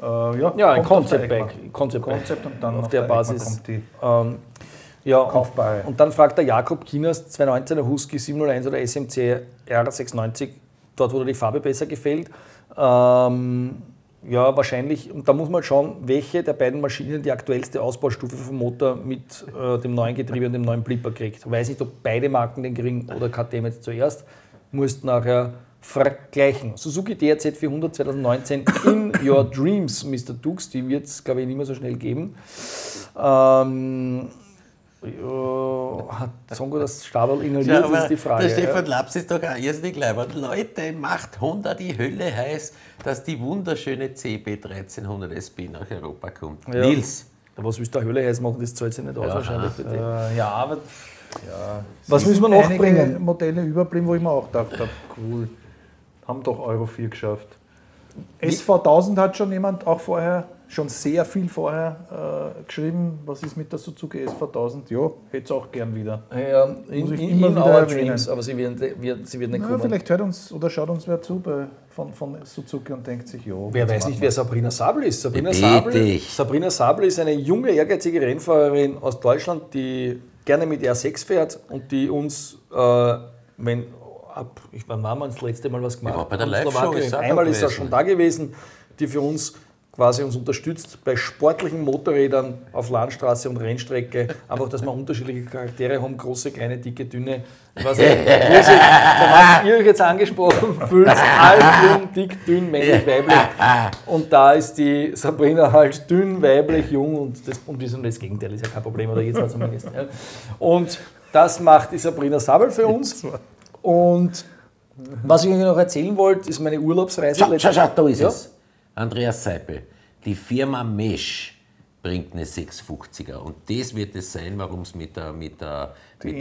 Ja, ein Concept-Bike. Concept und dann auf der Basis EICMA kommt die kaufbare. Und dann fragt der Jakob Kinas, 219er Husky 701 oder SMC R690, dort wo dir die Farbe besser gefällt. Ja, wahrscheinlich, und da muss man schauen, welche der beiden Maschinen die aktuellste Ausbaustufe vom Motor mit dem neuen Getriebe und dem neuen Blipper kriegt. Ich weiß nicht, ob beide Marken den kriegen oder KTM jetzt zuerst, musst nachher vergleichen. Suzuki DRZ 400 2019 in your dreams, Mr. Dukes, die wird es, glaube ich, nicht mehr so schnell geben. Hat Songo das Stabel inhaliert, ja, das ist die Frage. Der Stefan Laps ist doch auch irrsinnig leibend. Leute, macht Honda die Hölle heiß, dass die wunderschöne CB1300 SB nach Europa kommt. Ja. Nils. Was willst du der Hölle heiß machen? Das zahlt sich nicht aus wahrscheinlich. Ja, aber... Ja, was müssen wir noch bringen? Modelle überblieben, wo ich mir auch gedacht habe, cool, haben doch Euro 4 geschafft. SV1000 hat schon jemand auch vorher... schon sehr viel vorher geschrieben, was ist mit der Suzuki SV1000? Ja, hätte es auch gern wieder. Ja, in our dreams, aber sie wird nicht kommen. Vielleicht hört uns oder schaut uns wer zu von Suzuki und denkt sich, ja. Wer weiß nicht, wer Sabrina Sabel ist. Sabrina Sabel ist eine junge, ehrgeizige Rennfahrerin aus Deutschland, die gerne mit R6 fährt und die uns, wann haben wir das letzte Mal was gemacht? Ich war bei der Live-Show. Einmal ist er schon da gewesen, die für uns quasi uns unterstützt bei sportlichen Motorrädern auf Landstraße und Rennstrecke. Einfach, dass wir unterschiedliche Charaktere haben, große, kleine, dicke, dünne. Ich weiß nicht, da was ihr jetzt angesprochen fühlt, alt, jung, dick, dünn, männlich, weiblich. Und da ist die Sabrina halt dünn, weiblich, jung und das Gegenteil ist ja kein Problem, oder jetzt zumindest. Ja. Und das macht die Sabrina Sabel für uns. Und was ich euch noch erzählen wollte, ist meine Urlaubsreise. Schau, da ist es. Andreas Seipel, die Firma Mesh bringt eine 650er und das wird es sein, warum es mit der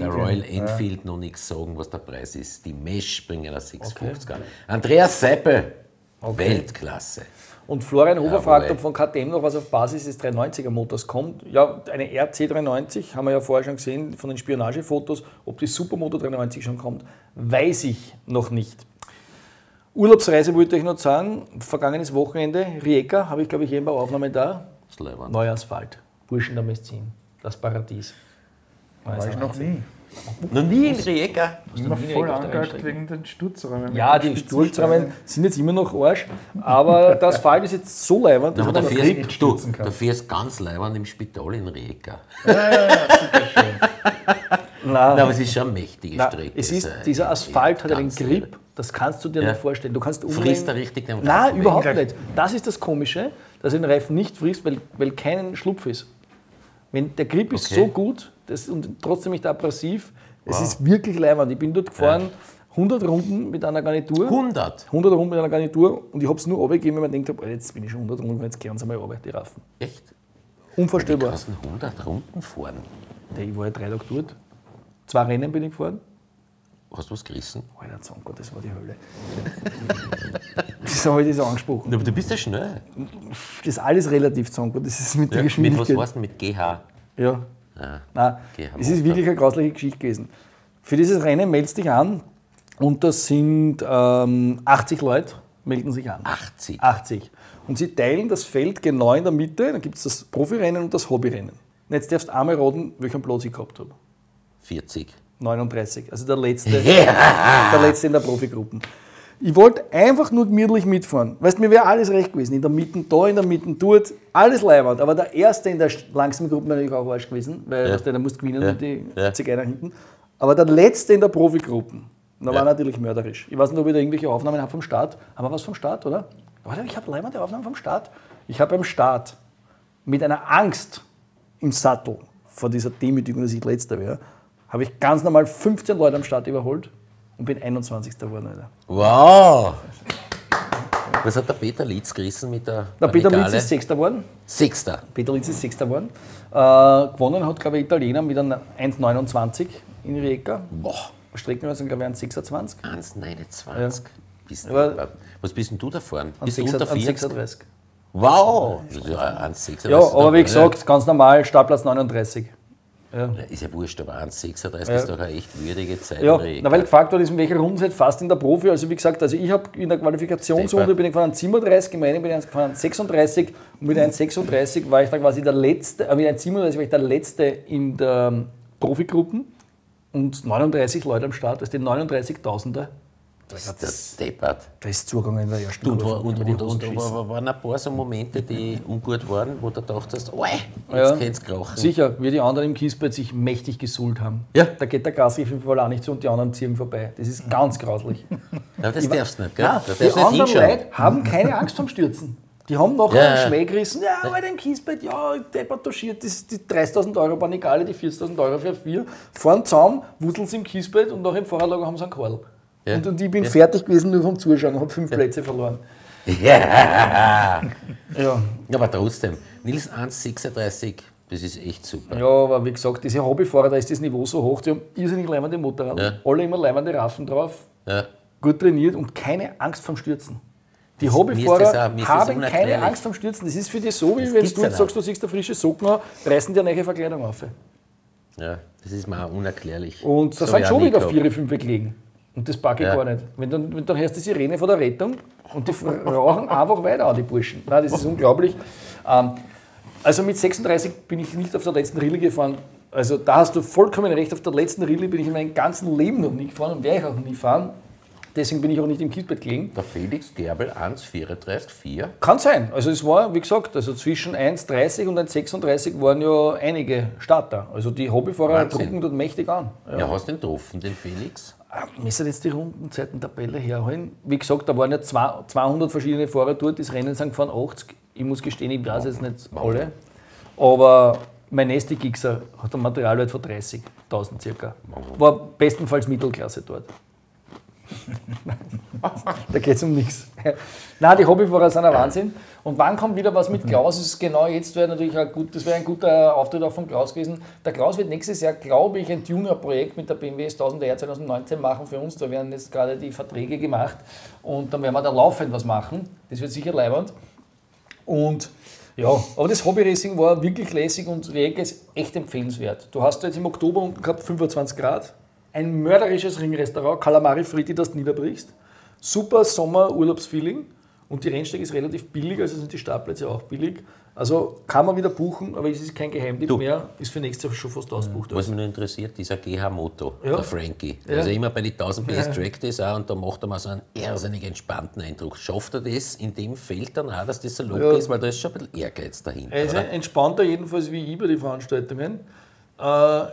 Royal Enfield noch nichts sagen, was der Preis ist. Die Mesh bringen eine 650er. Okay. Andreas Seipel, Weltklasse. Und Florian Hofer fragt, ob von KTM noch was auf Basis des 390er Motors kommt. Ja, eine RC390 haben wir ja vorher schon gesehen von den Spionagefotos. Ob die Supermoto 390 schon kommt, weiß ich noch nicht. Urlaubsreise wollte ich noch sagen, vergangenes Wochenende, Rijeka, habe ich glaube ich eben bei Aufnahmen da. Neuer Asphalt, Burschen der Messin, das Paradies. War ich noch nie. Noch nie in Rijeka? Ich bin voll angehört wegen den Sturzräumen. Ja, die Sturzräumen sind jetzt immer noch Arsch, aber der Asphalt ist jetzt so leiwand, dass man nicht stürzen kann. Dafür ist ganz leiwand im Spital in Rijeka. Ja, super schön. Nein, aber es ist schon eine mächtige Strecke. Es ist, dieser Asphalt hat einen Grip, das kannst du dir nicht vorstellen. Du kannst frisst er richtig den Reifen? Nein, überhaupt nicht. Das ist das Komische, dass er den Reifen nicht frisst, weil kein Schlupf ist. Wenn der Grip ist so gut und trotzdem nicht abrasiv, es ist wirklich leiwand. Ich bin dort gefahren, 100 Runden mit einer Garnitur. 100 Runden mit einer Garnitur und ich habe es nur runtergegeben, weil ich mir gedacht habe, jetzt bin ich schon 100 Runden, jetzt kehren sie mal runter, die Reifen. Echt? Unvorstellbar. Du kannst 100 Runden fahren? Ich war ja 3 Tage dort. 2 Rennen bin ich gefahren. Hast du was gerissen? Alter Zanko, das war die Hölle. Das habe ich das angesprochen. Aber du bist ja schnell. Das ist alles relativ, Zanko. Das ist mit der Geschwindigkeit. Mit was warst du? Mit GH? Ja. Ah, nein, es ist wirklich eine grausliche Geschichte gewesen. Für dieses Rennen meldest dich an und das sind 80 Leute melden sich an. 80? 80. Und sie teilen das Feld genau in der Mitte. Dann gibt es das Profirennen und das Hobbyrennen. Und jetzt darfst du einmal raten, welchen Platz ich gehabt habe. 40. 39, also der letzte in der Profigruppen. Ich wollte einfach nur gemütlich mitfahren. Weißt, mir wäre alles recht gewesen. In der Mitte da, in der Mitte dort, alles leibend. Aber der Erste in der langsamen Gruppe natürlich auch Arsch gewesen, weil ja, der muss gewinnen, ja, und die zig einer hinten. Aber der Letzte in der Profigruppe, da war natürlich mörderisch. Ich weiß nicht, ob ich da irgendwelche Aufnahmen habe vom Start. Haben wir was vom Start, oder? Warte, ich habe leibende Aufnahmen vom Start. Ich habe beim Start mit einer Angst im Sattel vor dieser Demütigung, dass ich Letzter wäre, habe ich ganz normal 15 Leute am Start überholt und bin 21. geworden, Alter. Wow! Was hat der Peter Litz gerissen mit der Peter Litz ist 6. geworden. 6. Peter Litz ist 6. geworden. Gewonnen hat, glaube ich, Italiener mit einem 1,29 in Rijeka. Boah! Streckenweise, glaube ich, 1,26. 1,29. Ja. Was bist denn du da vorne? Bist du unter 36? Wow! Ja, 1,6. Ja, aber wie gesagt, ganz normal, Startplatz 39. Ja. Ist ja wurscht, aber 1,36 ist doch eine echt würdige Zeit. Ja, na, weil gefragt wurde, in welcher Runde seid fast in der Profi. Also wie gesagt, also ich habe in der Qualifikationsrunde bin ich gefahren 37, im Rennen bin ich gefahren 36 und mit 1,36 war ich dann quasi der Letzte, mit 1,37 war ich der Letzte in der Profigruppen und 39 Leute am Start, also die 39.000er. Das ist deppert. Da ist Zugang in der ersten Gruppe. Und waren ein paar so Momente, die ungut waren, wo du dachtest, oi, jetzt kann's krachen. Sicher, wie die anderen im Kiesbett sich mächtig gesuhlt haben. Ja. Da geht der Gasgriff auch nicht zu und die anderen ziehen vorbei. Das ist ganz grauslich. Ja, das darfst du nicht, gell? Ja, das die anderen nicht Leute haben keine Angst vorm Stürzen. Die haben noch einen Schmäh gerissen. Ja, aber den Kiesbett, ja, deppert touchiert. Die 30.000 € waren egal, die 40.000 € für vier. Fahren zusammen, wuseln sie im Kiesbett und nach im Fahrerlager haben sie einen Karl. Ja. Und ich bin fertig gewesen nur vom Zuschauen und habe 5 Plätze verloren. Ja. Ja. Aber trotzdem, Nils 1,36, das ist echt super. Ja, aber wie gesagt, diese Hobbyfahrer, da ist das Niveau so hoch, die haben irrsinnig leibende Motorräder, alle immer leibende Reifen drauf, gut trainiert und keine Angst vorm Stürzen. Die Hobbyfahrer haben keine Angst vorm Stürzen. Das ist für die so, wie wenn du jetzt sagst, du siehst eine frische Socken an, reißen dir eine neue Verkleidung auf. Ja, das ist mir auch unerklärlich. Und da sind schon wieder 4, 5 gelegen. Und das packe ich gar nicht. Wenn dann hörst du die Sirene von der Rettung und die rauchen einfach weiter an, die Burschen. Nein, das ist unglaublich. Also mit 36 bin ich nicht auf der letzten Rille gefahren. Also da hast du vollkommen recht, auf der letzten Rille bin ich in meinem ganzen Leben noch nie gefahren und werde ich auch noch nie fahren. Deswegen bin ich auch nicht im Kiesbett gelegen. Der Felix Gerbel 1,34,4. Kann sein. Also es war, wie gesagt, also zwischen 1,30 und 1,36 waren ja einige Starter. Also die Hobbyfahrer drucken dort mächtig an. Ja, ja, hast du den getroffen, den Felix? Wir müssen jetzt die Rundenzeitentabelle herholen. Wie gesagt, da waren ja 200 verschiedene Fahrer dort, das Rennen sind gefahren 80. Ich muss gestehen, ich weiß jetzt nicht alle. Aber mein nächster Gixer hat einen Materialwert von 30.000 circa. War bestenfalls Mittelklasse dort. Da geht es um nichts. Nein, die Hobbyfahrer sind ein Wahnsinn. Und wann kommt wieder was mit Klaus? Ist genau jetzt, wäre natürlich ein guter Auftritt auch von Klaus gewesen. Der Klaus wird nächstes Jahr, glaube ich, ein Junior-Projekt mit der BMW S1000R 2019 machen für uns. Da werden jetzt gerade die Verträge gemacht und dann werden wir da laufend was machen. Das wird sicher leibend. Und ja, aber das Hobbyracing war wirklich lässig und Rijeka ist echt empfehlenswert. Du hast jetzt im Oktober unten gehabt 25 Grad. Ein mörderisches Ringrestaurant, Calamari Fritti, das du niederbrichst. Super Sommer-Urlaubsfeeling und die Rennstrecke ist relativ billig, also sind die Startplätze auch billig. Also kann man wieder buchen, aber es ist kein Geheimtipp mehr, ist für nächstes Jahr schon fast ausgebucht. Was mich nur interessiert, dieser GH Moto, der Frankie. Ja. Also immer bei den 1000 PS trackt das auch und da macht er mal so einen irrsinnig entspannten Eindruck. Schafft er das in dem Feld dann auch, dass das so locker ist, weil da ist schon ein bisschen Ehrgeiz dahinter. Er ist entspannter jedenfalls wie ich bei den Veranstaltungen.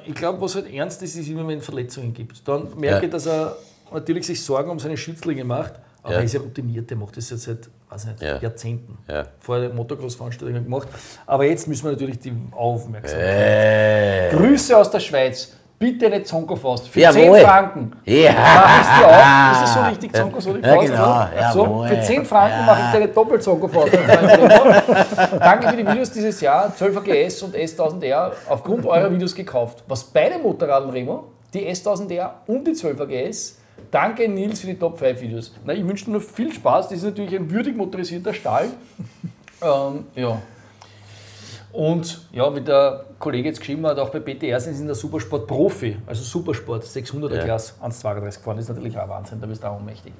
Ich glaube, was halt ernst ist, ist immer, wenn es Verletzungen gibt. Dann merke ich, dass er natürlich sich Sorgen um seine Schützlinge macht, aber er ist ja routiniert, der macht das jetzt seit, weiß nicht, Jahrzehnten. Vorher Motocross-Veranstaltungen gemacht. Aber jetzt müssen wir natürlich die Aufmerksamkeit. Grüße aus der Schweiz. Bitte nicht Zonko-Faust. Für 10 Franken. Ja. Ist das so richtig, Zonko, so die Faust? Ja, genau. So, für 10 Franken mache ich dir eine Doppel-Zonko-Faust. Danke für die Videos dieses Jahr. 12er GS und S1000R aufgrund eurer Videos gekauft. Was beide Motorradeln, Remo, die S1000R und die 12er GS. Danke, Nils, für die Top 5 Videos. Na, ich wünsche dir nur viel Spaß. Das ist natürlich ein würdig motorisierter Stall. Ja. Und ja, wie der Kollege jetzt geschrieben hat, auch bei BTR sind sie in der Supersport Profi, also Supersport 600er Klasse, 1,32 gefahren, das ist natürlich auch Wahnsinn, da bist du auch ohnmächtig.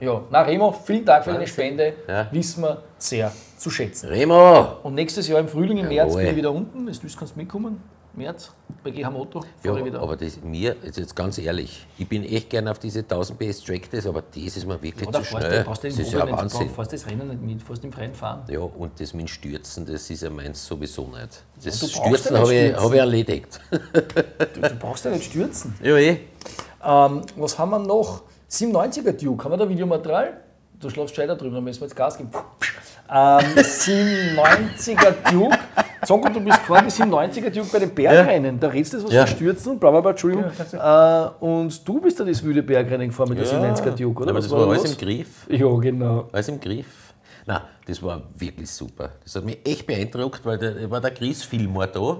Ja, na Remo, vielen Dank für deine Spende, wissen wir sehr zu schätzen. Remo! Und nächstes Jahr im Frühling, im März, bin ich wieder unten, das kannst du mitkommen, März, bei GH Moto, fahre ich wieder. Aber das, jetzt ganz ehrlich, ich bin echt gern auf diese 1000 PS Trackdays, aber das ist mir wirklich zu schnell. Das ist ja Wahnsinn. Du fährst das Rennen nicht mit, fährst im freien Fahren. Ja, und das mit dem Stürzen, das ist ja meins sowieso nicht. Das Stürzen habe ich erledigt. Du brauchst ja nicht stürzen. Ja, eh. Was haben wir noch? 790er Duke, haben wir da Videomaterial? Du schlafst scheiter drüber, dann müssen wir jetzt Gas geben. 790er Duke. Sag mal, du bist gefahren, die 790er Duke bei den Bergrennen. Ja. Da redest du was von Stürzen, blablabla, Entschuldigung. Ja, und du bist da das wilde Bergrennen gefahren mit der 790er Duke, oder? Aber das war alles im Griff. Ja, genau. Alles im Griff. Nein, das war wirklich super. Das hat mich echt beeindruckt, weil da war der Chris Fillmore da,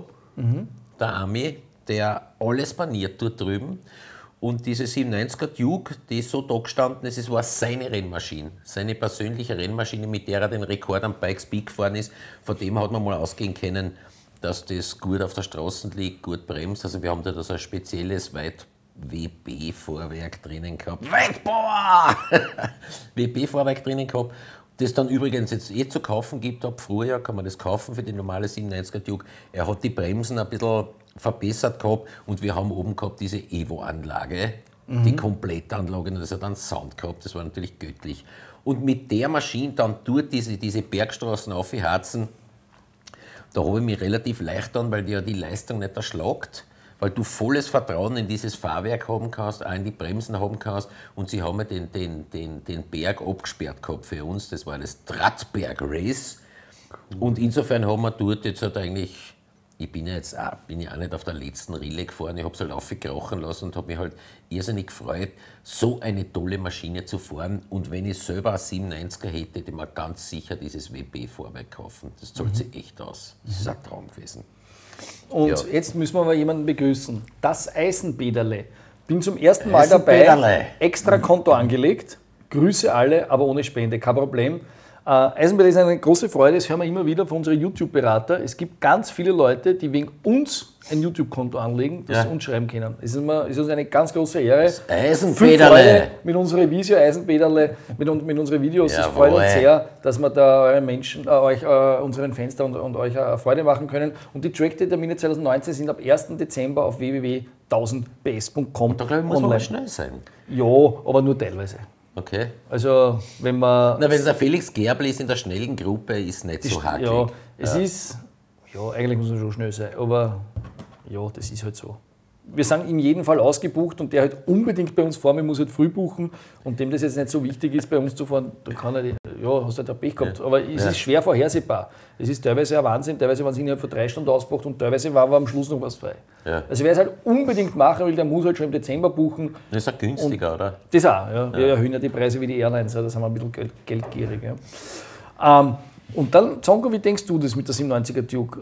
der Ami, der alles paniert dort drüben. Und diese 790er Duke, die ist so da gestanden, es war seine Rennmaschine, seine persönliche Rennmaschine, mit der er den Rekord am Bikes Peak gefahren ist. Von dem hat man mal ausgehen können, dass das gut auf der Straße liegt, gut bremst. Also wir haben da so ein spezielles WB-Fahrwerk drinnen gehabt. Weitbohr! WB-Fahrwerk drinnen gehabt, das dann übrigens jetzt eh zu kaufen gibt. Ab Frühjahr kann man das kaufen für die normale 790er Duke. Er hat die Bremsen ein bisschen verbessert gehabt und wir haben oben gehabt diese Evo-Anlage, die Komplettanlage, und das hat einen Sound gehabt, das war natürlich göttlich. Und mit der Maschine dann durch diese Bergstraßen aufhatzen, da habe ich mich relativ leicht an, weil die Leistung nicht erschlagt, weil du volles Vertrauen in dieses Fahrwerk haben kannst, auch in die Bremsen haben kannst, und sie haben ja den Berg abgesperrt gehabt für uns, das war das Drattberg-Race, und insofern haben wir dort jetzt halt eigentlich. Ich bin ja auch nicht auf der letzten Rille gefahren, ich habe es halt aufgerochen lassen und habe mich halt irrsinnig gefreut, so eine tolle Maschine zu fahren. Und wenn ich selber eine 790er hätte, hätte ich mir ganz sicher dieses WB-Fahrwerk kaufen. Das zahlt sich echt aus. Das ist ein Traum gewesen. Und jetzt müssen wir mal jemanden begrüßen. Das Eisenpedale. Bin zum ersten Mal dabei, extra Konto angelegt. Grüße alle, aber ohne Spende, kein Problem. Eisenpedale ist eine große Freude, das hören wir immer wieder von unseren YouTube-Berater. Es gibt ganz viele Leute, die wegen uns ein YouTube-Konto anlegen, dass sie uns schreiben können. Es ist uns eine ganz große Ehre. Das Eisenpedale! Mit unserer Visio Eisenpedale, mit unseren Videos. Es freut uns sehr, dass wir da euren Menschen, unseren Fans da und euch Freude machen können. Und die Track-Day-Termine 2019 sind ab 1. Dezember auf www.1000ps.com. Da glaube ich, muss man mal schnell sein. Ja, aber nur teilweise. Okay. Also, wenn man. Na, wenn es der Felix Gerbl ist in der schnellen Gruppe, ist nicht so hakelig. Ja, es ist. Ja, eigentlich muss man schon schnell sein, aber ja, das ist halt so. Wir sind in jedem Fall ausgebucht, und der halt unbedingt bei uns fahren will, muss halt früh buchen, und dem das jetzt nicht so wichtig ist, bei uns zu fahren, da kann er, hast halt ein Pech gehabt. Aber es ist schwer vorhersehbar. Es ist teilweise ein Wahnsinn, teilweise waren sie innerhalb von 3 Stunden ausgebucht und teilweise waren wir am Schluss noch was frei. Ja. Also wer es halt unbedingt machen will, der muss halt schon im Dezember buchen. Das ist auch günstiger, und oder? Das auch, ja. Wir erhöhen ja die Preise wie die Airlines, da sind wir ein bisschen geldgierig. Ja. Und dann, Zonko, wie denkst du das mit der 790er Duke?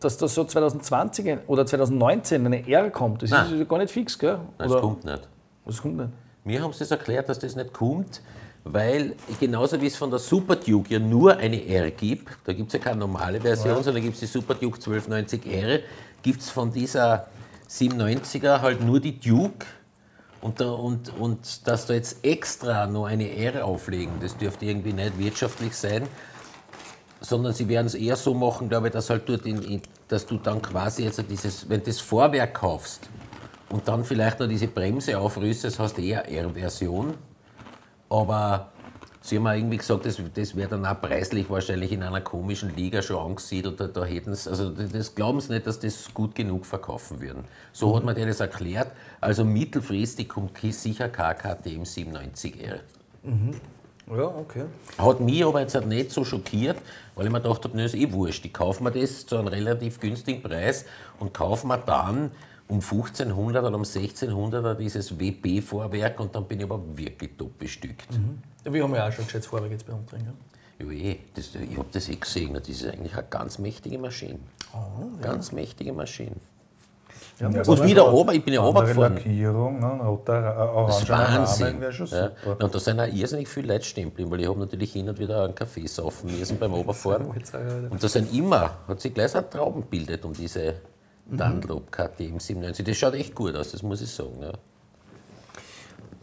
Dass das so 2020 oder 2019 eine R kommt, das ist gar nicht fix, gell? Nein, das kommt nicht. Das kommt nicht. Mir haben sie das erklärt, dass das nicht kommt, weil genauso wie es von der Super Duke ja nur eine R gibt, da gibt es ja keine normale Version, sondern gibt es die Super Duke 1290R, gibt es von dieser 790er halt nur die Duke. Und dass da jetzt extra noch eine R auflegen, das dürfte irgendwie nicht wirtschaftlich sein. Sondern sie werden es eher so machen, glaube ich, dass, halt dass du dann quasi jetzt dieses, wenn du das Fahrwerk kaufst und dann vielleicht noch diese Bremse aufrüstest, hast du eher eine R-Version. Aber sie haben mir irgendwie gesagt, das wäre dann auch preislich wahrscheinlich in einer komischen Liga schon angesiedelt. Da hätten sie, also das glauben sie nicht, dass das gut genug verkaufen würden. So hat man dir das erklärt. Also mittelfristig kommt sicher KTM 790R. Ja, okay. Hat mich aber jetzt nicht so schockiert, weil ich mir gedacht habe, ne, ist eh wurscht. Ich kaufe mir das zu einem relativ günstigen Preis und kaufe mir dann um 1500 oder um 1600er dieses WB-Fahrwerk, und dann bin ich aber wirklich top bestückt. Ja, wir haben ja auch schon ein gescheites Fahrwerk jetzt bei uns drin. Ja, ich habe das eh gesehen. Das ist eigentlich eine ganz mächtige Maschine. Oh, ganz mächtige Maschine. Ja, und wieder oben, ich bin ja oben gefahren. Lackierung, ne, das ist Wahnsinn. Rahmen, schon super. Ja. Und da sind auch irrsinnig viele Leute stehen geblieben, weil ich habe natürlich hin und wieder einen Kaffee saufen müssen beim Oberfahren. Und da sind immer, hat sich gleich so ein Trauben gebildet um diese Dunlop KTM 790. Das schaut echt gut aus, das muss ich sagen. Ja.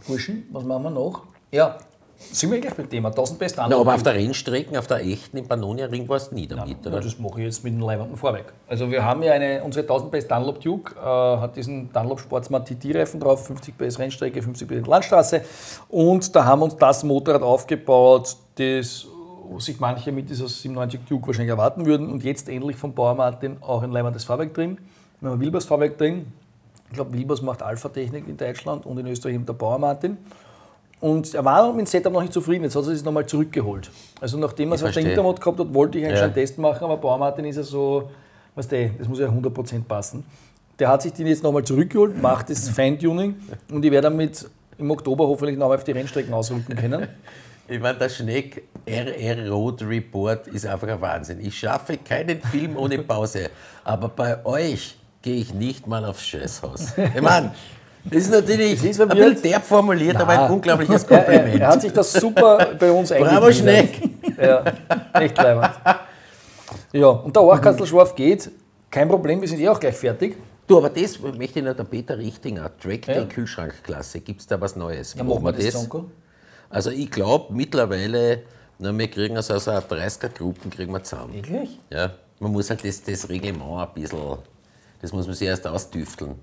Burschen, was machen wir noch? Ja, Sind wir gleich mit dem Thema, 1000 PS. Na, aber auf der Rennstrecke, auf der echten, im Pannonia Ring warst du nie damit, oder? Das mache ich jetzt mit dem leibenden Fahrwerk. Also wir haben ja unsere 1000 PS Dunlop Duke, hat diesen Dunlop Sportsmann TT-Reifen drauf, 50 PS Rennstrecke, 50 PS Landstraße. Und da haben uns das Motorrad aufgebaut, das sich manche mit dieser 790 Duke wahrscheinlich erwarten würden. Und jetzt endlich vom Bauer Martin auch ein leibendes Fahrwerk drin. Wir haben ein Wilbers-Fahrwerk drin. Ich glaube, Wilbers macht Alpha-Technik in Deutschland und in Österreich mit der Bauer Martin. Und er war mit dem Setup noch nicht zufrieden, jetzt hat er es nochmal zurückgeholt. Also nachdem er es auf der Intermot gehabt hat, wollte ich eigentlich schon einen Test machen, aber Bauer Martin ist ja so, weißt du, das muss ja 100% passen. Der hat sich den jetzt nochmal zurückgeholt, macht das Feintuning und ich werde damit im Oktober hoffentlich nochmal auf die Rennstrecken ausrücken können. Ich meine, der Schneck RR Road Report ist einfach ein Wahnsinn. Ich schaffe keinen Film ohne Pause, aber bei euch gehe ich nicht mal aufs Scheißhaus. Ich meine, das ist natürlich ein bisschen derb formuliert, aber ein unglaubliches Kompliment. Er hat sich das super bei uns eingebracht. Bravo, Schneck! Ja, echt leibend. Ja, und der Orchkastelschwarf geht, kein Problem, wir sind auch gleich fertig. Du, aber das möchte ich noch, der Peter Richtinger, Track Day Kühlschrankklasse, gibt es da was Neues? Ja, machen wir das, Zonko? Also ich glaube mittlerweile, na, wir kriegen also aus 30er-Gruppen kriegen wir zusammen. Wirklich? Ja, man muss halt das Reglement ein bisschen, das muss man sich erst austüfteln.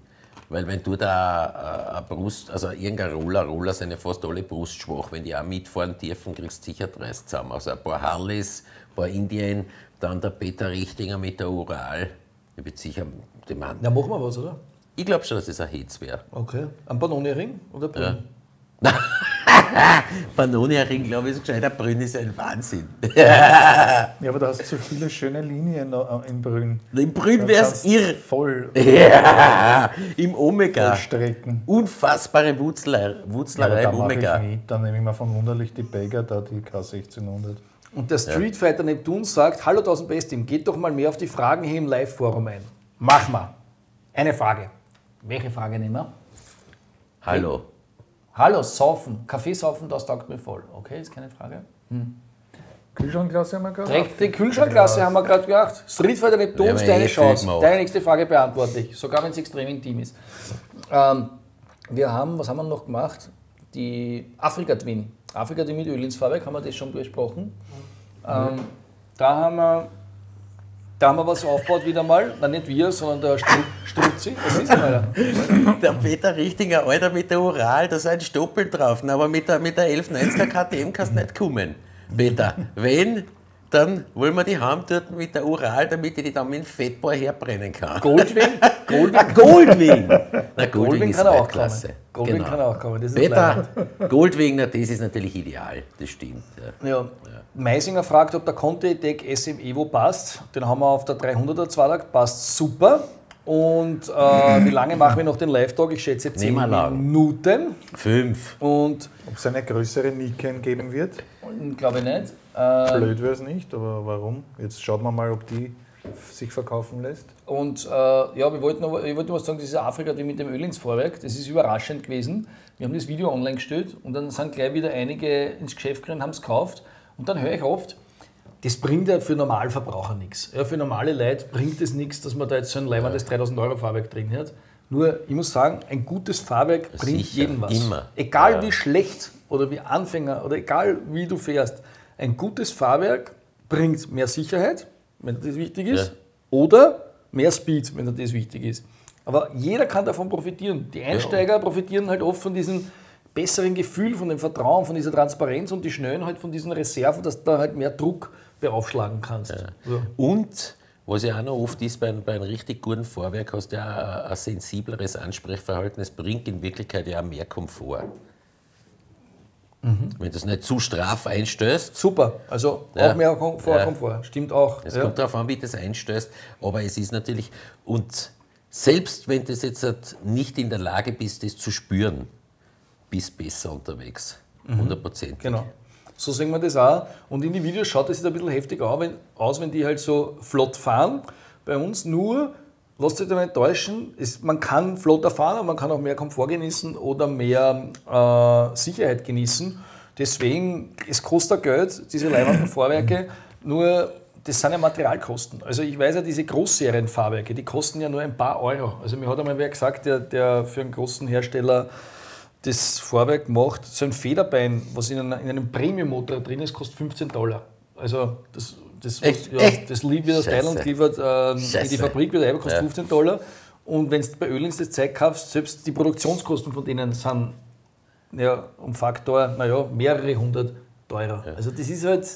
Weil wenn du da eine Brust, also irgendein Roller sind ja fast alle brustschwach, wenn die auch mitfahren dürfen, kriegst du sicher 30 zusammen. Also ein paar Harleys, ein paar Indien, dann der Peter Richtinger mit der Ural. Ich bin sicher, der Mann. Na, machen wir was, oder? Ich glaube schon, dass das ein Hitz wäre. Okay. Ein Pannonia Ring oder Brünn? Ja. Pannonia Ring, glaube ich, ist gescheit. Der Brünn ist ein Wahnsinn. Ja, aber da hast du so viele schöne Linien in Brünn. In Brünn wäre es irr. Voll. Ja, im Omega. Strecken. Unfassbare Wutzlerei im Omega. Dann nehme ich mal von Wunderlich die Bagger, da die K1600. Und der Streetfighter Neptun sagt, hallo 1000 PS-Team, geht doch mal mehr auf die Fragen hier im Live-Forum ein. Mach mal. Eine Frage. Welche Frage nehmen wir? Hallo. Hallo, saufen. Kaffee saufen, das taugt mir voll. Okay, ist keine Frage. Kühlschrankklasse haben wir gerade gehabt. Die Kühlschrankklasse haben wir gerade gehabt. Streetfighter Neptun, ja, deine Chance. Deine nächste Frage beantworte ich. Sogar wenn es extrem intim ist. Wir haben, was haben wir noch gemacht? Die Afrika-Twin. Afrika-Twin mit Öhlins Fahrwerk, haben wir das schon besprochen. Da haben wir was aufgebaut wieder mal. Nein, nicht wir, sondern der Strutzi. Das ist einer. Der Peter Richtinger, Alter, mit der Ural, da ist ein Stoppel drauf. Aber mit der 1190er KTM kannst du nicht kommen, Peter. Wenn, dann wollen wir die haben dort mit der Ural, damit ich die dann mit dem Fettball herbrennen kann. Goldwing? Goldwing! Na, Goldwing ist auch klasse. Goldwing kann auch kommen. Das ist Peter, Goldwing, na, das ist natürlich ideal. Das stimmt. Ja. Ja. Meisinger fragt, ob der Conti-Deck SM Evo passt. Den haben wir auf der 300er Zweilack. Passt super. Und wie lange machen wir noch den Live-Talk? Ich schätze 10 Minuten. 5. Und ob es eine größere Nikan geben wird? Glaube ich nicht. Blöd wäre es nicht, aber warum? Jetzt schaut man mal, ob die sich verkaufen lässt. Und ja, ich wollte nur was sagen, das ist Afrika wie mit dem Öhlins Fahrwerk, das ist überraschend gewesen. Wir haben das Video online gestellt und dann sind gleich wieder einige ins Geschäft gegangen, haben es gekauft. Und dann höre ich oft, das bringt ja für Normalverbraucher nichts. Ja, für normale Leute bringt es nichts, dass man da jetzt so ein leibendes 3.000 € Fahrwerk drin hat. Nur, ich muss sagen, ein gutes Fahrwerk bringt jedem was. Immer. Egal wie schlecht oder wie Anfänger oder egal wie du fährst, ein gutes Fahrwerk bringt mehr Sicherheit, wenn das wichtig ist, oder mehr Speed, wenn das wichtig ist. Aber jeder kann davon profitieren. Die Einsteiger profitieren halt oft von diesem besseren Gefühl, von dem Vertrauen, von dieser Transparenz und die Schnellen halt von diesen Reserven, dass du da halt mehr Druck beaufschlagen kannst. Ja. Ja. Und was ja auch noch oft ist, bei einem richtig guten Fahrwerk hast du ja ein sensibleres Ansprechverhalten. Es bringt in Wirklichkeit ja auch mehr Komfort. Wenn du es nicht zu straff einstößt. Super, also auch mehr Komfort. Stimmt auch. Es kommt darauf an, wie du das einstößt, aber es ist natürlich, und selbst wenn du jetzt nicht in der Lage bist, das zu spüren, bist besser unterwegs, 100%. Genau, so sehen wir das auch. Und in die Videos schaut es ein bisschen heftig aus, wenn die halt so flott fahren. Bei uns nur, lasst euch da nicht täuschen, man kann flotter fahren, aber man kann auch mehr Komfort genießen oder mehr Sicherheit genießen. Deswegen, es kostet Geld, diese leibenden Fahrwerke, nur das sind ja Materialkosten. Also ich weiß ja, diese Großserienfahrwerke, die kosten ja nur ein paar Euro. Also mir hat einmal wer gesagt, der für einen großen Hersteller das Fahrwerk macht, so ein Federbein, was in einem Premium-Motor drin ist, kostet $15. Also das liefert Teil und liefert in die Fabrik wieder, kostet $15. Und wenn du bei Öhlins das Zeug kaufst, selbst die Produktionskosten von denen sind ja um Faktor, naja, mehrere hundert teurer. Ja. Also das ist halt.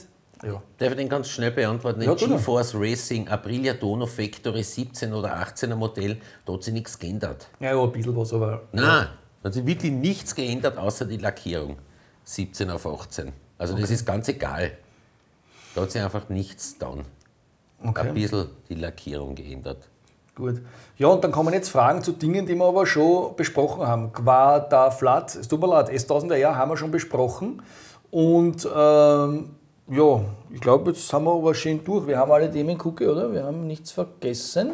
Ja. Darf ich den ganz schnell beantworten? Ja, GeForce Racing, Aprilia Dono Factory 17 oder 18er Modell, da hat sich nichts geändert. Ja, ein bisschen was, aber. Nein, ja, da hat sich wirklich nichts geändert, außer die Lackierung. 17 auf 18. Also okay, das ist ganz egal. Da hat sich einfach nichts getan. Okay. Ein bisschen die Lackierung geändert. Gut. Ja, und dann kommen jetzt Fragen zu Dingen, die wir aber schon besprochen haben. Quadaflat, es tut mir leid, S1000R haben wir schon besprochen. Und ja, ich glaube, jetzt sind wir aber schön durch. Wir haben alle Themen geguckt, oder? Wir haben nichts vergessen.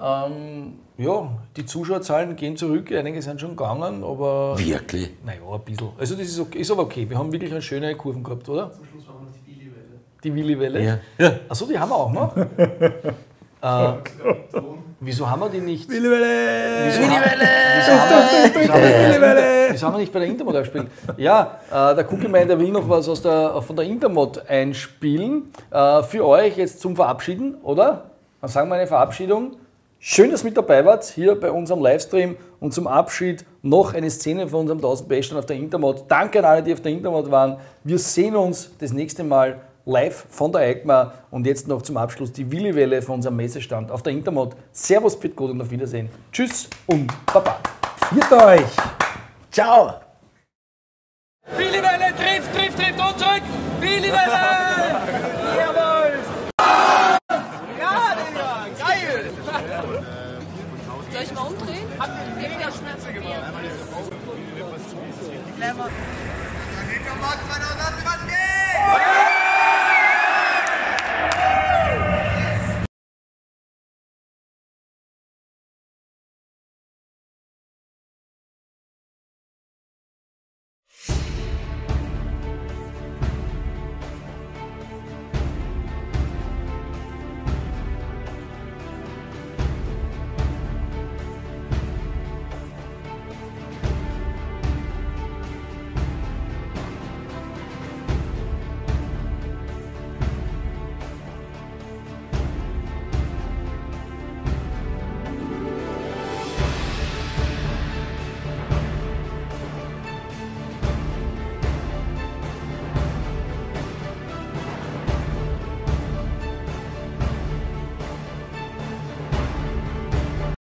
Ja, die Zuschauerzahlen gehen zurück, einige sind schon gegangen, aber... Wirklich? Naja, ein bisschen. Also das ist, okay, ist aber okay. Wir haben wirklich eine schöne Kurven gehabt, oder? Zum Schluss haben wir die Willi-Welle. Die Willi-Welle? Ja. Ja. Achso, die haben wir auch noch. Wieso haben wir die nicht? Willi-Welle! Wieso haben wir nicht bei der Intermot gespielt? Ja, der Kugelmeier, der will noch was aus von der Intermot einspielen. Für euch jetzt zum Verabschieden, oder? Dann sagen wir eine Verabschiedung. Schön, dass ihr mit dabei wart, hier bei unserem Livestream. Und zum Abschied noch eine Szene von unserem 1000PS auf der Intermot. Danke an alle, die auf der Intermot waren. Wir sehen uns das nächste Mal live von der EICMA und jetzt noch zum Abschluss die Willi-Welle von unserem Messestand auf der Intermot. Servus, bitte gut und auf Wiedersehen. Tschüss und Baba. Viert euch. Ciao. Willi-Welle trifft und zurück. Willi-Welle. Jawohl. Ja, Digga, geil. Soll ich mal umdrehen? Habt ihr weniger Schmerzen gemacht? Einmal die Emotionen. Clever. Dann geht der Max, wenn er das übergeht.